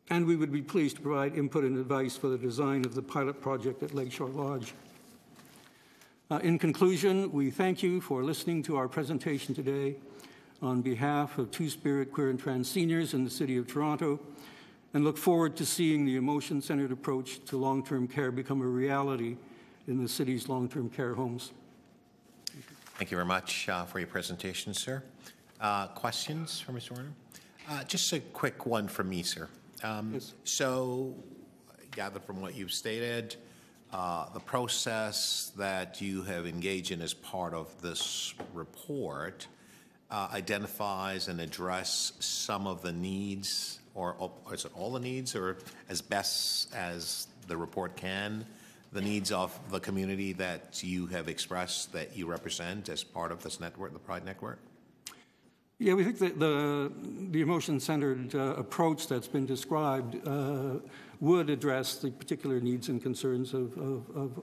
And we would be pleased to provide input and advice for the design of the pilot project at Lakeshore Lodge. In conclusion, we thank you for listening to our presentation today on behalf of two-spirit, queer, and trans seniors in the City of Toronto, and look forward to seeing the emotion-centered approach to long-term care become a reality in the city's long-term care homes. Thank you very much for your presentation, sir. Questions for Mr. Warner? Just a quick one from me, sir. Yes. So, I gather from what you've stated, the process that you have engaged in as part of this report identifies and addresses some of the needs, or is it all the needs, or as best as the report can, the needs of the community that you have expressed that you represent as part of this network, the Pride Network? Yeah, we think that the emotion-centered approach that's been described would address the particular needs and concerns of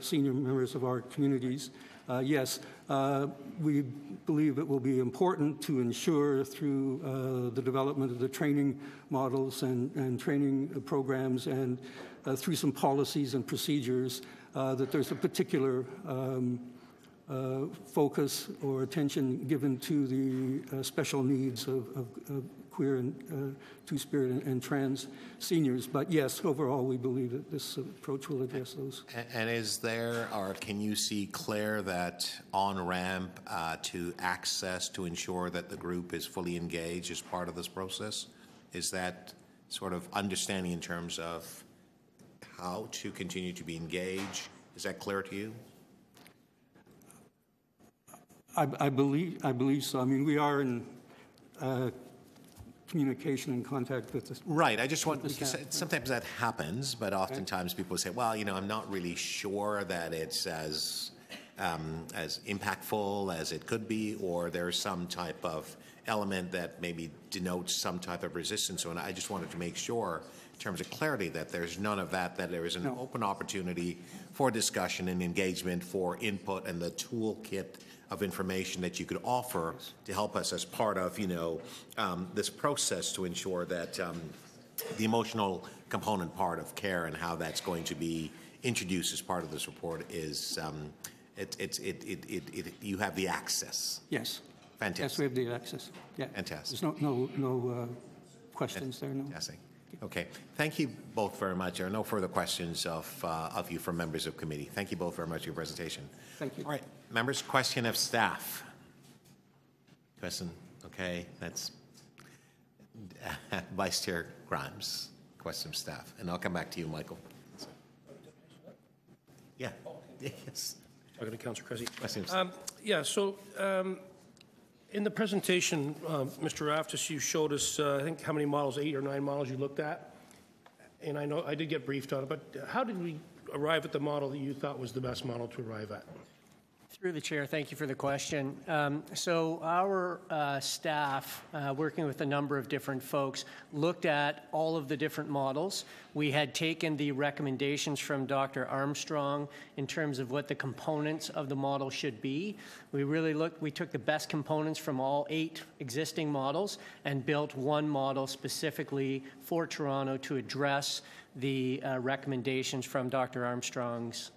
senior members of our communities. Yes, we believe it will be important to ensure through the development of the training models and training programs and through some policies and procedures that there's a particular focus or attention given to the special needs of queer and two-spirit and trans seniors. But yes, overall, we believe that this approach will address those. And is there, or can you see clear that on-ramp to access to ensure that the group is fully engaged as part of this process? Is that sort of understanding in terms of how to continue to be engaged? Is that clear to you? I believe so. I mean, we are in communication and contact with this. Right. I just want, because sometimes that happens, but oftentimes people say, well, you know, I'm not really sure that it's as impactful as it could be, or there's some type of element that maybe denotes some type of resistance. So, and I just wanted to make sure in terms of clarity that there's none of that, that there is an open opportunity for discussion and engagement, for input, and the toolkit of information that you could offer to help us as part of, you know, this process to ensure that the emotional component part of care and how that's going to be introduced as part of this report is you have the access. Yes. Fantastic. Yes, we have the access. Yeah. Fantastic. There's no questions there. No. Fantastic. Okay. Thank you both very much. There are no further questions of you from members of committee. Thank you both very much for your presentation. Thank you. All right. Members, question of staff. Question. Okay. That's Vice Chair Grimes. Question of staff. And I'll come back to you, Michael. Yeah. Yes. I'll go to Councillor Cressy. Question of staff. Yeah. So, in the presentation, Mr. Raftus, you showed us, I think, how many models, 8 or 9 models you looked at. And I know I did get briefed on it, but how did we arrive at the model that you thought was the best model to arrive at? Through the chair, thank you for the question. So our staff, working with a number of different folks, looked at all of the different models. We had taken the recommendations from Dr. Armstrong in terms of what the components of the model should be. We really looked, we took the best components from all 8 existing models and built one model specifically for Toronto to address the recommendations from Dr. Armstrong's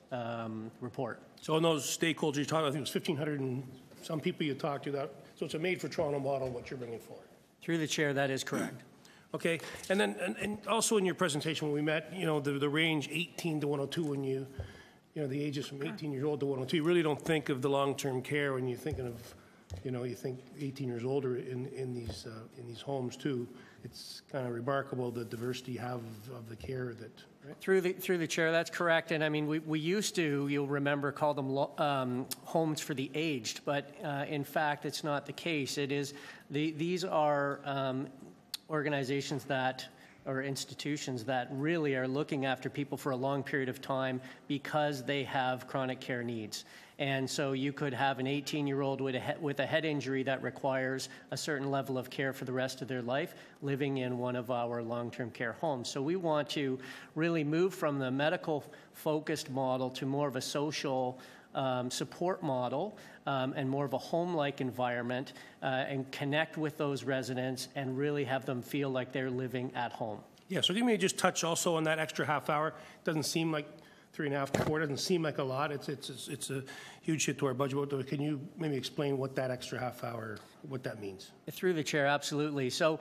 report. So in those stakeholders you talked about, I think it was 1,500 and some people you talked to, that, so it's a made for Toronto model what you're bringing forward. Through the chair, that is correct. Okay, and then and also in your presentation when we met, you know, the range 18 to 102, when you know, the ages from 18 years old to 102, you really don't think of the long-term care when you're thinking of, you know, you think 18 years older in these homes too. It's kind of remarkable the diversity you have of the care that. Right? Through the chair, that's correct. And I mean, we used to, you'll remember, call them homes for the aged, but in fact, it's not the case. It is these are organizations that. Or institutions that really are looking after people for a long period of time because they have chronic care needs. And so you could have an 18-year-old with a head injury that requires a certain level of care for the rest of their life living in one of our long-term care homes. So we want to really move from the medical-focused model to more of a social support model and more of a home-like environment and connect with those residents and really have them feel like they're living at home. Yeah, so you may just touch also on that extra half hour. It doesn't seem like 3.5 to 4, doesn't seem like a lot. It's a huge hit to our budget. But can you maybe explain what that extra half hour, what that means? Through the chair, absolutely. So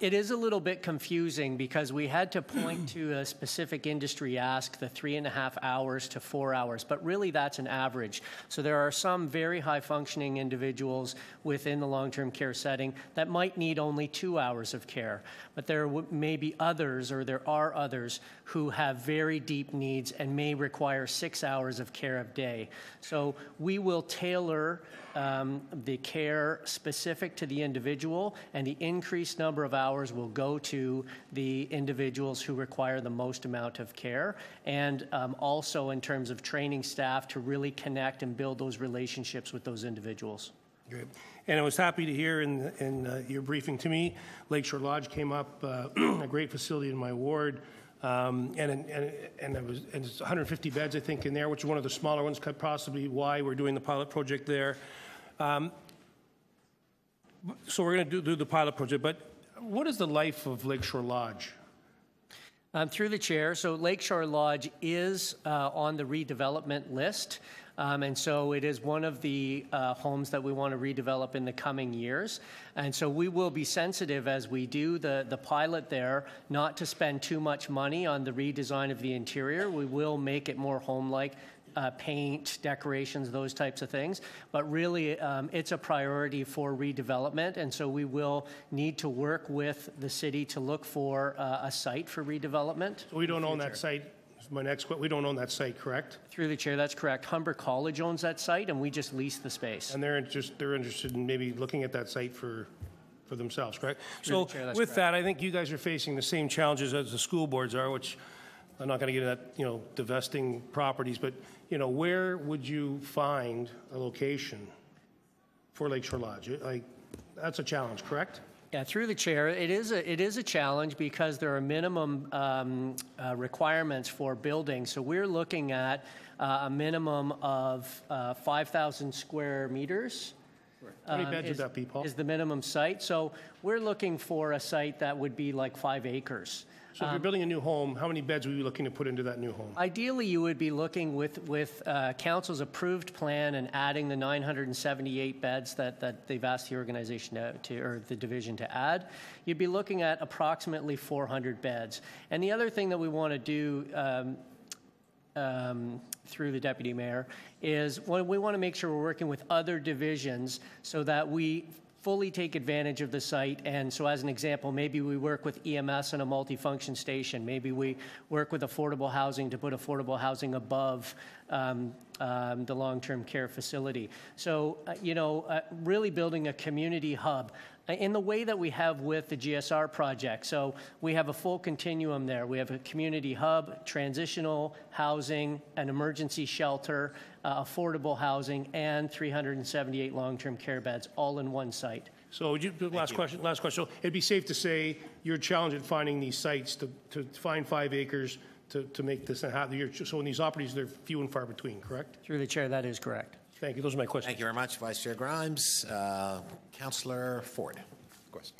it is a little bit confusing because we had to point to a specific industry ask, the 3.5 hours to 4 hours, but really that's an average. So there are some very high functioning individuals within the long-term care setting that might need only 2 hours of care, but there may be others, or there are others who have very deep needs and may require 6 hours of care a day. So we will tailor the care specific to the individual, and the increased number of hours will go to the individuals who require the most amount of care, and also in terms of training staff to really connect and build those relationships with those individuals. Great. And I was happy to hear in your briefing to me, Lakeshore Lodge came up, a great facility in my ward, and it's 150 beds, I think, in there, which is one of the smaller ones, possibly why we're doing the pilot project there. So we're going to do the pilot project, but what is the life of Lakeshore Lodge? Through the chair, so Lakeshore Lodge is on the redevelopment list. And so it is one of the homes that we want to redevelop in the coming years. And so we will be sensitive as we do the pilot there, not to spend too much money on the redesign of the interior. We will make it more home-like, paint, decorations, those types of things. But really, it's a priority for redevelopment. And so we will need to work with the city to look for a site for redevelopment. So we don't own that site. My next question, we don't own that site, correct? Through the chair, that's correct. Humber College owns that site, and we just lease the space. And they're interested in maybe looking at that site for themselves, correct? Through so chair, with correct. That, I think you guys are facing the same challenges as the school boards are, which I'm not going to get into that, divesting properties, but, where would you find a location for Lakeshore Lodge? Like, that's a challenge, correct? Yeah, through the chair, it is a challenge because there are minimum requirements for buildings. So we're looking at a minimum of 5,000 square meters. How many beds would that be, Paul? Is the minimum site. So we're looking for a site that would be like 5 acres. So if you're building a new home, how many beds would you be looking to put into that new home? Ideally, you would be looking with council's approved plan and adding the 978 beds that they've asked the organization or the division to add. You'd be looking at approximately 400 beds. And the other thing that we want to do through the deputy mayor is we want to make sure we're working with other divisions so that we fully take advantage of the site. And so as an example, maybe we work with EMS and a multifunction station. Maybe we work with affordable housing to put affordable housing above the long-term care facility. So, really building a community hub in the way that we have with the GSR project. So we have a full continuum there. We have a community hub, transitional housing, an emergency shelter, affordable housing, and 378 long-term care beds all in one site. So last question. So it'd be safe to say you're challenged at finding these sites to find 5 acres to make this happen. So in these properties, they're few and far between, correct? Through the chair, that is correct. Thank you. Those are my questions. Thank you very much, Vice Chair Grimes. Councillor Ford, of course.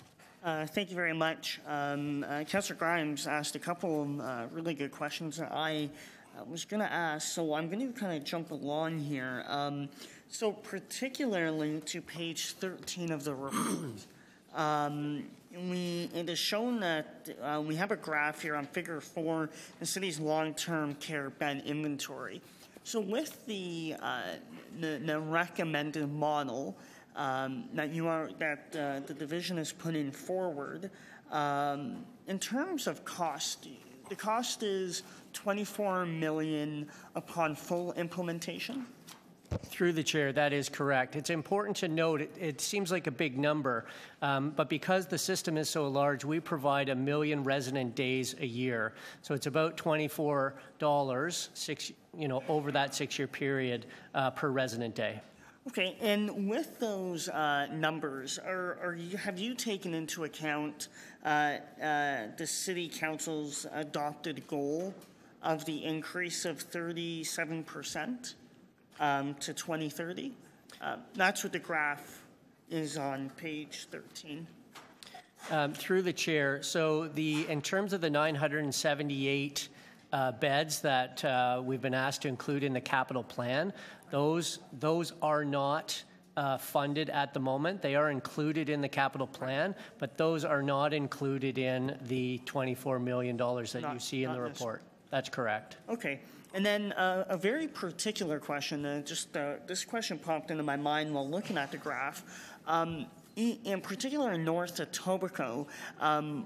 Thank you very much. Councillor Grimes asked a couple of really good questions that I was going to ask, so I'm going to kind of jump along here. So particularly to page 13 of the report, it is shown that we have a graph here on figure 4, the city's long-term care bed inventory. So with the recommended model that the division is putting forward, in terms of cost, the cost is $24 million upon full implementation. Through the chair, that is correct. It's important to note, it seems like a big number, but because the system is so large, we provide 1 million resident days a year. So it's about $24 over that 6-year period per resident day. Okay, and with those numbers, have you taken into account the City Council's adopted goal of the increase of 37%? To 2030. That's what the graph is on page 13. Through the chair, so in terms of the 978 beds that we've been asked to include in the capital plan, those are not funded at the moment. They are included in the capital plan, but those are not included in the $24 million that you see in the report. That's correct. Okay. And then a very particular question, this question popped into my mind while looking at the graph. In particular, in North Etobicoke,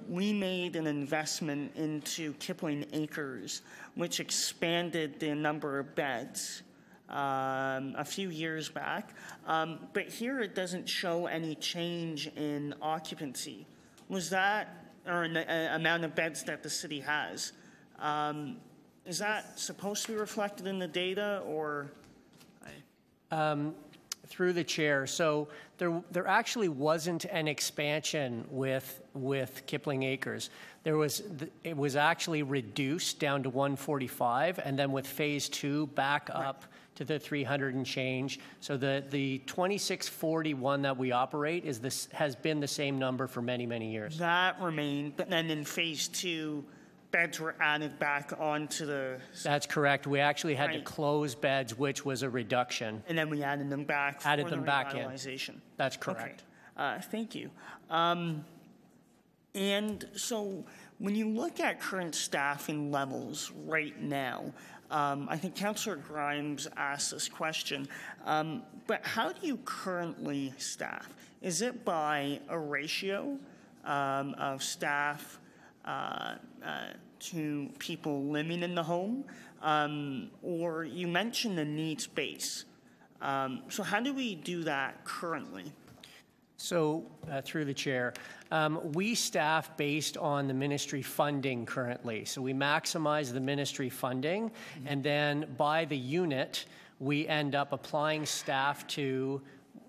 we made an investment into Kipling Acres, which expanded the number of beds a few years back. But here it doesn't show any change in occupancy. Was that, or in the amount of beds that the city has? Is that supposed to be reflected in the data, or? Through the chair, so there actually wasn't an expansion with Kipling Acres. There was, it was actually reduced down to 145, and then with phase two back up to the 300 and change. So the 2641 that we operate is this has been the same number for many, many years. That remained, but then in phase two, beds were added back onto the... That's correct. We actually had to close beds, which was a reduction. And then we added them back for the revitalization. That's correct. Okay. Thank you. And so when you look at current staffing levels right now, I think Councillor Grimes asked this question, but how do you currently staff? Is it by a ratio of staff to people living in the home, or you mentioned the needs base. So how do we do that currently? So through the chair, we staff based on the ministry funding currently. So we maximize the ministry funding, and then by the unit, we end up applying staff to,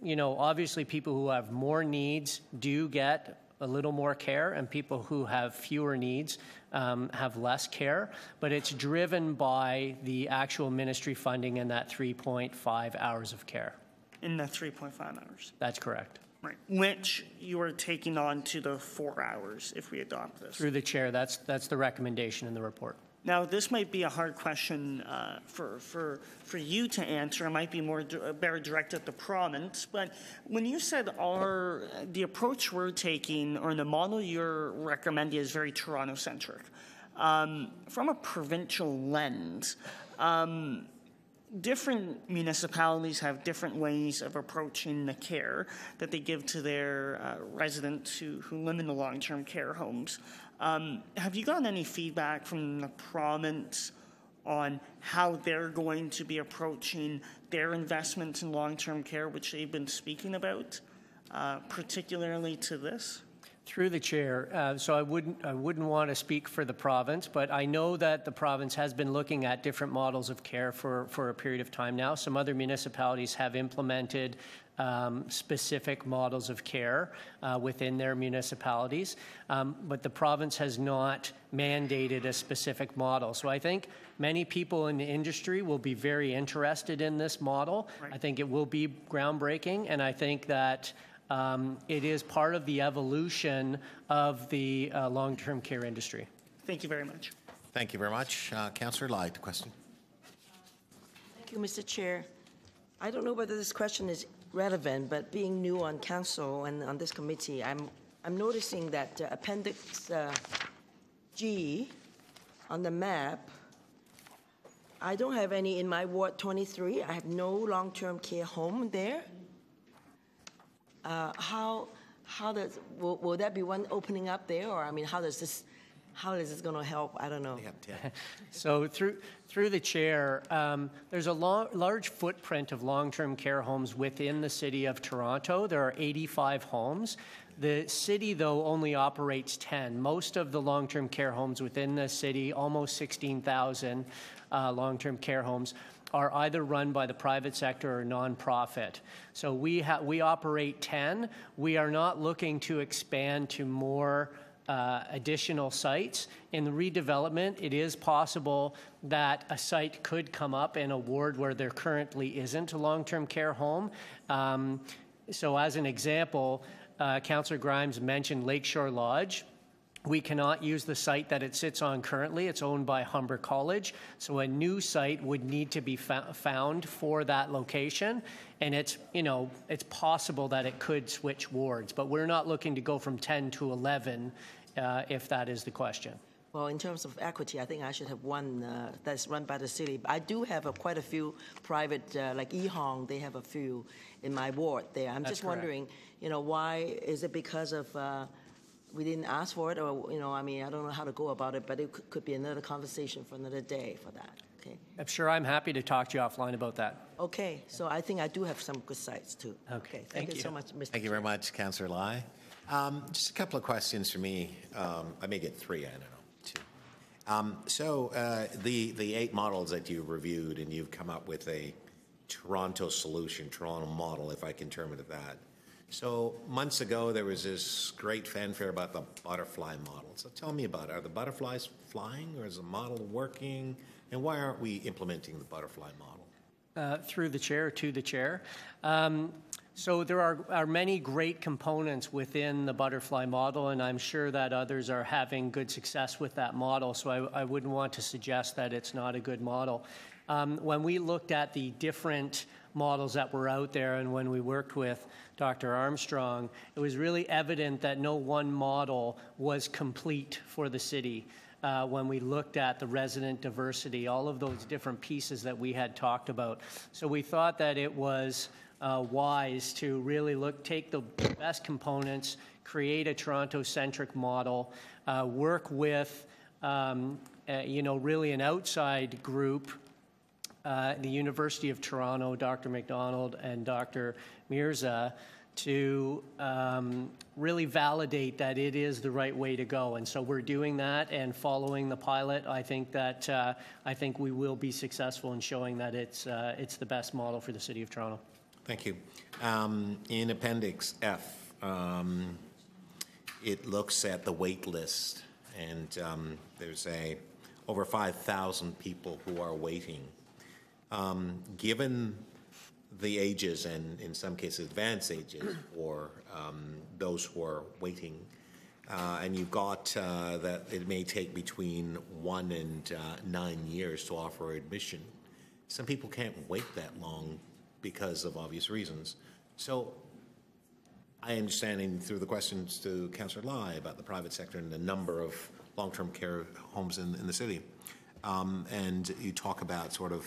you know, obviously people who have more needs do get a little more care, and people who have fewer needs have less care, but it's driven by the actual ministry funding and that 3.5 hours of care. In the 3.5 hours? That's correct. Right, which you are taking on to the 4 hours if we adopt this. Through the chair, that's the recommendation in the report. Now, this might be a hard question for you to answer. It might be better directed at the province. But when you said the approach we're taking or the model you're recommending is very Toronto-centric, from a provincial lens, different municipalities have different ways of approaching the care that they give to their residents who live in the long-term care homes. Have you gotten any feedback from the province on how they're going to be approaching their investments in long-term care, which they've been speaking about, particularly to this? Through the chair, so I wouldn't want to speak for the province, but I know that the province has been looking at different models of care for a period of time now. Some other municipalities have implemented specific models of care within their municipalities, but the province has not mandated a specific model. So I think many people in the industry will be very interested in this model. Right. I think it will be groundbreaking, and I think that it is part of the evolution of the long-term care industry. Thank you very much. Thank you very much. Councillor Lai, the question. Thank you, Mr. Chair. I don't know whether this question is relevant, but being new on council and on this committee, I'm noticing that Appendix G on the map, I don't have any in my Ward 23. I have no long-term care home there. Will that be one opening up there, or I mean, how is this going to help? I don't know. Yeah. So through the chair, there's a large footprint of long-term care homes within the city of Toronto. There are 85 homes. The city, though, only operates 10. Most of the long-term care homes within the city, almost 16,000 long-term care homes, are either run by the private sector or nonprofit. So we operate 10. We are not looking to expand to more additional sites. In the redevelopment, it is possible that a site could come up in a ward where there currently isn't a long-term care home. So as an example, Councillor Grimes mentioned Lakeshore Lodge. We cannot use the site that it sits on currently. It's owned by Humber College. So a new site would need to be found for that location. And it's, you know, it's possible that it could switch wards. But we're not looking to go from 10 to 11 if that is the question. Well, in terms of equity, I think I should have one that's run by the city. I do have quite a few private, like Ehong, they have a few in my ward there. I'm just wondering, you know, why is it because of... we didn't ask for it, or, you know, I mean, I don't know how to go about it, but it could be another conversation for another day for that, okay? I'm sure I'm happy to talk to you offline about that. Okay, so I think I do have some good sites too. Okay, thank you so much, Mr. Chair. Thank you very much, Councillor Lai. Just a couple of questions for me. I may get three, I don't know, two. The 8 models that you reviewed, and you've come up with a Toronto solution, Toronto model, if I can term it that. So months ago, there was this great fanfare about the butterfly model. So tell me about it. Are the butterflies flying, or is the model working? And why aren't we implementing the butterfly model? Through the chair to the chair. So there are many great components within the butterfly model, and I'm sure that others are having good success with that model, so I wouldn't want to suggest that it's not a good model. When we looked at the different models that were out there, and when we worked with Dr. Armstrong, it was really evident that no one model was complete for the city. When we looked at the resident diversity, all of those different pieces that we had talked about. So we thought that it was wise to really take the best components, create a Toronto-centric model, work with, really an outside group, the University of Toronto, Dr. McDonald and Dr. Mirza, to really validate that it is the right way to go. And so we're doing that and following the pilot. I think that we will be successful in showing that it's the best model for the City of Toronto. Thank you. In Appendix F, it looks at the wait list, and there's over 5,000 people who are waiting. Given the ages, and in some cases advanced ages, for those who are waiting, and you've got that it may take between 1 and 9 years to offer admission. Some people can't wait that long because of obvious reasons. So I understand, and through the questions to Councillor Lai about the private sector and the number of long-term care homes in the city, and you talk about sort of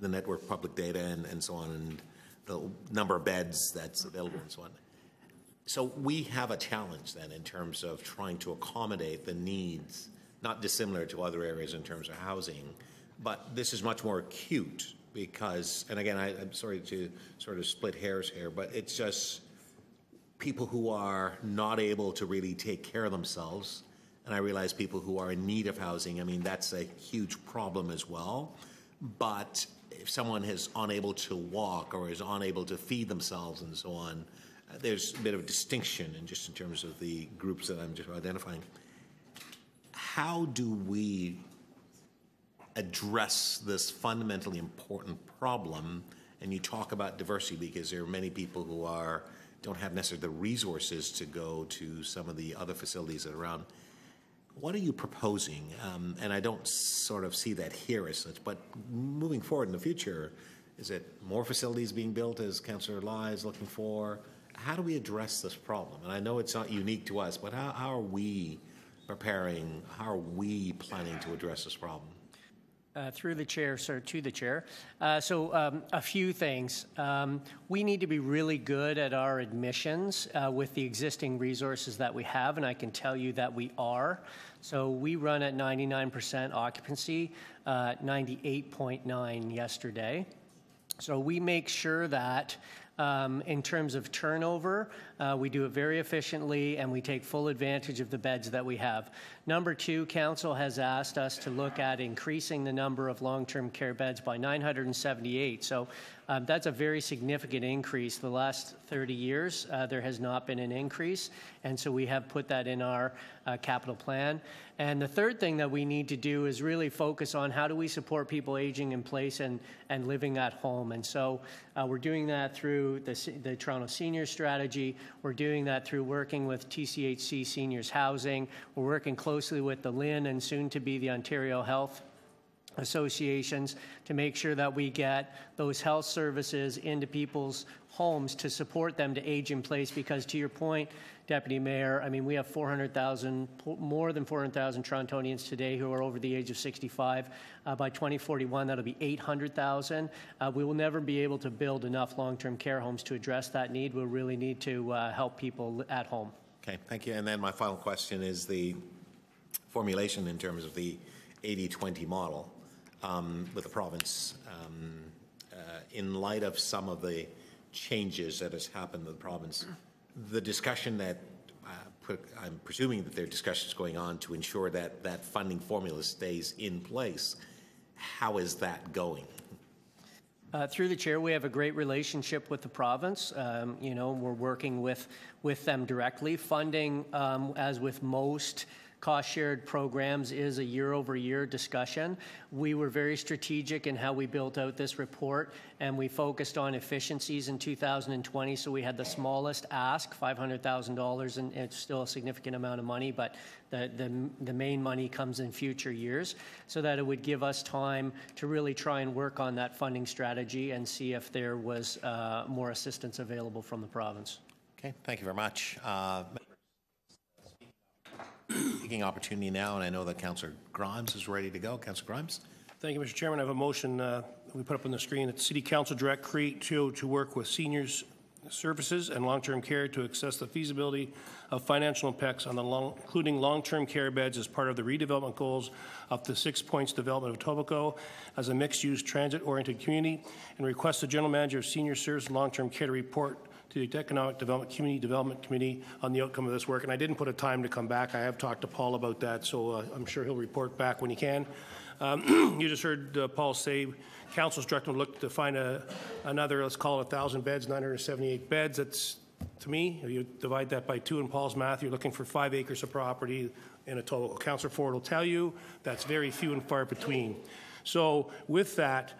the network public data and so on, and the number of beds that's available and so on. So we have a challenge then in terms of trying to accommodate the needs, not dissimilar to other areas in terms of housing, but this is much more acute because, and again, I'm sorry to sort of split hairs here, but it's just people who are not able to really take care of themselves, and I realize people who are in need of housing, I mean, that's a huge problem as well, but if someone is unable to walk or is unable to feed themselves and so on, there's a bit of a distinction in just in terms of the groups that I'm just identifying. How do we address this fundamentally important problem? And you talk about diversity because there are many people who don't have necessarily the resources to go to some of the other facilities that are around. What are you proposing? And I don't sort of see that here as such, but moving forward in the future, is it more facilities being built as Councillor Lai is looking for? How do we address this problem? And I know it's not unique to us, but how are we preparing, how are we planning to address this problem? Through the chair, sir, to the chair. A few things. We need to be really good at our admissions with the existing resources that we have, and I can tell you that we are. So we run at 99% occupancy, 98.9 yesterday. So we make sure that in terms of turnover, we do it very efficiently and we take full advantage of the beds that we have. Number two, Council has asked us to look at increasing the number of long-term care beds by 978. So that's a very significant increase. The last 30 years, there has not been an increase, and so we have put that in our capital plan. And the third thing that we need to do is really focus on how do we support people aging in place and living at home. And so we're doing that through the Toronto Senior Strategy. We're doing that through working with TCHC Seniors Housing. We're working closely with the Lynn and soon to be the Ontario Health Associations to make sure that we get those health services into people's homes to support them to age in place, because to your point, Deputy Mayor, I mean, we have more than 400,000 Torontonians today who are over the age of 65. By 2041, that'll be 800,000. We will never be able to build enough long-term care homes to address that need. We'll really need to help people at home. Okay, thank you. And then my final question is the formulation in terms of the 80-20 model with the province. In light of some of the changes that has happened in the province, the discussion that I'm presuming that there are discussions going on to ensure that that funding formula stays in place. How is that going? Through the chair, we have a great relationship with the province. You know, we're working with them directly. Funding, as with most cost-shared programs, is a year-over-year discussion. We were very strategic in how we built out this report, and we focused on efficiencies in 2020, so we had the smallest ask, $500,000, and it's still a significant amount of money, but the main money comes in future years, so that it would give us time to really try and work on that funding strategy and see if there was more assistance available from the province. Okay, thank you very much. Taking opportunity now, and I know that Councillor Grimes is ready to go. Councillor Grimes. Thank you, Mr. Chairman. I have a motion we put up on the screen that City Council direct CREATE to work with seniors services and long-term care to assess the feasibility of financial impacts on the including long-term care beds as part of the redevelopment goals of the 6 points development of Etobicoke as a mixed-use transit-oriented community, and request the General Manager of Senior Service and Long-Term Care to report to the Economic Development Community Development Committee on the outcome of this work. And I didn't put a time to come back. I have talked to Paul about that, so I'm sure he'll report back when he can. You just heard Paul say Council's director looked to find another, let's call it 1,000 beds, 978 beds. That's, to me, if you divide that by 2 in Paul's math, you're looking for 5 acres of property in a total. Councillor Ford will tell you that's very few and far between. So with that,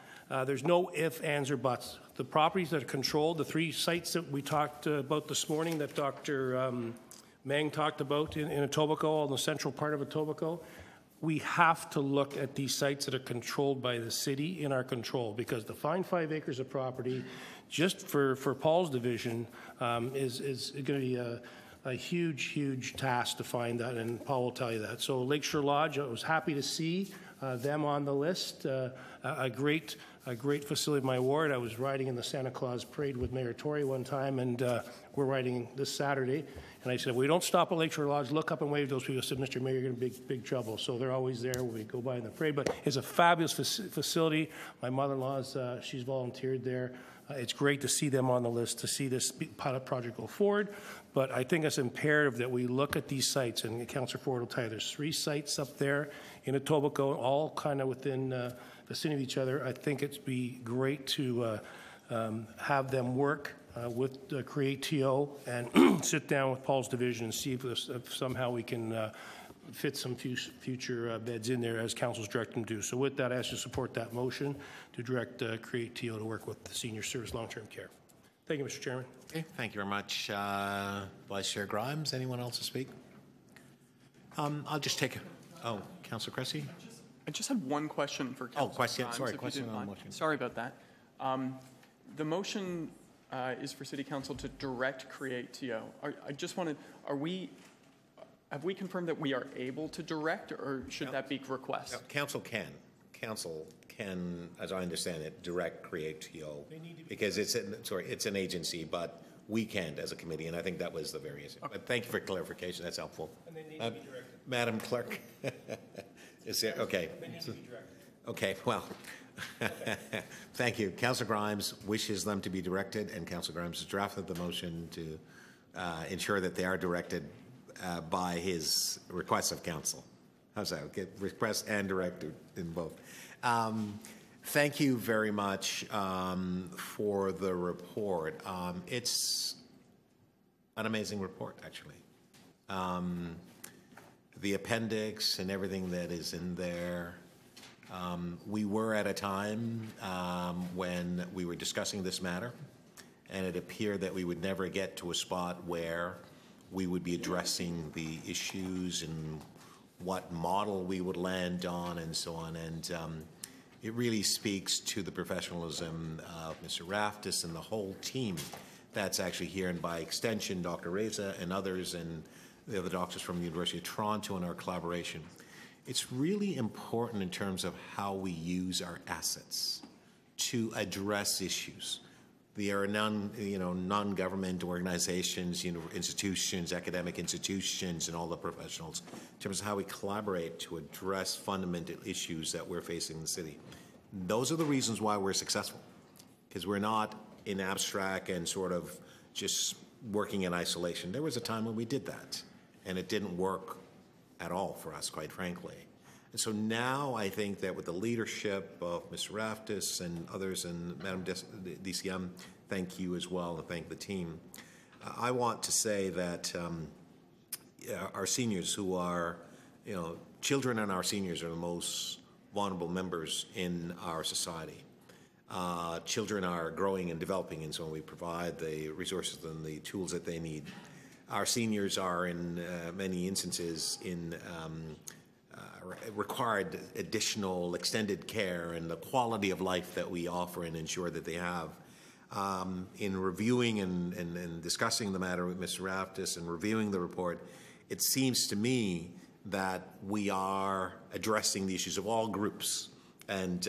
there's no ifs, ands, or buts. The properties that are controlled, the 3 sites that we talked about this morning that Dr. Mang talked about in Etobicoke, on the central part of Etobicoke, we have to look at these sites that are controlled by the city in our control, because to find 5 acres of property just for Paul's division is going to be a huge, huge task to find that, and Paul will tell you that. So Lakeshore Lodge, I was happy to see them on the list, a great facility in my ward. I was riding in the Santa Claus parade with Mayor Tory one time, and we're riding this Saturday. And I said, if we don't stop at Lakeshore Lodge, look up and wave to those people. I said, Mr. Mayor, you're in big trouble. So they're always there when we go by in the parade. But it's a fabulous facility. My mother-in-law's, she's volunteered there. It's great to see them on the list, to see this pilot project go forward. But I think it's imperative that we look at these sites, and Councillor Ford will tell you there's 3 sites up there in Etobicoke, all kind of within vicinity of each other. I think it'd be great to have them work with CREATE and sit down with Paul's division and see if somehow we can fit some future beds in there as Council's direct them to do. So with that, I ask you to support that motion to direct CREATE to work with the Senior Service Long-Term Care. Thank you, Mr. Chairman. Okay, thank you very much. Vice Chair Grimes, anyone else to speak? I'll just take it. Oh, Councillor Cressy. I just had one question for Councillor Grimes. Sorry, question on the motion. Sorry about that. The motion is for City Council to direct CREATE. I just wanted, have we confirmed that we are able to direct, or should that be request? No, Council can, as I understand it, direct CREATE, because it's an agency, but we can't as a committee, and I think that was the various. Okay. But thank you for clarification. That's helpful. And they need to be directed. Madam Clerk, is there, okay. They need to be directed. Okay, well, thank you. Councillor Grimes wishes them to be directed, and Councillor Grimes has drafted the motion to ensure that they are directed by his request of council. How's that? Okay, request and directed in both. Thank you very much for the report. It's an amazing report, actually. The appendix and everything that is in there. We were at a time when we were discussing this matter, and it appeared that we would never get to a spot where we would be addressing the issues and what model we would land on and so on. And it really speaks to the professionalism of Mr. Raftis and the whole team that's actually here, and by extension, Dr. Reza and others and the other doctors from the University of Toronto and our collaboration. It's really important in terms of how we use our assets to address issues. There are non-government organizations, institutions, academic institutions, and all the professionals in terms of how we collaborate to address fundamental issues that we're facing in the city. Those are the reasons why we're successful, because we're not in abstract and sort of just working in isolation. There was a time when we did that, and it didn't work at all for us, quite frankly. And so now I think that with the leadership of Ms. Raftis and others, and Madam DCM, thank you as well, and thank the team. I want to say that our seniors, who are, you know, children and our seniors are the most vulnerable members in our society. Children are growing and developing, and so we provide the resources and the tools that they need. Our seniors are, in many instances, in required additional extended care, and the quality of life that we offer and ensure that they have. In reviewing and discussing the matter with Mr. Raftis and reviewing the report, it seems to me that we are addressing the issues of all groups. And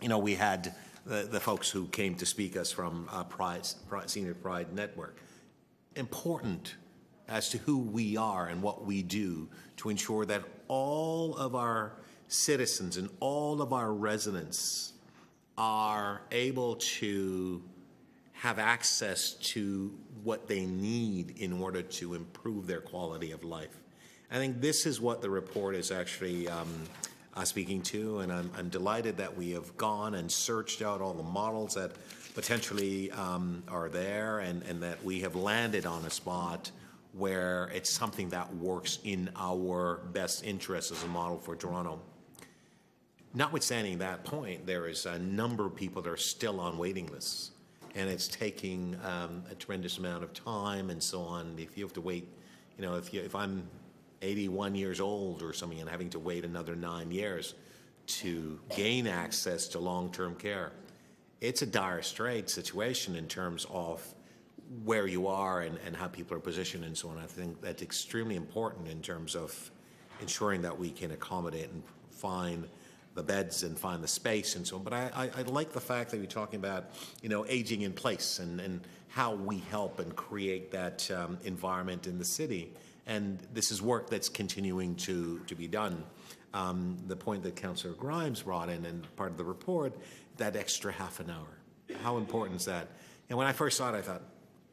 you know, we had the folks who came to speak us from Senior Pride Network. Important as to who we are and what we do to ensure that all of our citizens and all of our residents are able to have access to what they need in order to improve their quality of life. I think this is what the report is actually speaking to, and I'm delighted that we have gone and searched out all the models that potentially are there, and that we have landed on a spot where it's something that works in our best interest as a model for Toronto. Notwithstanding that point, there is a number of people that are still on waiting lists, and it's taking a tremendous amount of time and so on. If you have to wait, you know, if I'm 81 years old or something and having to wait another 9 years to gain access to long-term care, it's a dire strait situation in terms of where you are and how people are positioned and so on. I think that's extremely important in terms of ensuring that we can accommodate and find the beds and find the space and so on. But I like the fact that you're talking about, you know, aging in place and how we help and create that environment in the city. And this is work that's continuing to be done. The point that Councillor Grimes brought in and part of the report, that extra half an hour. How important is that? And when I first saw it, I thought,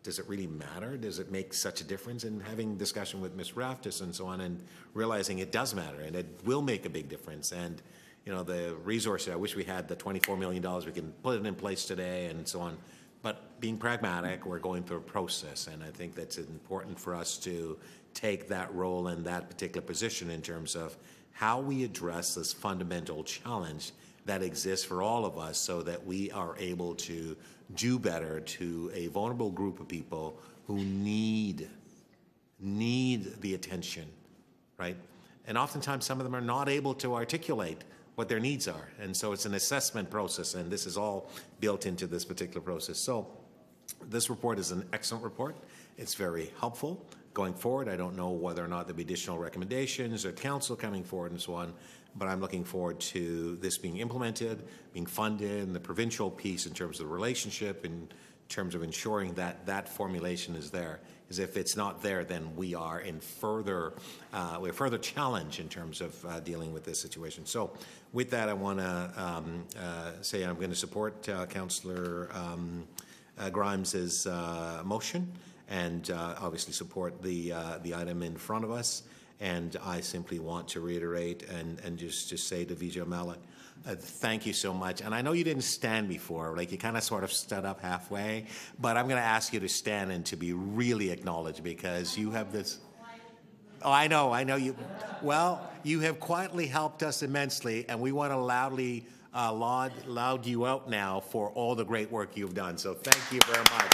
does it really matter? Does it make such a difference? And having discussion with Ms. Raftis and so on, and realizing it does matter and it will make a big difference. And you know, the resources, I wish we had the $24 million, we can put it in place today and so on. But being pragmatic, we're going through a process, and I think that's important for us to take that role and that particular position in terms of how we address this fundamental challenge that exists for all of us, so that we are able to do better to a vulnerable group of people who need the attention, right? And oftentimes some of them are not able to articulate what their needs are. And so it's an assessment process, and this is all built into this particular process. So this report is an excellent report. It's very helpful. Going forward, I don't know whether or not there'll be additional recommendations or council coming forward and so on, but I'm looking forward to this being implemented, being funded, and the provincial piece in terms of the relationship, in terms of ensuring that that formulation is there. Because if it's not there, then we are in further challenge in terms of dealing with this situation. So with that, I want to say I'm going to support Councillor Grimes's motion, and obviously support the item in front of us. And I simply want to reiterate and just to say to Vijay Malik, thank you so much. And I know you didn't stand before, like you kind of sort of stood up halfway, but I'm going to ask you to stand and to be really acknowledged, because you have this. Oh, I know you. Well, you have quietly helped us immensely, and we want to loudly laud you out now for all the great work you've done. So thank you very much.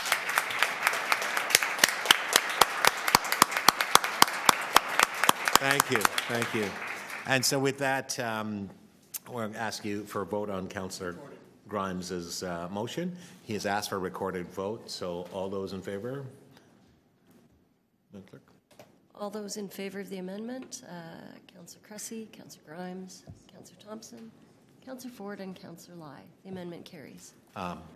Thank you, thank you. And so with that, we're going to ask you for a vote on Councillor Grimes's motion. He has asked for a recorded vote, so all those in favor? All those in favor of the amendment, Councillor Cressy, Councillor Grimes, Councillor Thompson, Councillor Ford, and Councillor Lai. The amendment carries.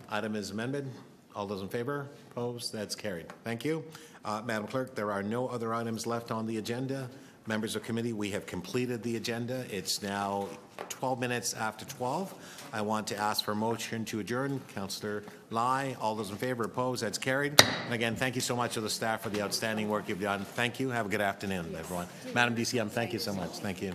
Item is amended. All those in favor? Opposed? That's carried. Thank you. Madam Clerk, there are no other items left on the agenda. Members of committee, we have completed the agenda. It's now 12 minutes after 12. I want to ask for a motion to adjourn. Councillor Lai, all those in favor? Opposed? That's carried. And again, thank you so much to the staff for the outstanding work you've done. Thank you. Have a good afternoon, everyone. Madam DCM, thank you so much. Thank you.